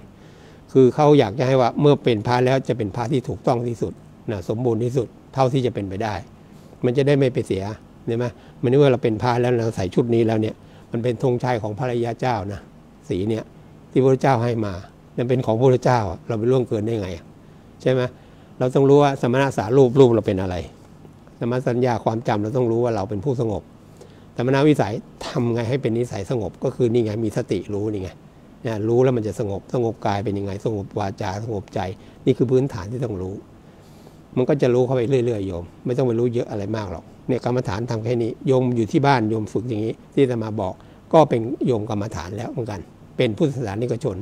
คือเขาอยากจะให้ว่าเมื่อเป็นพระแล้วจะเป็นพระที่ถูกต้องที่สุดนะสมบูรณ์ที่สุดเท่าที่จะเป็นไปได้มันจะได้ไม่ไปเสียใช่ไหมมันเมื่อเราเป็นพระแล้วเราใส่ชุดนี้แล้วเนี่ยมันเป็นธงชัยของพระอริยเจ้านะสีเนี่ยที่พระเจ้าให้มานั่นเป็นของพระเจ้าเราไปล่วงเกินได้ไงใช่ไหมเราต้องรู้ว่าสมณะสารูปรูปเราเป็นอะไรสมสัญญาความจำเราต้องรู้ว่าเราเป็นผู้สงบสมณวิสัยทำไงให้เป็นนิสัยสงบก็คือนี่ไงมีสติรู้นี่ไงเนี่ยรู้แล้วมันจะสงบสงบกายเป็นยังไงสงบวาจาสงบใจนี่คือพื้นฐานที่ต้องรู้มันก็จะรู้เข้าไปเรื่อยๆโยมไม่ต้องไปรู้เยอะอะไรมากหรอกเนี่ยกรรมฐานทำแค่นี้โยมอยู่ที่บ้านโยมฝึกอย่างนี้ที่จะมาบอกก็เป็นโยมกรรมฐานแล้วเหมือนกันเป็นผู้ศาสนานิกชน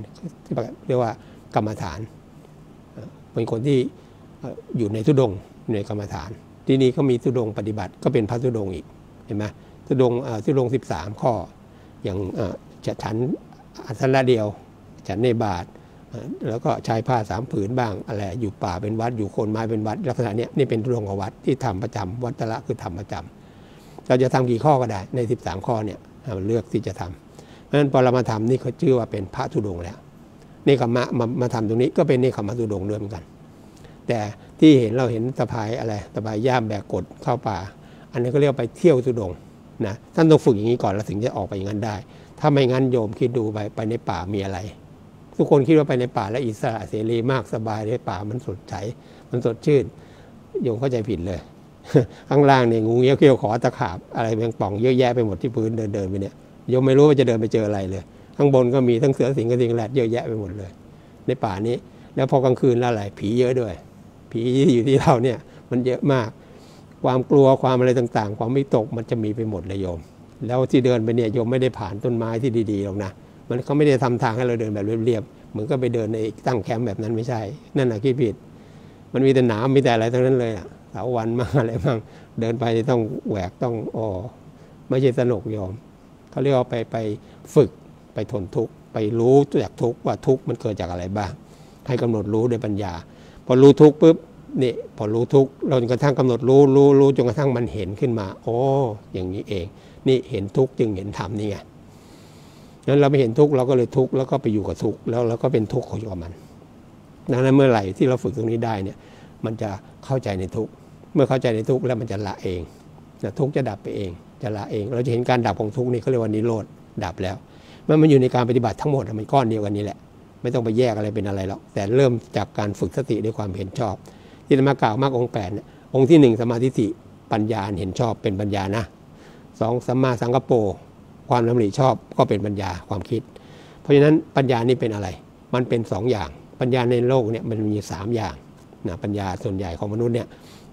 ที่เรียกว่ากรรมฐานเป็นคนที่อยู่ในธุดงค์ในกรรมฐานที่นี่ก็มีธุดงปฏิบัติก็เป็นพระธุดงอีกเห็นไหมธุดงธุดงสิบสามข้ออย่างฉันอัศนะเดียวฉันในบาทแล้วก็ชายผ้าสามผืนบ้างอะไรอยู่ป่าเป็นวัดอยู่โคนไม้เป็นวัดลักษณะเนี้ยนี่เป็นธุดงของวัดที่ทำประจำวัตระคือทำประจำเราจะทำกี่ข้อก็ได้ในสิบสามข้อเนี่ยเลือกที่จะทำเพราะฉะนั้นพอเรามาทำนี่เขาชื่อว่าเป็นพระธุดงแล้วนี่คำมามาทำตรงนี้ก็เป็นนี่คำมาธุดงด้วยเหมือนกันแต่ที่เห็นเราเห็นสะพายอะไรสะพายย่ามแบกกดเข้าป่าอันนี้ก็เรียกไปเที่ยวธุดงค์นะท่านต้องฝึกอย่างนี้ก่อนแล้วถึงจะออกไปอย่างนั้นได้ถ้าไม่งั้นโยมคิดดูไปไปในป่ามีอะไรทุกคนคิดว่าไปในป่าแล้วอิสระเสรีมากสบายในป่ามันสดใสมันสดชื่นโยมเข้าใจผิดเลย ข้างล่างเนี่ยงูเงี้ยวเขี้ยวขอตะขาบอะไรแมงป่องเยอะแยะไปหมดที่พื้นเดินเดินไปเนี่ยโยมไม่รู้ว่าจะเดินไปเจออะไรเลยข้างบนก็มีทั้งเสือสิงกระทิงแรดเยอะแยะไปหมดเลย ในป่านี้แล้วพอกลางคืนละอะไรผีเยอะด้วยผีอยู่ที่เราเนี่ยมันเยอะมากความกลัวความอะไรต่างๆความวิตกมันจะมีไปหมดเลยโยมแล้วที่เดินไปเนี่ยโยมไม่ได้ผ่านต้นไม้ที่ดีๆหรอกนะมันเขาไม่ได้ทำทางให้เราเดินแบบเรียบๆเหมือนก็ไปเดินในตั้งแคมป์แบบนั้นไม่ใช่นั่นนะคิดผิดมันมีแต่หนามมีแต่อะไรทั้งนั้นเลยอ่ะเสาวันมั่งอะไรมั่งเดินไปต้องแหวกต้องอ๋อไม่ใช่สนุกโยมเขาเรียกว่าไปไปฝึกไปทนทุกข์ไปรู้จากทุกข์ว่าทุกข์มันเกิดจากอะไรบ้างให้กำหนดรู้ด้วยปัญญาพอรู้ทุกข์ปุ๊บนี่พอรู้ทุกข์เราจนกระทั่งกำหนดรู้รู้รู้จนกระทั่งมันเห็นขึ้นมาโอ้อย่างนี้เองนี่เห็นทุกข์จึงเห็นธรรมนี่ไงนั้นเราไม่เห็นทุกข์เราก็เลยทุกข์แล้วก็ไปอยู่กับทุกข์แล้วเราก็เป็นทุกข์ของอยู่กับมันดังนั้นเมื่อไหร่ที่เราฝึกตรงนี้ได้เนี่ยมันจะเข้าใจในทุกข์เมื่อเข้าใจในทุกข์แล้วมันจะละเองทุกข์จะดับไปเองจะละเองเราจะเห็นการดับของทุกข์นี่เขาเรียกว่านิโรธดับแล้วมันมันอยู่ในการปฏิบัติทั้งหมดมันก้อนเดียวกันนี่แหละไม่ต้องไปแยกอะไรเป็นอะไรหรอกแต่เริ่มจากการฝึกสติด้วยความเห็นชอบที่มากล่าวมากองค์แปดเนี่ยองค์ที่หนึ่งสมาธิสิปัญญาเห็นชอบเป็นปัญญานะสองสัมมาสังกัปโปความดำริชอบก็เป็นปัญญาความคิดเพราะฉะนั้นปัญญานี่เป็นอะไรมันเป็นสองอย่างปัญญาในโลกเนี่ยมันมีสามอย่างนะปัญญาส่วนใหญ่ของมนุษย์เนี่ย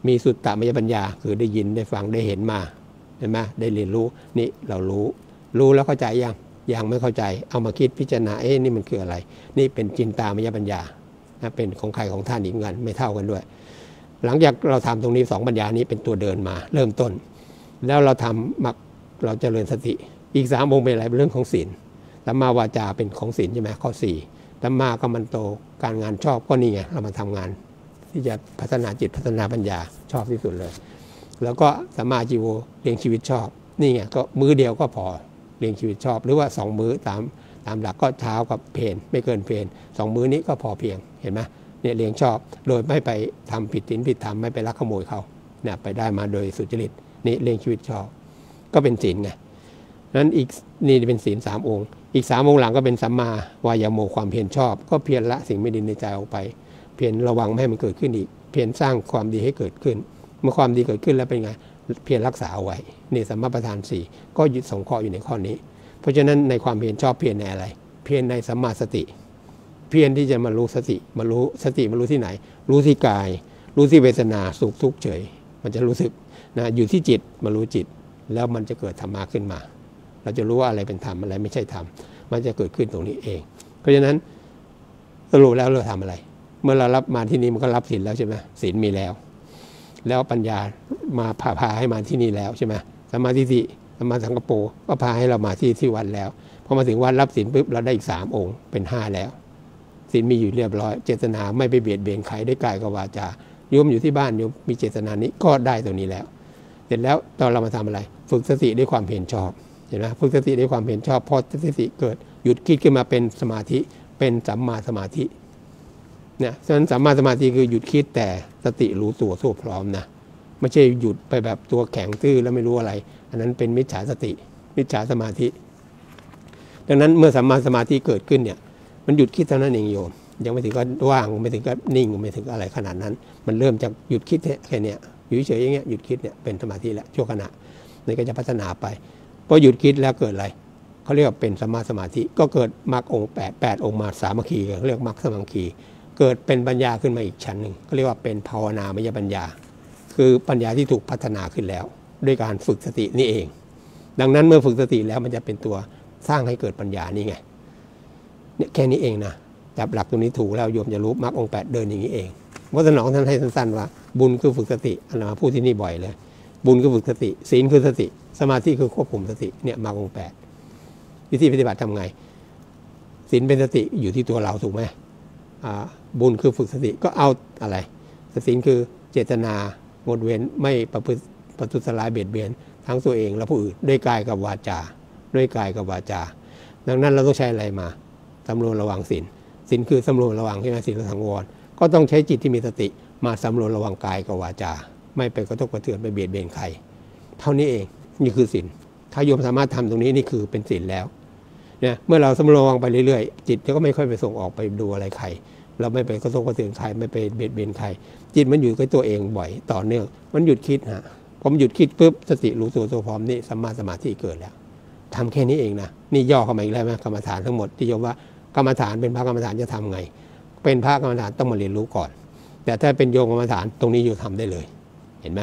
มีสุตตมยปัญญาคือได้ยินได้ฟังได้เห็นมาเห็นไหมได้เรียนรู้นี่เรารู้รู้แล้วเข้าใจยังยังไม่เข้าใจเอามาคิดพิจารณาเอ๊ะนี่มันคืออะไรนี่เป็นจินตามยปัญญานะเป็นของใครของท่านอีกกันไม่เท่ากันด้วยหลังจากเราทำตรงนี้สองปัญญานี้เป็นตัวเดินมาเริ่มต้นแล้วเราทำมักเราเจริญสติอีกสามองค์เป็นอะไรเป็นเรื่องของศีลสัมมาวาจาเป็นของศีลใช่ไหมข้อสี่สัมมากัมมันโตการงานชอบก็นี่ไงเรามาทำงานที่จะพัฒนาจิตพัฒนาปัญญาชอบที่สุดเลยแล้วก็สัมมาจีโวเลี้ยงชีวิตชอบนี่ไงก็มื้อเดียวก็พอเลี้ยงชีวิตชอบหรือว่าสองมื้อตามตามหลักก็เช้ากับเพลไม่เกินเพลสองมื้อนี้ก็พอเพียงเห็นไหมเนี่ยเลี้ยงชอบโดยไม่ไปทำผิดศีลผิดธรรมไม่ไปลักขโมยเขาเนี่ยไปได้มาโดยสุจริตนี่เลี้ยงชีวิตชอบก็เป็นศีลไงนั้นอีกนี่เป็นศีลสามองค์อีกสามองค์หลังก็เป็นสัมมาวายโมความเพียรชอบก็เพียรละสิ่งไม่ดีในใจออกไปเพียรระวังไม่ให้มันเกิดขึ้นอีกเพียรสร้างความดีให้เกิดขึ้นเมื่อความดีเกิดขึ้นแล้วเป็นไงเพียรรักษาเอาไว้นี่สัมมาประธานสี่ก็ยึดสองข้ออยู่ในข้อนี้เพราะฉะนั้นในความเพียรชอบเพียรในอะไรเพียรในสัมมาสติเพียรที่จะมารู้สติมารู้สติมารู้ที่ไหนรู้ที่กายรู้ที่เวทนาสุขทุกข์เฉยมันจะรู้สึกนะอยู่ที่จิตมารู้จิตแล้วมันจะเกิดธรรมะขึ้นมาเราจะรู้ว่าอะไรเป็นธรรมอะไรไม่ใช่ธรรมมันจะเกิดขึ้นตรงนี้เองเพราะฉะนั้นสรุปแล้วเราทำอะไรเมื่อเรารับมาที่นี่มันก็รับศีลแล้วใช่ไหมศีลมีแล้วแล้วปัญญามาพาพาให้มาที่นี่แล้วใช่ไหมสัมมาทิฏฐิสัมมาสังกัปโปก็พาให้เรามาที่ที่วัดแล้วพอมาถึงวัดรับศีลปุ๊บเราได้อีกสามองค์เป็นห้าแล้วศีลมีอยู่เรียบร้อยเจตนาไม่ไปเบียดเบียนใครด้วยกายกับวาจาโยมอยู่ที่บ้านโยมมีเจตนานี้ก็ได้ตัวนี้แล้วเสร็จแล้วตอนเรามาทำอะไรฝึกสติด้วยความเห็นชอบเห็นไหมฝึกสติด้วยความเห็นชอบพอสติเกิดหยุดคิดขึ้นมาเป็นสมาธิเป็นสัมมาสมาธิเนี่ยฉะนั้นสัมมาสมาธิคือหยุดคิดแต่สติรู้ตัวทั่วพร้อมนะไม่ใช่หยุดไปแบบตัวแข็งตื้อแล้วไม่รู้อะไรอันนั้นเป็นมิจฉาสติมิจฉาสมาธิดังนั้นเมื่อสัมมาสมาธิเกิดขึ้นเนี่ยมันหยุดคิดเท่านั้นเองโยมยังไม่ถึงก็ว่างไม่ถึงก็นิ่งไม่ถึงอะไรขนาดนั้นมันเริ่มจากหยุดคิดแค่นี้อยู่เฉยๆอย่างเงี้ยหยุดคิดเนี่ยเป็นสมาธิแล้วชั่วขณะนี่ก็จะพัฒนาไปพอหยุดคิดแล้วเกิดอะไรเขาเรียกว่าเป็นสัมมาสมาธิก็เกิดมรรคองค์แปดแปดองค์มาสามัคคีเขาเรียกมรรคสามัคคีเกิดเป็นปัญญาขึ้นมาอีกชั้นหนึ่งก็เรียกว่าเป็นภาวนามยปัญญาคือปัญญาที่ถูกพัฒนาขึ้นแล้วด้วยการฝึกสตินี่เองดังนั้นเมื่อฝึกสติแล้วมันจะเป็นตัวสร้างให้เกิดปัญญานี่ไงเนี่ยแค่นี้เองนะจับหลักตรงนี้ถูกแล้วโยมจะรู้มรรคองค์แปดเดินอย่างนี้เองวัดสนองท่านให้สั้นๆว่าบุญคือฝึกสติอาตมาพูดที่นี่บ่อยเลยบุญคือฝึกสติศีลคือสติสมาธิคือควบคุมสติเนี่ยมรรคองค์แปดวิธีปฏิบัติทำไงศีลเป็นสติอยู่ที่ตัวเราถูกไหมบุญคือฝึกสติก็เอาอะไรศีลคือเจตนางดเว้นไม่ประพฤติประทุษร้ายเบียดเบียนทั้งตัวเองและผู้อื่นด้วยกายกับวาจาด้วยกายกับวาจาดังนั้นเราต้องใช้อะไรมาสำรวมระวังศีลศีลคือสำรวมระวังใช่ไหมศีลสังวรก็ต้องใช้จิตที่มีสติมาสำรวมระวังกายกับวาจาไม่ไปกระทบกระเทือนไปเบียดเบียนใครเท่านี้เองนี่คือศีลถ้าโยมสามารถทำตรงนี้นี่คือเป็นศีลแล้วเนี่ยเมื่อเราสำรวมระวังไปเรื่อยๆจิตก็ไม่ค่อยไปส่งออกไปดูอะไรใครเราไม่ไปกระทบกระเทือนใครไม่ไปเบียดเบียนใครจิตมันอยู่กับตัวเองบ่อยต่อเนื่องมันหยุดคิดฮะผมหยุดคิดปุ๊บสติรู้ตัวตัวพร้อมนี่สัมมาสมาธิเกิดแล้วทำแค่นี้เองนะนี่ย่อเข้ามาอีกแล้วไหมกรรมฐานทั้งหมดที่โยมว่ากรรมฐานเป็นพระกรรมฐานจะทำไง เป็นพระกรรมฐานต้องมาเรียนรู้ก่อนแต่ถ้าเป็นโยมกรรมฐานตรงนี้อยู่ทำได้เลยเห็นไหม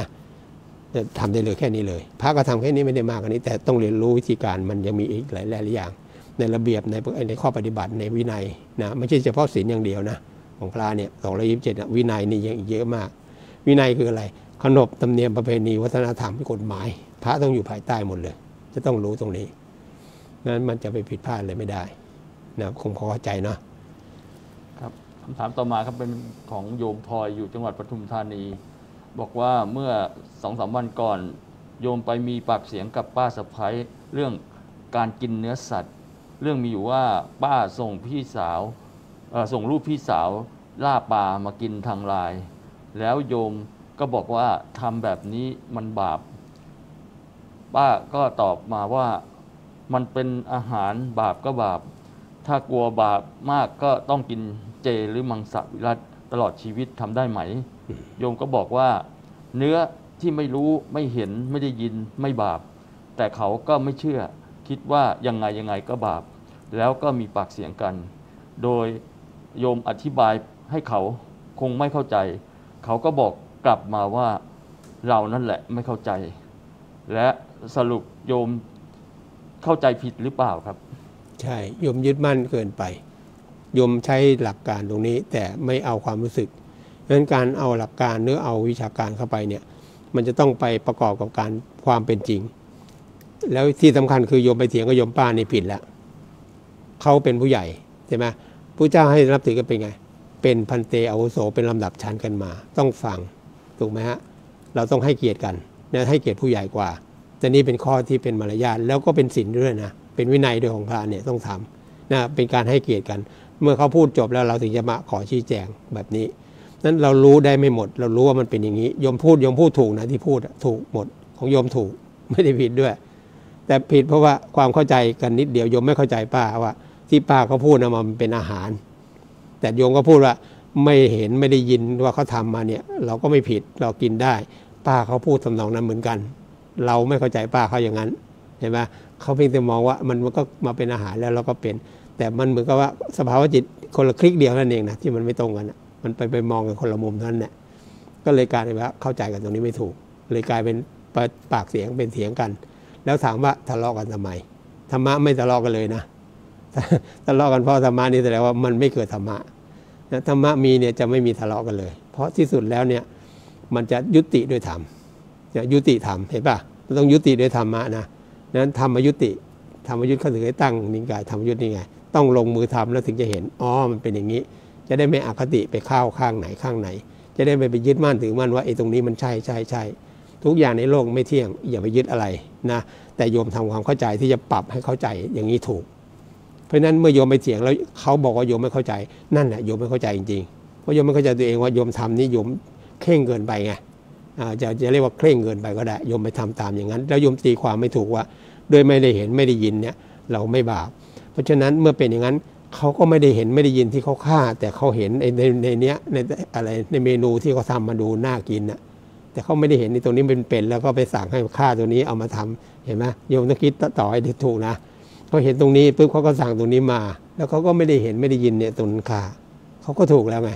ทำได้เลยแค่นี้เลยพระก็ทำแค่นี้ไม่ได้มากกว่านี้แต่ต้องเรียนรู้วิธีการมันยังมีอีกหลายหลายอย่างในระเบียบในในข้อปฏิบัติในวินัยนะไม่ใช่เฉพาะศีลอย่างเดียวนะของพระเนี่ยสองร้อยยี่สิบเจ็ดวินัยนี่ยังเยอะมากวินัยคืออะไรขนบธรรมเนียมประเพณีวัฒนธรรมกฎหมายพระต้องอยู่ภายใต้หมดเลยจะต้องรู้ตรงนี้นั้นมันจะไปผิดพลาดเลยไม่ได้นะคงพอเข้าใจเนาะครับคำถามต่อมาครับเป็นของโยมพลอยอยู่จังหวัดปทุมธานีบอกว่าเมื่อสองสามวันก่อนโยมไปมีปากเสียงกับป้าสะพ้ายเรื่องการกินเนื้อสัตว์เรื่องมีอยู่ว่าป้าส่งพี่สาวส่งรูปพี่สาวล่าปลามากินทางไลน์แล้วโยมก็บอกว่าทำแบบนี้มันบาปป้าก็ตอบมาว่ามันเป็นอาหารบาปก็บาปถ้ากลัวบาปมากก็ต้องกินเจหรือมังสวิรัติตลอดชีวิตทำได้ไหมโยมก็บอกว่าเนื้อที่ไม่รู้ไม่เห็นไม่ได้ยินไม่บาปแต่เขาก็ไม่เชื่อคิดว่ายังไงยังไงก็บาปแล้วก็มีปากเสียงกันโดยโยมอธิบายให้เขาคงไม่เข้าใจเขาก็บอกกลับมาว่าเรานั่นแหละไม่เข้าใจและสรุปโยมเข้าใจผิดหรือเปล่าครับใช่โยมยึดมั่นเกินไปโยมใช้หลักการตรงนี้แต่ไม่เอาความรู้สึกดังนั้นการเอาหลักการหรือเอาวิชาการเข้าไปเนี่ยมันจะต้องไปประกอบกับการความเป็นจริงแล้วที่สำคัญคือโยมไปเถียงกับโยมป้านี่ผิดแล้วเขาเป็นผู้ใหญ่ใช่ไหมพระเจ้าให้นับถือกันเป็นไงเป็นพันเตอาวุโสเป็นลำดับชั้นกันมาต้องฟังถูกไหมฮะเราต้องให้เกียรติกันนะให้เกียรติผู้ใหญ่กว่าแต่นี่เป็นข้อที่เป็นมารยาทแล้วก็เป็นศีลด้วยนะเป็นวินัยด้วยของพระเนี่ยต้องทำนะเป็นการให้เกียรติกันเมื่อเขาพูดจบแล้วเราถึงจะมาขอชี้แจงแบบนี้นั้นเรารู้ได้ไม่หมดเรารู้ว่ามันเป็นอย่างนี้โยมพูดโยมพูดถูกนะที่พูดถูกหมดของโยมถูกไม่ได้ผิดด้วยแต่ผิดเพราะว่าความเข้าใจกันนิดเดียวโยมไม่เข้าใจป้าว่าที่ป้าเขาพูดนะมันเป็นอาหารแต่โยมก็พูดว่าไม่เห็นไม่ได้ยินว่าเขาทำมาเนี่ยเราก็ไม่ผิดเรากินได้ป้าเขาพูดทำนองนั้นเหมือนกันเราไม่เข้าใจป้าเขาอย่างนั้นเห็นไหมเขาเพียงแต่มองว่ามันมันก็มาเป็นอาหารแล้วเราก็เป็นแต่มันเหมือนกับว่าสภาวะจิตคนละคลิกเดียวนั่นเองนะที่มันไม่ตรงกันนะมันไปไปมองกันคนละมุมนั้นเนี่ยก็เลยกลายเป็นว่าเข้าใจกันตรงนี้ไม่ถูกเลยกลายเป็นปากเสียงเป็นเถียงกันแล้วถามว่าทะเลาะกันทำไมธรรมะไม่ทะเลาะกันเลยนะทะเลาะกันเพราะธรรมะนี่แสดงว่ามันไม่เกิดธรรมะธรรมะมีเนี่ยจะไม่มีทะเลาะกันเลยเพราะที่สุดแล้วเนี่ยมันจะยุติด้วยธรรมจะยุติธรรมเห็นป่ะต้องยุติด้วยธรรมะนะนั้นธรรมยุติธรรมยุติเขาถึงได้ตั้งนิกายธรรมยุตินี่ไงต้องลงมือทำแล้วถึงจะเห็นอ๋อมันเป็นอย่างนี้จะได้ไม่อคติไปเข้าข้างไหนข้างไหนจะได้ไม่ไปยึดมั่นถือมั่นว่าไอ้ตรงนี้มันใช่ใช่ใช่ทุกอย่างในโลกไม่เที่ยงอย่าไปยึดอะไรนะแต่โยมทำความเข้าใจที่จะปรับให้เข้าใจอย่างนี้ถูกเพราะฉะนั้นเมื่อโยมไปเถียงแล้วเขาบอกว่าโยมไม่เข้าใจนั่นแหละโยมไม่เข้าใจจริงๆเพราะโยมไม่เข้าใจตัวเองว่าโยมทำนี่โยมเคร่งเกินไปไงจะจะเรียกว่าเคร่งเกินไปก็ได้โยมไปทำตามอย่างนั้นแล้วโยมตีความไม่ถูกว่าโดยไม่ได้เห็นไม่ได้ยินเนี่ยเราไม่บาปเพราะฉะนั้นเมื่อเป็นอย่างนั้นเขาก็ไม่ได้เห็นไม่ได้ยินที่เขาฆ่าแต่เขาเห็นในในเนี้ยในอะไรในเมนูที่เขาทำมาดูน่ากินนะแต่เขาไม่ได้เห็นในตรงนี้เป็นเป็นแล้วก็ไปสั่งให้ฆ่าตัวนี้เอามาทำเห็นไหมโยมต้องคิดต่อให้ถูกนะเขาเห็นตรงนี้ปุ๊บเขาก็สั่งตรงนี้มาแล้วเขาก็ไม่ได้เห็นไม่ได้ยินเนี่ยตรงฆ่าเขาก็ถูกแล้วไง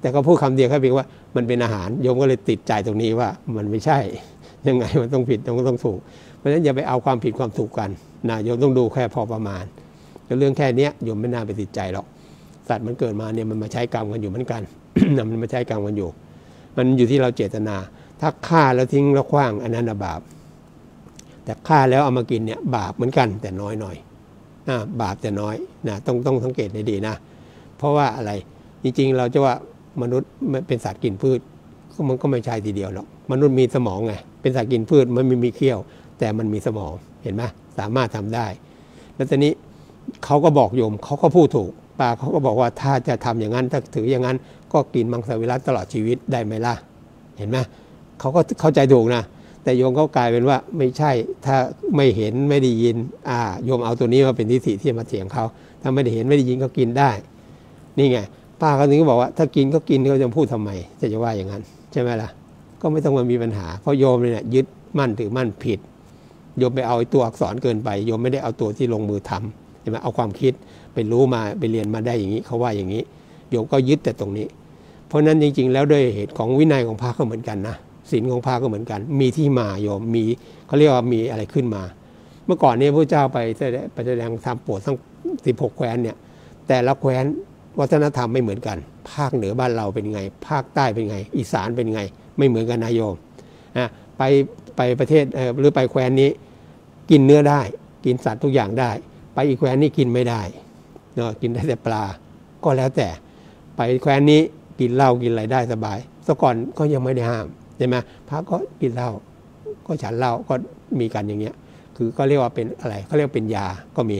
แต่เขาพูดคำเดียวแค่เพียงว่ามันเป็นอาหารโยมก็เลยติดใจตรงนี้ว่ามันไม่ใช่ยังไงมันต้องผิดต้องต้องถูกเพราะฉะนั้นอย่าไปเอาความผิดความถูกกันนะโยมต้องดูแค่พอประมาณเรื่องแค่นี้โยมไม่น่าไปติดใจหรอกสัตว์มันเกิดมาเนี่ยมันมาใช้กรรมกันอยู่เหมือนกัน มันมาใช้กรรมกันอยู่มันอยู่ที่เราเจตนาถ้าฆ่าแล้วทิ้งแล้วขว้างอันนั้นบาปแต่ฆ่าแล้วเอามากินเนี่ยบาปเหมือนกันแต่น้อยหน่อยนะบาปแต่น้อยนะต้องต้องสังเกตให้ดีนะเพราะว่าอะไรจริงๆเราจะว่ามนุษย์เป็นสัตว์กินพืชมันก็ไม่ใช่ทีเดียวหรอกมนุษย์มีสมองไงเป็นสัตว์กินพืชมันไม่มีเขี้ยวแต่มันมีสมองเห็นไหมสามารถทำได้แล้วตอนนี้เขาก็บอกโยมเขาก็พูดถูกป้าเขาก็บอกว่าถ้าจะทำอย่างนั้นถ้าถืออย่างนั้นก็กินมังสวิรัติตลอดชีวิตได้ไหมล่ะเห็นไหมเขาก็เข้าใจถูกนะแต่โยมเขากลายเป็นว่าไม่ใช่ถ้าไม่เห็นไม่ได้ยินอ่าโยมเอาตัวนี้มาเป็นทิฏฐิที่มาเถียงเขาถ้าไม่ได้เห็นไม่ได้ยินก็กินได้นี่ไงป้าเขาถึงก็บอกว่าถ้ากินก็กินเขาจะพูดทำไมจะจะว่าอย่างนั้นใช่ไหมล่ะก็ไม่ต้องมามีปัญหาเพราะโยมเนี่ยยึดมั่นถือมั่นผิดโยมไปเอาตัวอักษรเกินไปโยมไม่ได้เอาตัวที่ลงมือทำเอาความคิดไปรู้มาไปเรียนมาได้อย่างนี้เขาว่าอย่างนี้ โยมก็ยึดแต่ตรงนี้เพราะนั้นจริงๆแล้วด้วยเหตุของวินัยของพระก็เหมือนกันนะศีลของพระก็เหมือนกันมีที่มาโยมมีเขาเรียกว่ามีอะไรขึ้นมาเมื่อก่อนนี้พระเจ้าไปไปแสดงธรรมโปรดทั้งสิบหกแคว้นเนี่ยแต่ละแคว้นวัฒนธรรมไม่เหมือนกันภาคเหนือบ้านเราเป็นไงภาคใต้เป็นไงอีสานเป็นไงไม่เหมือนกันนะโยมนะไปไปประเทศหรือไปแคว้นนี้กินเนื้อได้กินสัตว์ทุกอย่างได้ไปอีกแคว้นนี้กินไม่ได้เนาะกินได้แต่ปลาก็แล้วแต่ไปแคว้นนี้กินเหล้ากินอะไรได้สบายซะก่อนก็ยังไม่ได้ห้ามใช่ไหมพระก็กินเหล้าก็ฉันเหล้าก็มีกันอย่างเงี้ยคือก็เรียกว่าเป็นอะไรเขาเรียกเป็นยาก็มี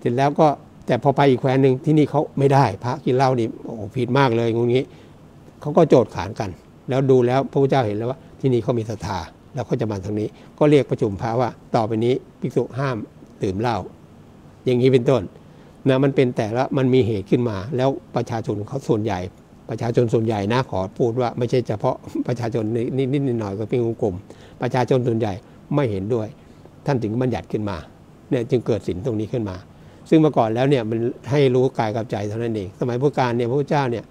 เสร็จแล้วก็แต่พอไปอีกแคว้นหนึ่งที่นี่เขาไม่ได้พระกินเหล้านี่โอ้ผิดมากเลยงูงี้เขาก็โจทย์ขานกันแล้วดูแล้วพระพุทธเจ้าเห็นแล้วว่าที่นี่เขามีศรัทธาแล้วก็จะมาทางนี้ก็เรียกประชุมพระว่าต่อไปนี้ภิกษุห้ามดื่มเหล้าอย่างนี้เป็นต้นนะมันเป็นแต่ละมันมีเหตุขึ้นมาแล้วประชาชนเขาส่วนใหญ่ประชาชนส่วนใหญ่นะขอพูดว่าไม่ใช่เฉพาะประชาชนนิดๆหน่อยๆก็เป็นกลุ่มประชาชนส่วนใหญ่ไม่เห็นด้วยท่านถึงบัญญัติขึ้นมาเนี่ยจึงเกิดศีลตรงนี้ขึ้นมาซึ่งเมื่อก่อนแล้วเนี่ยมันให้รู้กายกับใจเท่านั้นเองสมัยพุทธกาลเนี่ยพระพุทธเจ้าเนี่ย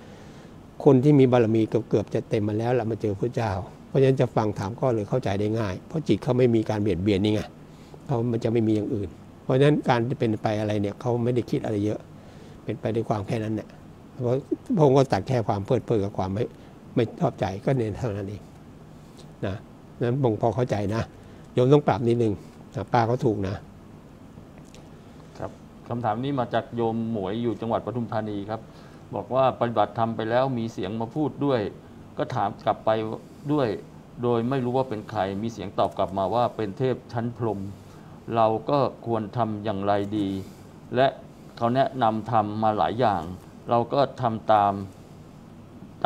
คนที่มีบารมีเกือบๆจะเต็มมาแล้วละมาเจอพระเจ้าเพราะฉะนั้นจะฟังถามก็เลยเข้าใจได้ง่ายเพราะจิตเขาไม่มีการเบียดเบียนนี่ไงเขามันจะไม่มีอย่างอื่นเพราะฉะนั้นการเป็นไปอะไรเนี่ยเขาไม่ได้คิดอะไรเยอะเป็นไปด้วยความแค่นั้นเนี่ยเพราะพระองค์ก็ตัดแค่ความเพลิดเพลินกับความไม่ไม่ชอบใจก็เน้นเท่านั้นเองนะนั้นบ่งพอเข้าใจนะโยมต้องปรับนิดนึงป้าเขาถูกนะครับคำถามนี้มาจากโยมหมวยอยู่จังหวัดปทุมธานีครับบอกว่าปฏิบัติธรรมไปแล้วมีเสียงมาพูดด้วยก็ถามกลับไปด้วยโดยไม่รู้ว่าเป็นใครมีเสียงตอบกลับมาว่าเป็นเทพชั้นพรหมเราก็ควรทำอย่างไรดีและเขาแนะนำทำมาหลายอย่างเราก็ทำตาม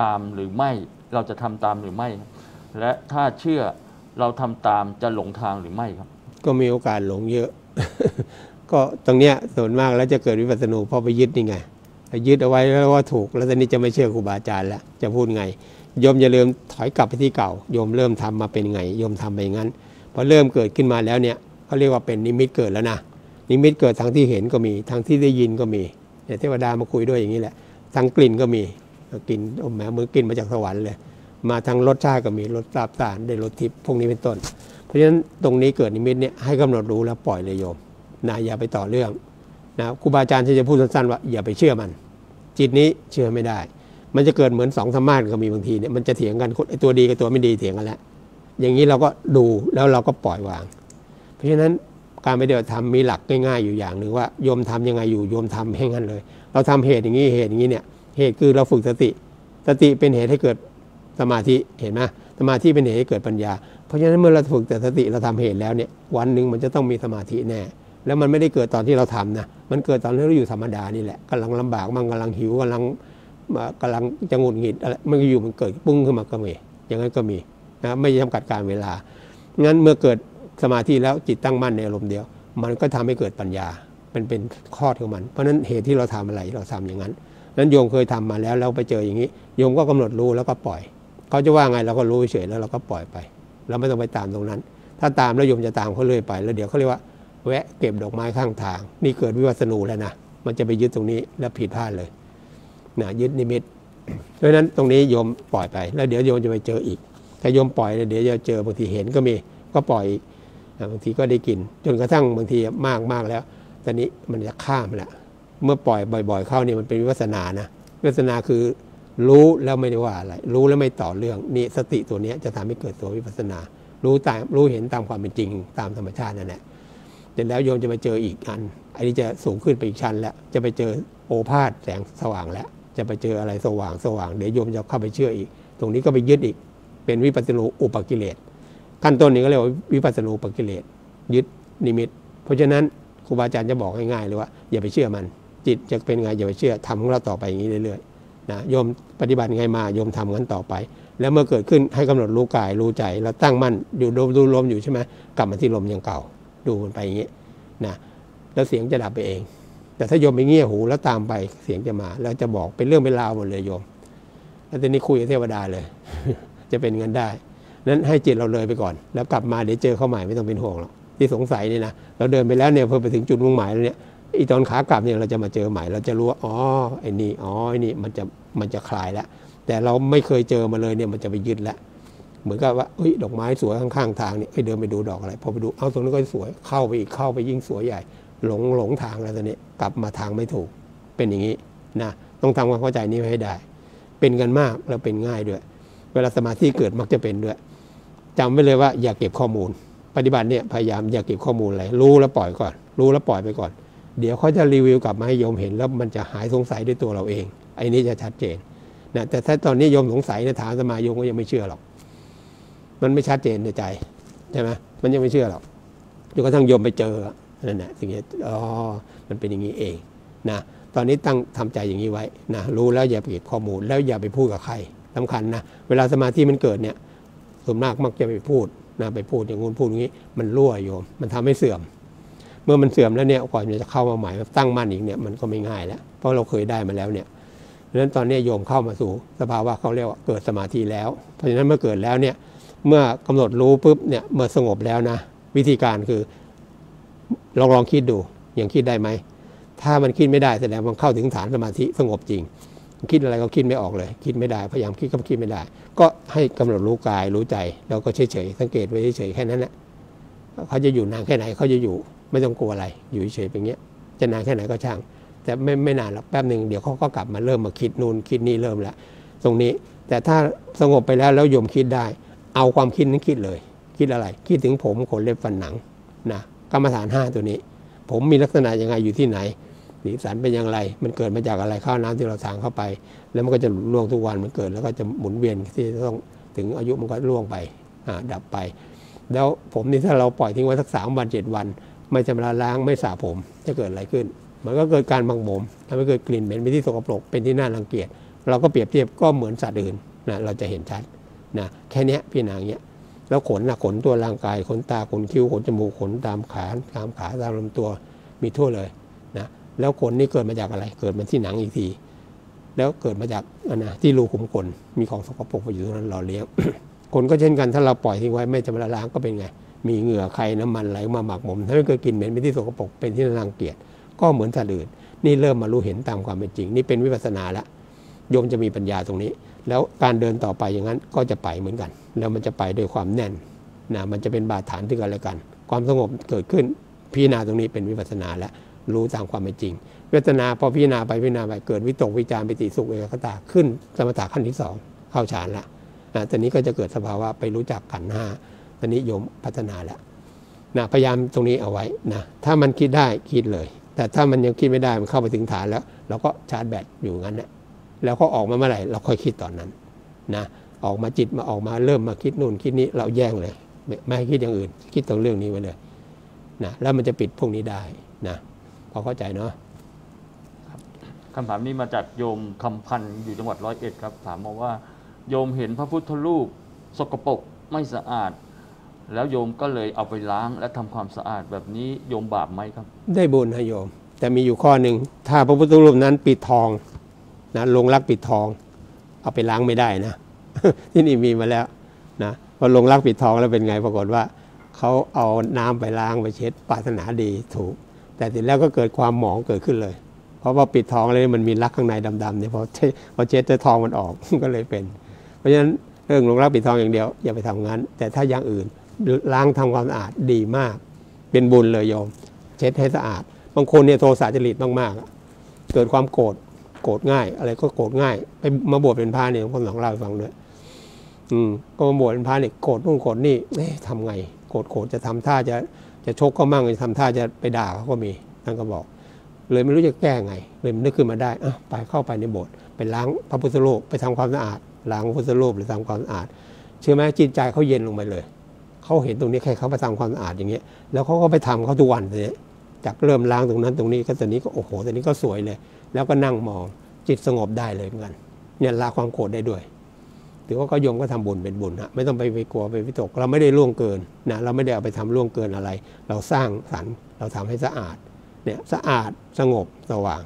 ตามหรือไม่เราจะทำตามหรือไม่และถ้าเชื่อเราทำตามจะหลงทางหรือไม่ครับก็มีโอกาสหลงเยอะ ก็ตรงเนี้ยส่วนมากแล้วจะเกิดวิปัสสนูพอไปยึดนี่ไงยึดเอาไว้แล้วว่าถูกแล้วตอนนี้จะไม่เชื่อครูบาอาจารย์แล้วจะพูดไงโยมอย่าลืมถอยกลับไปที่เก่าโยมเริ่มทำมาเป็นไงโยมทำไปงั้นพอเริ่มเกิดขึ้นมาแล้วเนี่ยเขาเรียกว่าเป็นนิมิตเกิดแล้วนะนิมิตเกิดทั้งที่เห็นก็มีทั้งที่ได้ยินก็มีเนี่ยเทวดามาคุยด้วยอย่างนี้แหละทั้งกลิ่นก็มีกลิ่นอมแหมมือกลิ่นมาจากสวรรค์เลยมาทั้งรสชาติก็มีรสลาบสารได้รสทิพย์พวกนี้เป็นต้นเพราะฉะนั้นตรงนี้เกิดนิมิตเนี่ยให้กำหนดรู้แล้วปล่อยเลยโยมนะอย่าไปต่อเรื่องนะครูบาอาจารย์จะพูดสั้นๆว่าอย่าไปเชื่อมันจิตนี้เชื่อไม่ได้มันจะเกิดเหมือนสองธรรมะก็มีบางทีเนี่ยมันจะเถียงกันตัวดีกับตัวไม่ดีเถียงกันแล้วอย่างนี้เราก็ดูแล้วเราก็ปล่อยวางเพราะฉะนั้นการปฏิบัติธรรมมีหลักง่ายๆอยู่อย่างหนึ่งว่าโยมทำยังไงอยู่โยมทำให้งั้นเลยเราทำเหตุอย่างนี้เหตุอย่างนี้เนี่ยเหตุคือเราฝึกสติสติเป็นเหตุให้เกิดสมาธิเห็นไหมสมาธิเป็นเหตุให้เกิดปัญญาเพราะฉะนั้นเมื่อเราฝึกแต่สติเราทำเหตุแล้วเนี่ยวันหนึ่งมันจะต้องมีสมาธิแน่แล้วมันไม่ได้เกิดตอนที่เราทำนะมันเกิดตอนที่เราอยู่ธรรมดานี่แหละกำลังลำบากมั่งกำลังหิวกำลังกำลังจะหงุดหงิดอะไรมันอยู่มันเกิดปุ้งขึ้นมาก็มีอย่างนั้นก็มีนะไม่จำกัดการเวลางั้นเมื่อเกิดสมาธิแล้วจิตตั้งมั่นในอารมณ์เดียวมันก็ทำให้เกิดปัญญามันเป็นข้อของมันเพราะฉะนั้นเหตุที่เราทำอะไรเราทำอย่างนั้นนั้นโยมเคยทำมาแล้วเราไปเจออย่างนี้โยมก็กำหนดรู้แล้วก็ปล่อยเขาจะว่าไงเราก็รู้เฉยแล้วเราก็ปล่อยไปเราไม่ต้องไปตามตรงนั้นถ้าตามแล้วโยมจะตามเขาเรื่อยไปแล้วเดี๋ยวเขาเรียกว่าแวะเก็บดอกไม้ข้างทางนี่เกิดวิปัสสนูแล้วนะมันจะไปยึดตรงนี้แล้วผิดพลาดเลยนะยึดนิมิตเพราะฉะนั้นตรงนี้โยมปล่อยไปแล้วเดี๋ยวโยมจะไปเจออีกถ้าโยมปล่อยเดี๋ยวจะเจอบางทีเห็นก็มีก็ปล่อยบางทีก็ได้กินจนกระทั่งบางทีมากมากแล้วตอนนี้มันจะข้ามละเมื่อปล่อยบ่อยๆเข้านี่มันเป็นวิปัสสนานะวิปัสสนาคือรู้แล้วไม่ได้ว่าอะไรรู้แล้วไม่ต่อเรื่องนี่สติตัวนี้จะทำให้เกิดตัววิปัสสนารู้ตามรู้เห็นตามความเป็นจริงตามธรรมชาตินั่นแหละแต่แล้วโยมจะไปเจออีกอันอันนี้จะสูงขึ้นไปอีกชั้นแล้วจะไปเจอโอภาสแสงสว่างแล้วจะไปเจออะไรสว่างสว่างเดี๋ยวโยมจะเข้าไปเชื่ออีกตรงนี้ก็ไปยึดอีกเป็นวิปัสสนูอุปกิเลสขั้นต้นนี้ก็เรียกว่าวิปัสสนูอุปกิเลสยึดนิมิตเพราะฉะนั้นครูบาอาจารย์จะบอกง่ายๆเลยว่าอย่าไปเชื่อมันจิตจะเป็นไงอย่าไปเชื่อทำของเราต่อไปอย่างนี้เรื่อยๆนะโยมปฏิบัติไงมาโยมทำงั้นต่อไปแล้วเมื่อเกิดขึ้นให้กำหนดรู้กายรู้ใจเราตั้งมั่นอยู่ดูลมอยู่ใช่ไหมกลับมาที่ลมอย่างเก่าดูมันไปอย่างนี้นะแล้วเสียงจะดับไปเองแต่ถ้าโยมไปเงี่ยหูแล้วตามไปเสียงจะมาแล้วจะบอกเป็นเรื่องเป็นราวหมดเลยโยมแล้วตอนนี้คุยกับเทวดาเลย จะเป็นงั้นได้นั้นให้จิตเราเลยไปก่อนแล้วกลับมาเดี๋ยวเจอเข้าใหม่ไม่ต้องเป็นห่วงหรอกที่สงสัยนี่นะเราเดินไปแล้วเนี่ยพอไปถึงจุดมุ่งหมายแล้วเนี่ย อีตอนขากลับเนี่ยเราจะมาเจอใหม่เราจะรู้ว่าอ๋อไอ้นี่อ๋อไอ้นี่มันจะมันจะคลายแล้วแต่เราไม่เคยเจอมาเลยเนี่ยมันจะไปยึดแล้วเหมือนกับว่าเฮ้ยดอกไม้สวยข้างๆทางเนี่ยเดินไปดูดอกอะไรพอไปดูเอาตรงนั้นก็สวยเข้าไปอีกเข้าไปยิ่งสวยใหญ่หลงหลงทางแล้วตอนนี้กลับมาทางไม่ถูกเป็นอย่างนี้นะต้องทำความเข้าใจนี้ให้ได้เป็นกันมากแล้วเป็นง่ายด้วยเวลาสมาธิเกิดมักจะเป็นด้วยจำไว้เลยว่าอย่าเก็บข้อมูลปฏิบัติเนี่ยพยายามอย่าเก็บข้อมูลอะไรรู้แล้วปล่อยก่อนรู้แล้วปล่อยไปก่อนเดี๋ยวเขาจะรีวิวกลับมาให้โยมเห็นแล้วมันจะหายสงสัยด้วยตัวเราเองไอ้นี้จะชัดเจนนะแต่ถ้าตอนนี้โยมสงสัยในฐานสมาโยมก็ยังไม่เชื่อหรอกมันไม่ชัดเจนในใจใช่ไหมมันยังไม่เชื่อหรอกจนกระทั่งโยมไปเจอนั่นแหละสิ่งนี้อ๋อมันเป็นอย่างนี้เองนะตอนนี้ตั้งทำใจอย่างนี้ไว้นะรู้แล้วอย่าไปเก็บข้อมูลแล้วอย่าไปพูดกับใครสำคัญนะเวลาสมาธิมันเกิดเนี่ยส่วนมากมักจะไปพูดนะไปพูดอย่างงู้นพูดอย่างนี้มันรั่วโยมมันทำให้เสื่อมเมื่อมันเสื่อมแล้วเนี่ยก่อนจะเข้ามาใหม่ตั้งมั่นอีกเนี่ยมันก็ไม่ง่ายแล้วเพราะเราเคยได้มาแล้วเนี่ยเพราะฉะนั้นตอนนี้โยมเข้ามาสู่สภาวะเขาเรียกว่าเกิดสมาธิแล้วเพราะฉะนั้นเมื่อเกิดแล้วเนี่ยเมื่อกำหนดรู้ปุ๊บเนี่ยเมื่อสงบแล้วนะวิธีการคือลองลองคิดดูยังคิดได้ไหมถ้ามันคิดไม่ได้แสดงว่าเข้าถึงฐานสมาธิสงบจริงคิดอะไรก็คิดไม่ออกเลยคิดไม่ได้พยายามคิดก็คิดไม่ได้ก็ให้กำหนดรู้กายรู้ใจแล้วก็เฉยเฉยสังเกตไว้เฉยแค่นั้นแหละเขาจะอยู่นานแค่ไหนเขาจะอยู่ไม่ต้องกลัวอะไรอยู่เฉยๆเป็นเงี้ยจะนานแค่ไหนก็ช่างแต่ไม่ไม่นานหรอกแป๊บหนึ่งเดี๋ยวเขาก็กลับมาเริ่มมาคิดนู่นคิดนี่เริ่มละตรงนี้แต่ถ้าสงบไปแล้วแล้วโยมคิดได้เอาความคิดนั้นคิดเลยคิดอะไรคิดถึงผมขนเล็บฟันหนังนะกรรมฐานห้าตัวนี้ผมมีลักษณะยังไงอยู่ที่ไหนสีสันเป็นอย่างไรมันเกิดมาจากอะไรข้าวน้ำที่เราทานเข้าไปแล้วมันก็จะล่วงทุกวันมันเกิดแล้วก็จะหมุนเวียนที่ต้องถึงอายุมันก็ล่วงไปดับไปแล้วผมนี่ถ้าเราปล่อยทิ้งไว้สักสามวันเจ็ดวันไม่ชำระล้างไม่สระผมจะเกิดอะไรขึ้นมันก็เกิดการบังผมทำให้เกิดกลิ่นเหม็นเป็นที่สกปรกเป็นที่น่ารังเกียจเราก็เปรียบเทียบก็เหมือนสัตว์อื่นนะเราจะเห็นชัดนะแค่นี้พี่นางเนี้ยแล้วขนนะขนตัวร่างกายขนตาขนคิ้วขนจมูกขนตามขาตามขาตามลำตัวมีทั่วเลยนะแล้วขนนี่เกิดมาจากอะไรเกิดมาที่หนังอีกทีแล้วเกิดมาจากนะที่รูขุมขนมีของสกปรกอยู่ตรงนั้นหล่อเลี้ยง ขนก็เช่นกันถ้าเราปล่อยทิ้งไว้ไม่ชำระล้างก็เป็นไงมีเหงื่อไข่น้ำมันไหลมาหมักหมมถ้าไม่เกิดกลิ่นเหม็นเป็นที่สกปรกเป็นที่รังเกียจก็เหมือนสัตว์อื่นนี่เริ่มมารู้เห็นตามความเป็นจริงนี่เป็นวิปัสสนาละโยมจะมีปัญญาตรงนี้แล้วการเดินต่อไปอย่างนั้นก็จะไปเหมือนกันแล้วมันจะไปด้วยความแน่นนะมันจะเป็นบาดฐานที่กันและกันความสงบเกิดขึ้นพิจารณาตรงนี้เป็นวิปัสสนาละรู้ตามความเป็นจริงวิปัสสนาพอพิจารณาไปพิจารณาไปเกิดวิตกวิจารปิติสุขเอกคตาขึ้นสมถะขั้นที่สองเข้าฌานละนะตอนนี้ก็จะเกิดสภาวะไปรู้จักขันธ์ห้าตอนนี้โยมพัฒนาแล้วนะพยายามตรงนี้เอาไว้นะถ้ามันคิดได้คิดเลยแต่ถ้ามันยังคิดไม่ได้มันเข้าไปถึงฐานแล้วเราก็ชาร์จแบตอยู่งั้นแหละแล้วก็ออกมาเมื่อไหร่เราค่อยคิดตอนนั้นนะออกมาจิตมาออกมาเริ่มมาคิดนู่นคิดนี้เราแย่งเลยไม่ให้คิดอย่างอื่นคิดตรงเรื่องนี้ไว้เลยนะแล้วมันจะปิดพวกนี้ได้นะพอเข้าใจเนาะคำถามนี้มาจากโยมคำพันธ์อยู่จังหวัดร้อยเอ็ดครับถามมาว่าโยมเห็นพระพุทธรูปสกปรกไม่สะอาดแล้วโยมก็เลยเอาไปล้างและทำความสะอาดแบบนี้โยมบาปไหมครับได้บุญนะโยมแต่มีอยู่ข้อหนึ่งถ้าพระพุทธรูปนั้นปิดทองนะลงรักปิดทองเอาไปล้างไม่ได้นะ ที่นี่มีมาแล้วนะพอลงรักปิดทองแล้วเป็นไงปรากฏว่าเขาเอาน้ำไปล้างไปเช็ดปรารถนาดีถูกแต่เสร็จแล้วก็เกิดความหมองเกิดขึ้นเลยเพราะว่าปิดทองเลยมันมีรักข้างในดำๆเนี่ยพอพอเช็ดจะทองมันออก ก็เลยเป็นเพราะฉะนั้นเรื่องลงรักปิดทองอย่างเดียวอย่าไปทำงั้นแต่ถ้าอย่างอื่นล้างทำความสะอาดดีมากเป็นบุญเลยโยมเช็ดให้สะอาดบางคนเนี่ยโทสะจริตมากๆเกิดความโกรธโกรธง่ายอะไรก็โกรธง่ายไปมาบวชเป็นพระเนี่ยคนหลังเล่าให้ฟังด้วยอืมก็มาบวชเป็นพระเนี่ยโกรธนู่นโกรธนี่เอ๊ะทำไงโกรธโกรธจะทำท่าจะจะชกก็มั่งจะทำท่าจะไปด่าเขาก็มีท่านก็บอกเลยไม่รู้จะแก้ไงเลยนึกขึ้นมาได้อ่ะไปเข้าไปในโบสถ์ไปล้างพระพุทธรูปไปทำความสะอาดล้างพระพุทธรูปหรือทำความสะอาดเชื่อไหมจิตใจเขาเย็นลงไปเลยเขาเห็นตรงนี้ใครเขาไปทำความสะอาดอย่างเงี้ยแล้วเขาก็ไปทำเขาทุกวันเลยจากเริ่มล้างตรงนั้นตรงนี้ก็ตอนนี้ก็โอ้โหตอนนี้ก็สวยเลยแล้วก็นั่งมองจิตสงบได้เลยเหมือนกันเนี่ยละความโกรธได้ด้วยถือว่าก็โยมก็ทำบุญเป็นบุญนะไม่ต้องไปไปกลัวไปวิตกเราไม่ได้ล่วงเกินนะเราไม่ได้เอาไปทำล่วงเกินอะไรเราสร้างสรรค์เราทำให้สะอาดเนี่ยสะอาดสงบสว่าง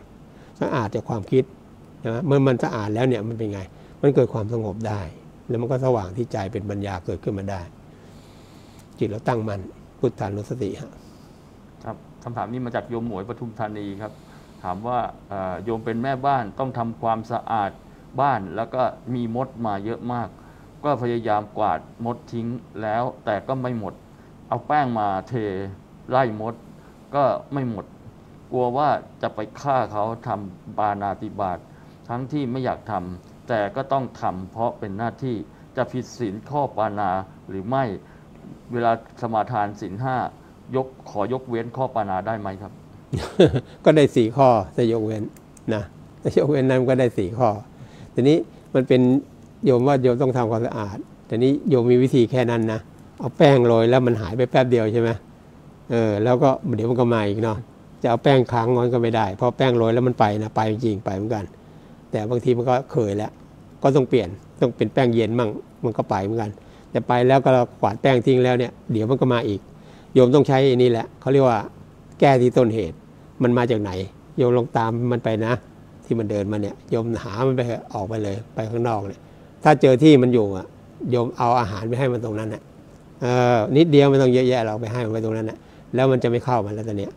สะอาดจากความคิดนะเมื่อมันสะอาดแล้วเนี่ยมันเป็นไงมันเกิดความสงบได้แล้วมันก็สว่างที่ใจเป็นปัญญาเกิดขึ้นมาได้จิตเราตั้งมันพุทธานุสติครับ คำถามนี้มาจากโยมหมวยปทุมธานีครับถามว่าโยมเป็นแม่บ้านต้องทำความสะอาดบ้านแล้วก็มีมดมาเยอะมากก็พยายามกวาดมดทิ้งแล้วแต่ก็ไม่หมดเอาแป้งมาเทไล่มดก็ไม่หมดกลัวว่าจะไปฆ่าเขาทำปาณาติบาตทั้งที่ไม่อยากทำแต่ก็ต้องทำเพราะเป็นหน้าที่จะผิดศีลข้อปาณาหรือไม่เวลาสมาทานศีลห้ายกขอยกเว้นข้อปาณาได้ไหมครับ ก็ได้สี่ข้อจะยกเว้นนะจะยกเว้นนั้นก็ได้สี่ข้อทีนี้มันเป็นโยมว่าโยมต้องทำความสะอาดแต่นี้โยมมีวิธีแค่นั้นนะเอาแป้งโรยแล้วมันหายไปแป๊บเดียวใช่ไหมเออแล้วก็เดี๋ยวมันก็มาอีกเนาะจะเอาแป้งค้างมันก็ไม่ได้เพราะแป้งโรยแล้วมันไปนะไปจริงไปเหมือนกันแต่บางทีมันก็เคยแล้วก็ต้องเปลี่ยนต้องเป็นแป้งเย็นมั่งมันก็ไปเหมือนกันแต่ไปแล้วก็เรากวาดแป้งทิ้งแล้วเนี่ยเดี๋ยวมันก็มาอีกโยมต้องใช้อันนี้แหละเขาเรียกว่าแก้ที่ต้นเหตุมันมาจากไหนโยมลองตามมันไปนะที่มันเดินมาเนี่ยโยมหามันไปออกไปเลยไปข้างนอกเนี่ยถ้าเจอที่มันอยู่อ่ะโยมเอาอาหารไปให้มันตรงนั้นอ่ะเออนิดเดียวไม่ต้องเยอะแยะเราไปให้มันไปตรงนั้นอ่ะแล้วมันจะไม่เข้ามันแล้วตอนเนี้ย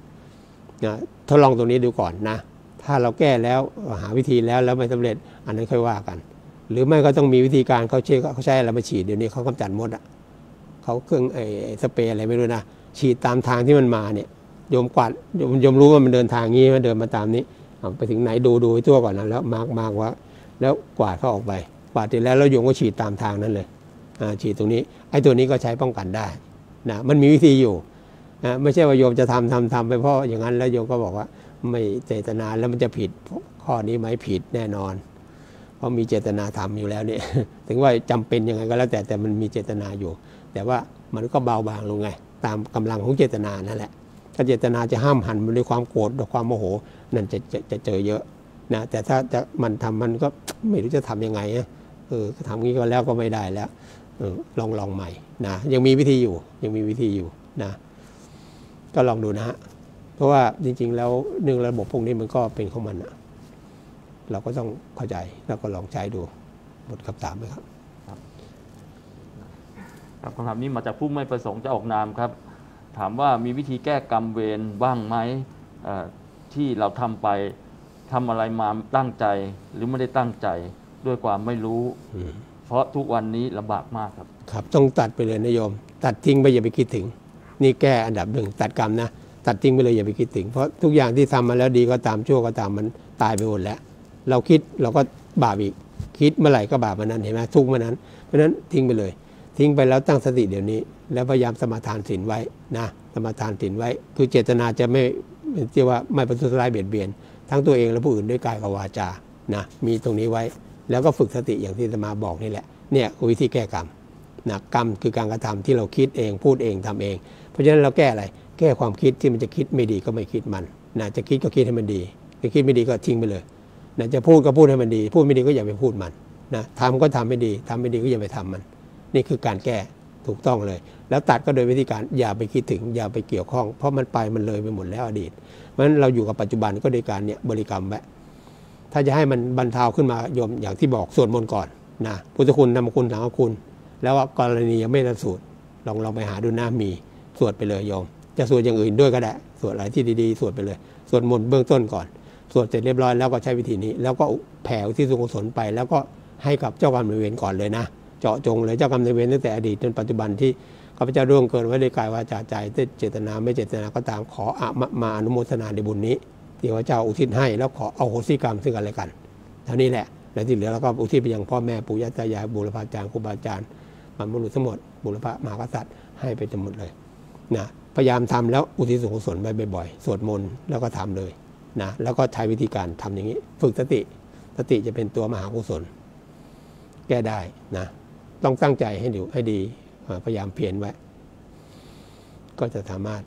นะทดลองตรงนี้ดูก่อนนะถ้าเราแก้แล้วหาวิธีแล้วแล้วไม่สำเร็จอันนั้นค่อยว่ากันหรือไม่ก็ต้องมีวิธีการเขาเช็คเขาใช้อะไรมาฉีดเดี๋ยวนี้เขากำจัดมดอ่ะเขาเครื่องไอ้สเปรย์อะไรไม่รู้นะฉีดตามทางที่มันมาเนี่ยโยมกวาดโยมโยมรู้ว่ามันเดินทางงี้มันเดินมาตามนี้ไปถึงไหนดูดูตัวก่อนนะแล้วมาร์กมาร์กว่าแล้วกวาดเขาออกไปกวาดเสร็จแล้วแล้วโยมก็ฉีดตามทางนั้นเลยฉีดตรงนี้ไอ้ตัวนี้ก็ใช้ป้องกันได้นะมันมีวิธีอยู่นะไม่ใช่ว่าโยมจะทำทำทำไปเพราะอย่างนั้นแล้วโยมก็บอกว่าไม่เจตนาแล้วมันจะผิดข้อนี้ไหมผิดแน่นอนเพราะมีเจตนาทำอยู่แล้วเนี่ยถึงว่าจำเป็นยังไงก็แล้วแต่แต่มันมีเจตนาอยู่แต่ว่ามันก็เบาบางลงไงตามกำลังของเจตนานั่นแหละถ้าเจตนาจะห้ามหันมันด้วยความโกรธด้วยความโมโหนั่นจะจะจะเจอเยอะนะแต่ถ้าจะมันทำมันก็ไม่รู้จะทํำยังไงนะเออทำงี้ก็แล้วก็ไม่ได้แล้วเออลองลองใหม่นะยังมีวิธีอยู่ยังมีวิธีอยู่นะก็ลองดูนะฮะเพราะว่าจริงๆแล้วหนึ่งระบบพวกนี้มันก็เป็นของมันนะเราก็ต้องเข้าใจแล้วก็ลองใช้ดูหมดคำถามไหมครับครับคำถามนี้มาจากผู้ไม่ประสงค์จะออกนามครับถามว่ามีวิธีแก้กรรมเวรบ้างไหมที่เราทำไปทำอะไรมาตั้งใจหรือไม่ได้ตั้งใจด้วยความไม่รู้เพราะทุกวันนี้ลำบากมากครับครับต้องตัดไปเลยนะโยมตัดทิ้งไปอย่าไปคิดถึงนี่แก้อันดับหนึ่งตัดกรรมนะตัดทิ้งไปเลยอย่าไปคิดถึงเพราะทุกอย่างที่ทำมาแล้วดีก็ตามชั่วก็ตามมันตายไปหมดแล้วเราคิดเราก็บาปอีกคิดเมื่อไหร่ก็บาปเมื่อนั้นเห็นไหมทุกเมื่อนั้นเพราะนั้นทิ้งไปเลยทิ้งไปแล้วตั้งสติเดี๋ยวนี้แล้วพยายามสมาทานศีลไว้นะสมาทานศีลไว้คือเจตนาจะไม่เรียกว่าไม่ประทุษร้ายเบียดเบียนทั้งตัวเองและผู้อื่นด้วยกายกับวาจานะมีตรงนี้ไว้แล้วก็ฝึกสติอย่างที่อาตมาบอกนี่แหละเนี่ยคือวิธีแก้กรรมนะกรรมคือการกระทำที่เราคิดเองพูดเองทำเองเพราะฉะนั้นเราแก้อะไรแก้ความคิดที่มันจะคิดไม่ดีก็ไม่คิดมันนะจะคิดก็คิดให้มันดีจะคิดไม่ดีก็ทิ้งไปเลยนะจะพูดก็พูดให้มันดีพูดไม่ดีก็อย่าไปพูดมันนะทำก็ทำไม่ดีทำไม่ดีก็อย่าไปทำมันนี่คือการแก้ถูกต้องเลยแล้วตัดก็โดยวิธีการอย่าไปคิดถึงอย่าไปเกี่ยวข้องเพราะมันไปมันเลยไปหมดแล้วอดีตเพราะฉะนั้นเราอยู่กับปัจจุบันก็โดยการเนี่ยบริกรรมไว้ถ้าจะให้มันบรรเทาขึ้นมาโยมอย่างที่บอกสวดมนต์ก่อนนะพุทธคุณธรรมคุณสังฆคุณแล้วกรณียังไม่ได้สูตรลองลองไปหาดูนะมีสวดไปเลยโยมจะสวดอย่างอื่นด้วยก็ได้สวดอะไรที่ดีๆสวดไปเลยสวดมนต์เบื้องต้นก่อนสวดเสร็จเรียบร้อยแล้วก็ใช้วิธีนี้แล้วก็แผ่ที่สุขสนไปแล้วก็ให้กับเจ้ากรรมนายเวรก่อนเลยนะเจาะจงเลยเจ้ากรรมนายเวรตั้งแต่อดีตจนปัจจุบันที่ข้าพเจ้าร่วงเกินไว้ด้วยกายวาจาใจเจตนาไม่เจตนาก็ตามขออะมาอนุโมทนาในบุญนี้ที่ข้าพเจ้าอุทิศให้แล้วขออโหสิกรรมซึ่งกันและกันเท่านี้แหละแล้วที่เหลือเราก็อุทิศไปยังพ่อแม่ปู่ย่าตายายบุรพาจารย์ครูบาอาจารย์บรรพบุรุษทั้งหมดบุรพมหากษัตริย์ให้ไปทั้งหมดเลยนะพยายามทำแล้วอุทิศส่วนกุศลไปบ่อยๆสวดมนต์แล้วก็ทำเลยนะแล้วก็ใช้วิธีการทำอย่างนี้ฝึกสติสติจะเป็นตัวมหากุศลแก้ได้นะต้องตั้งใจให้ดีให้ดีพยายามเพียรไว้ก็จะสามารถ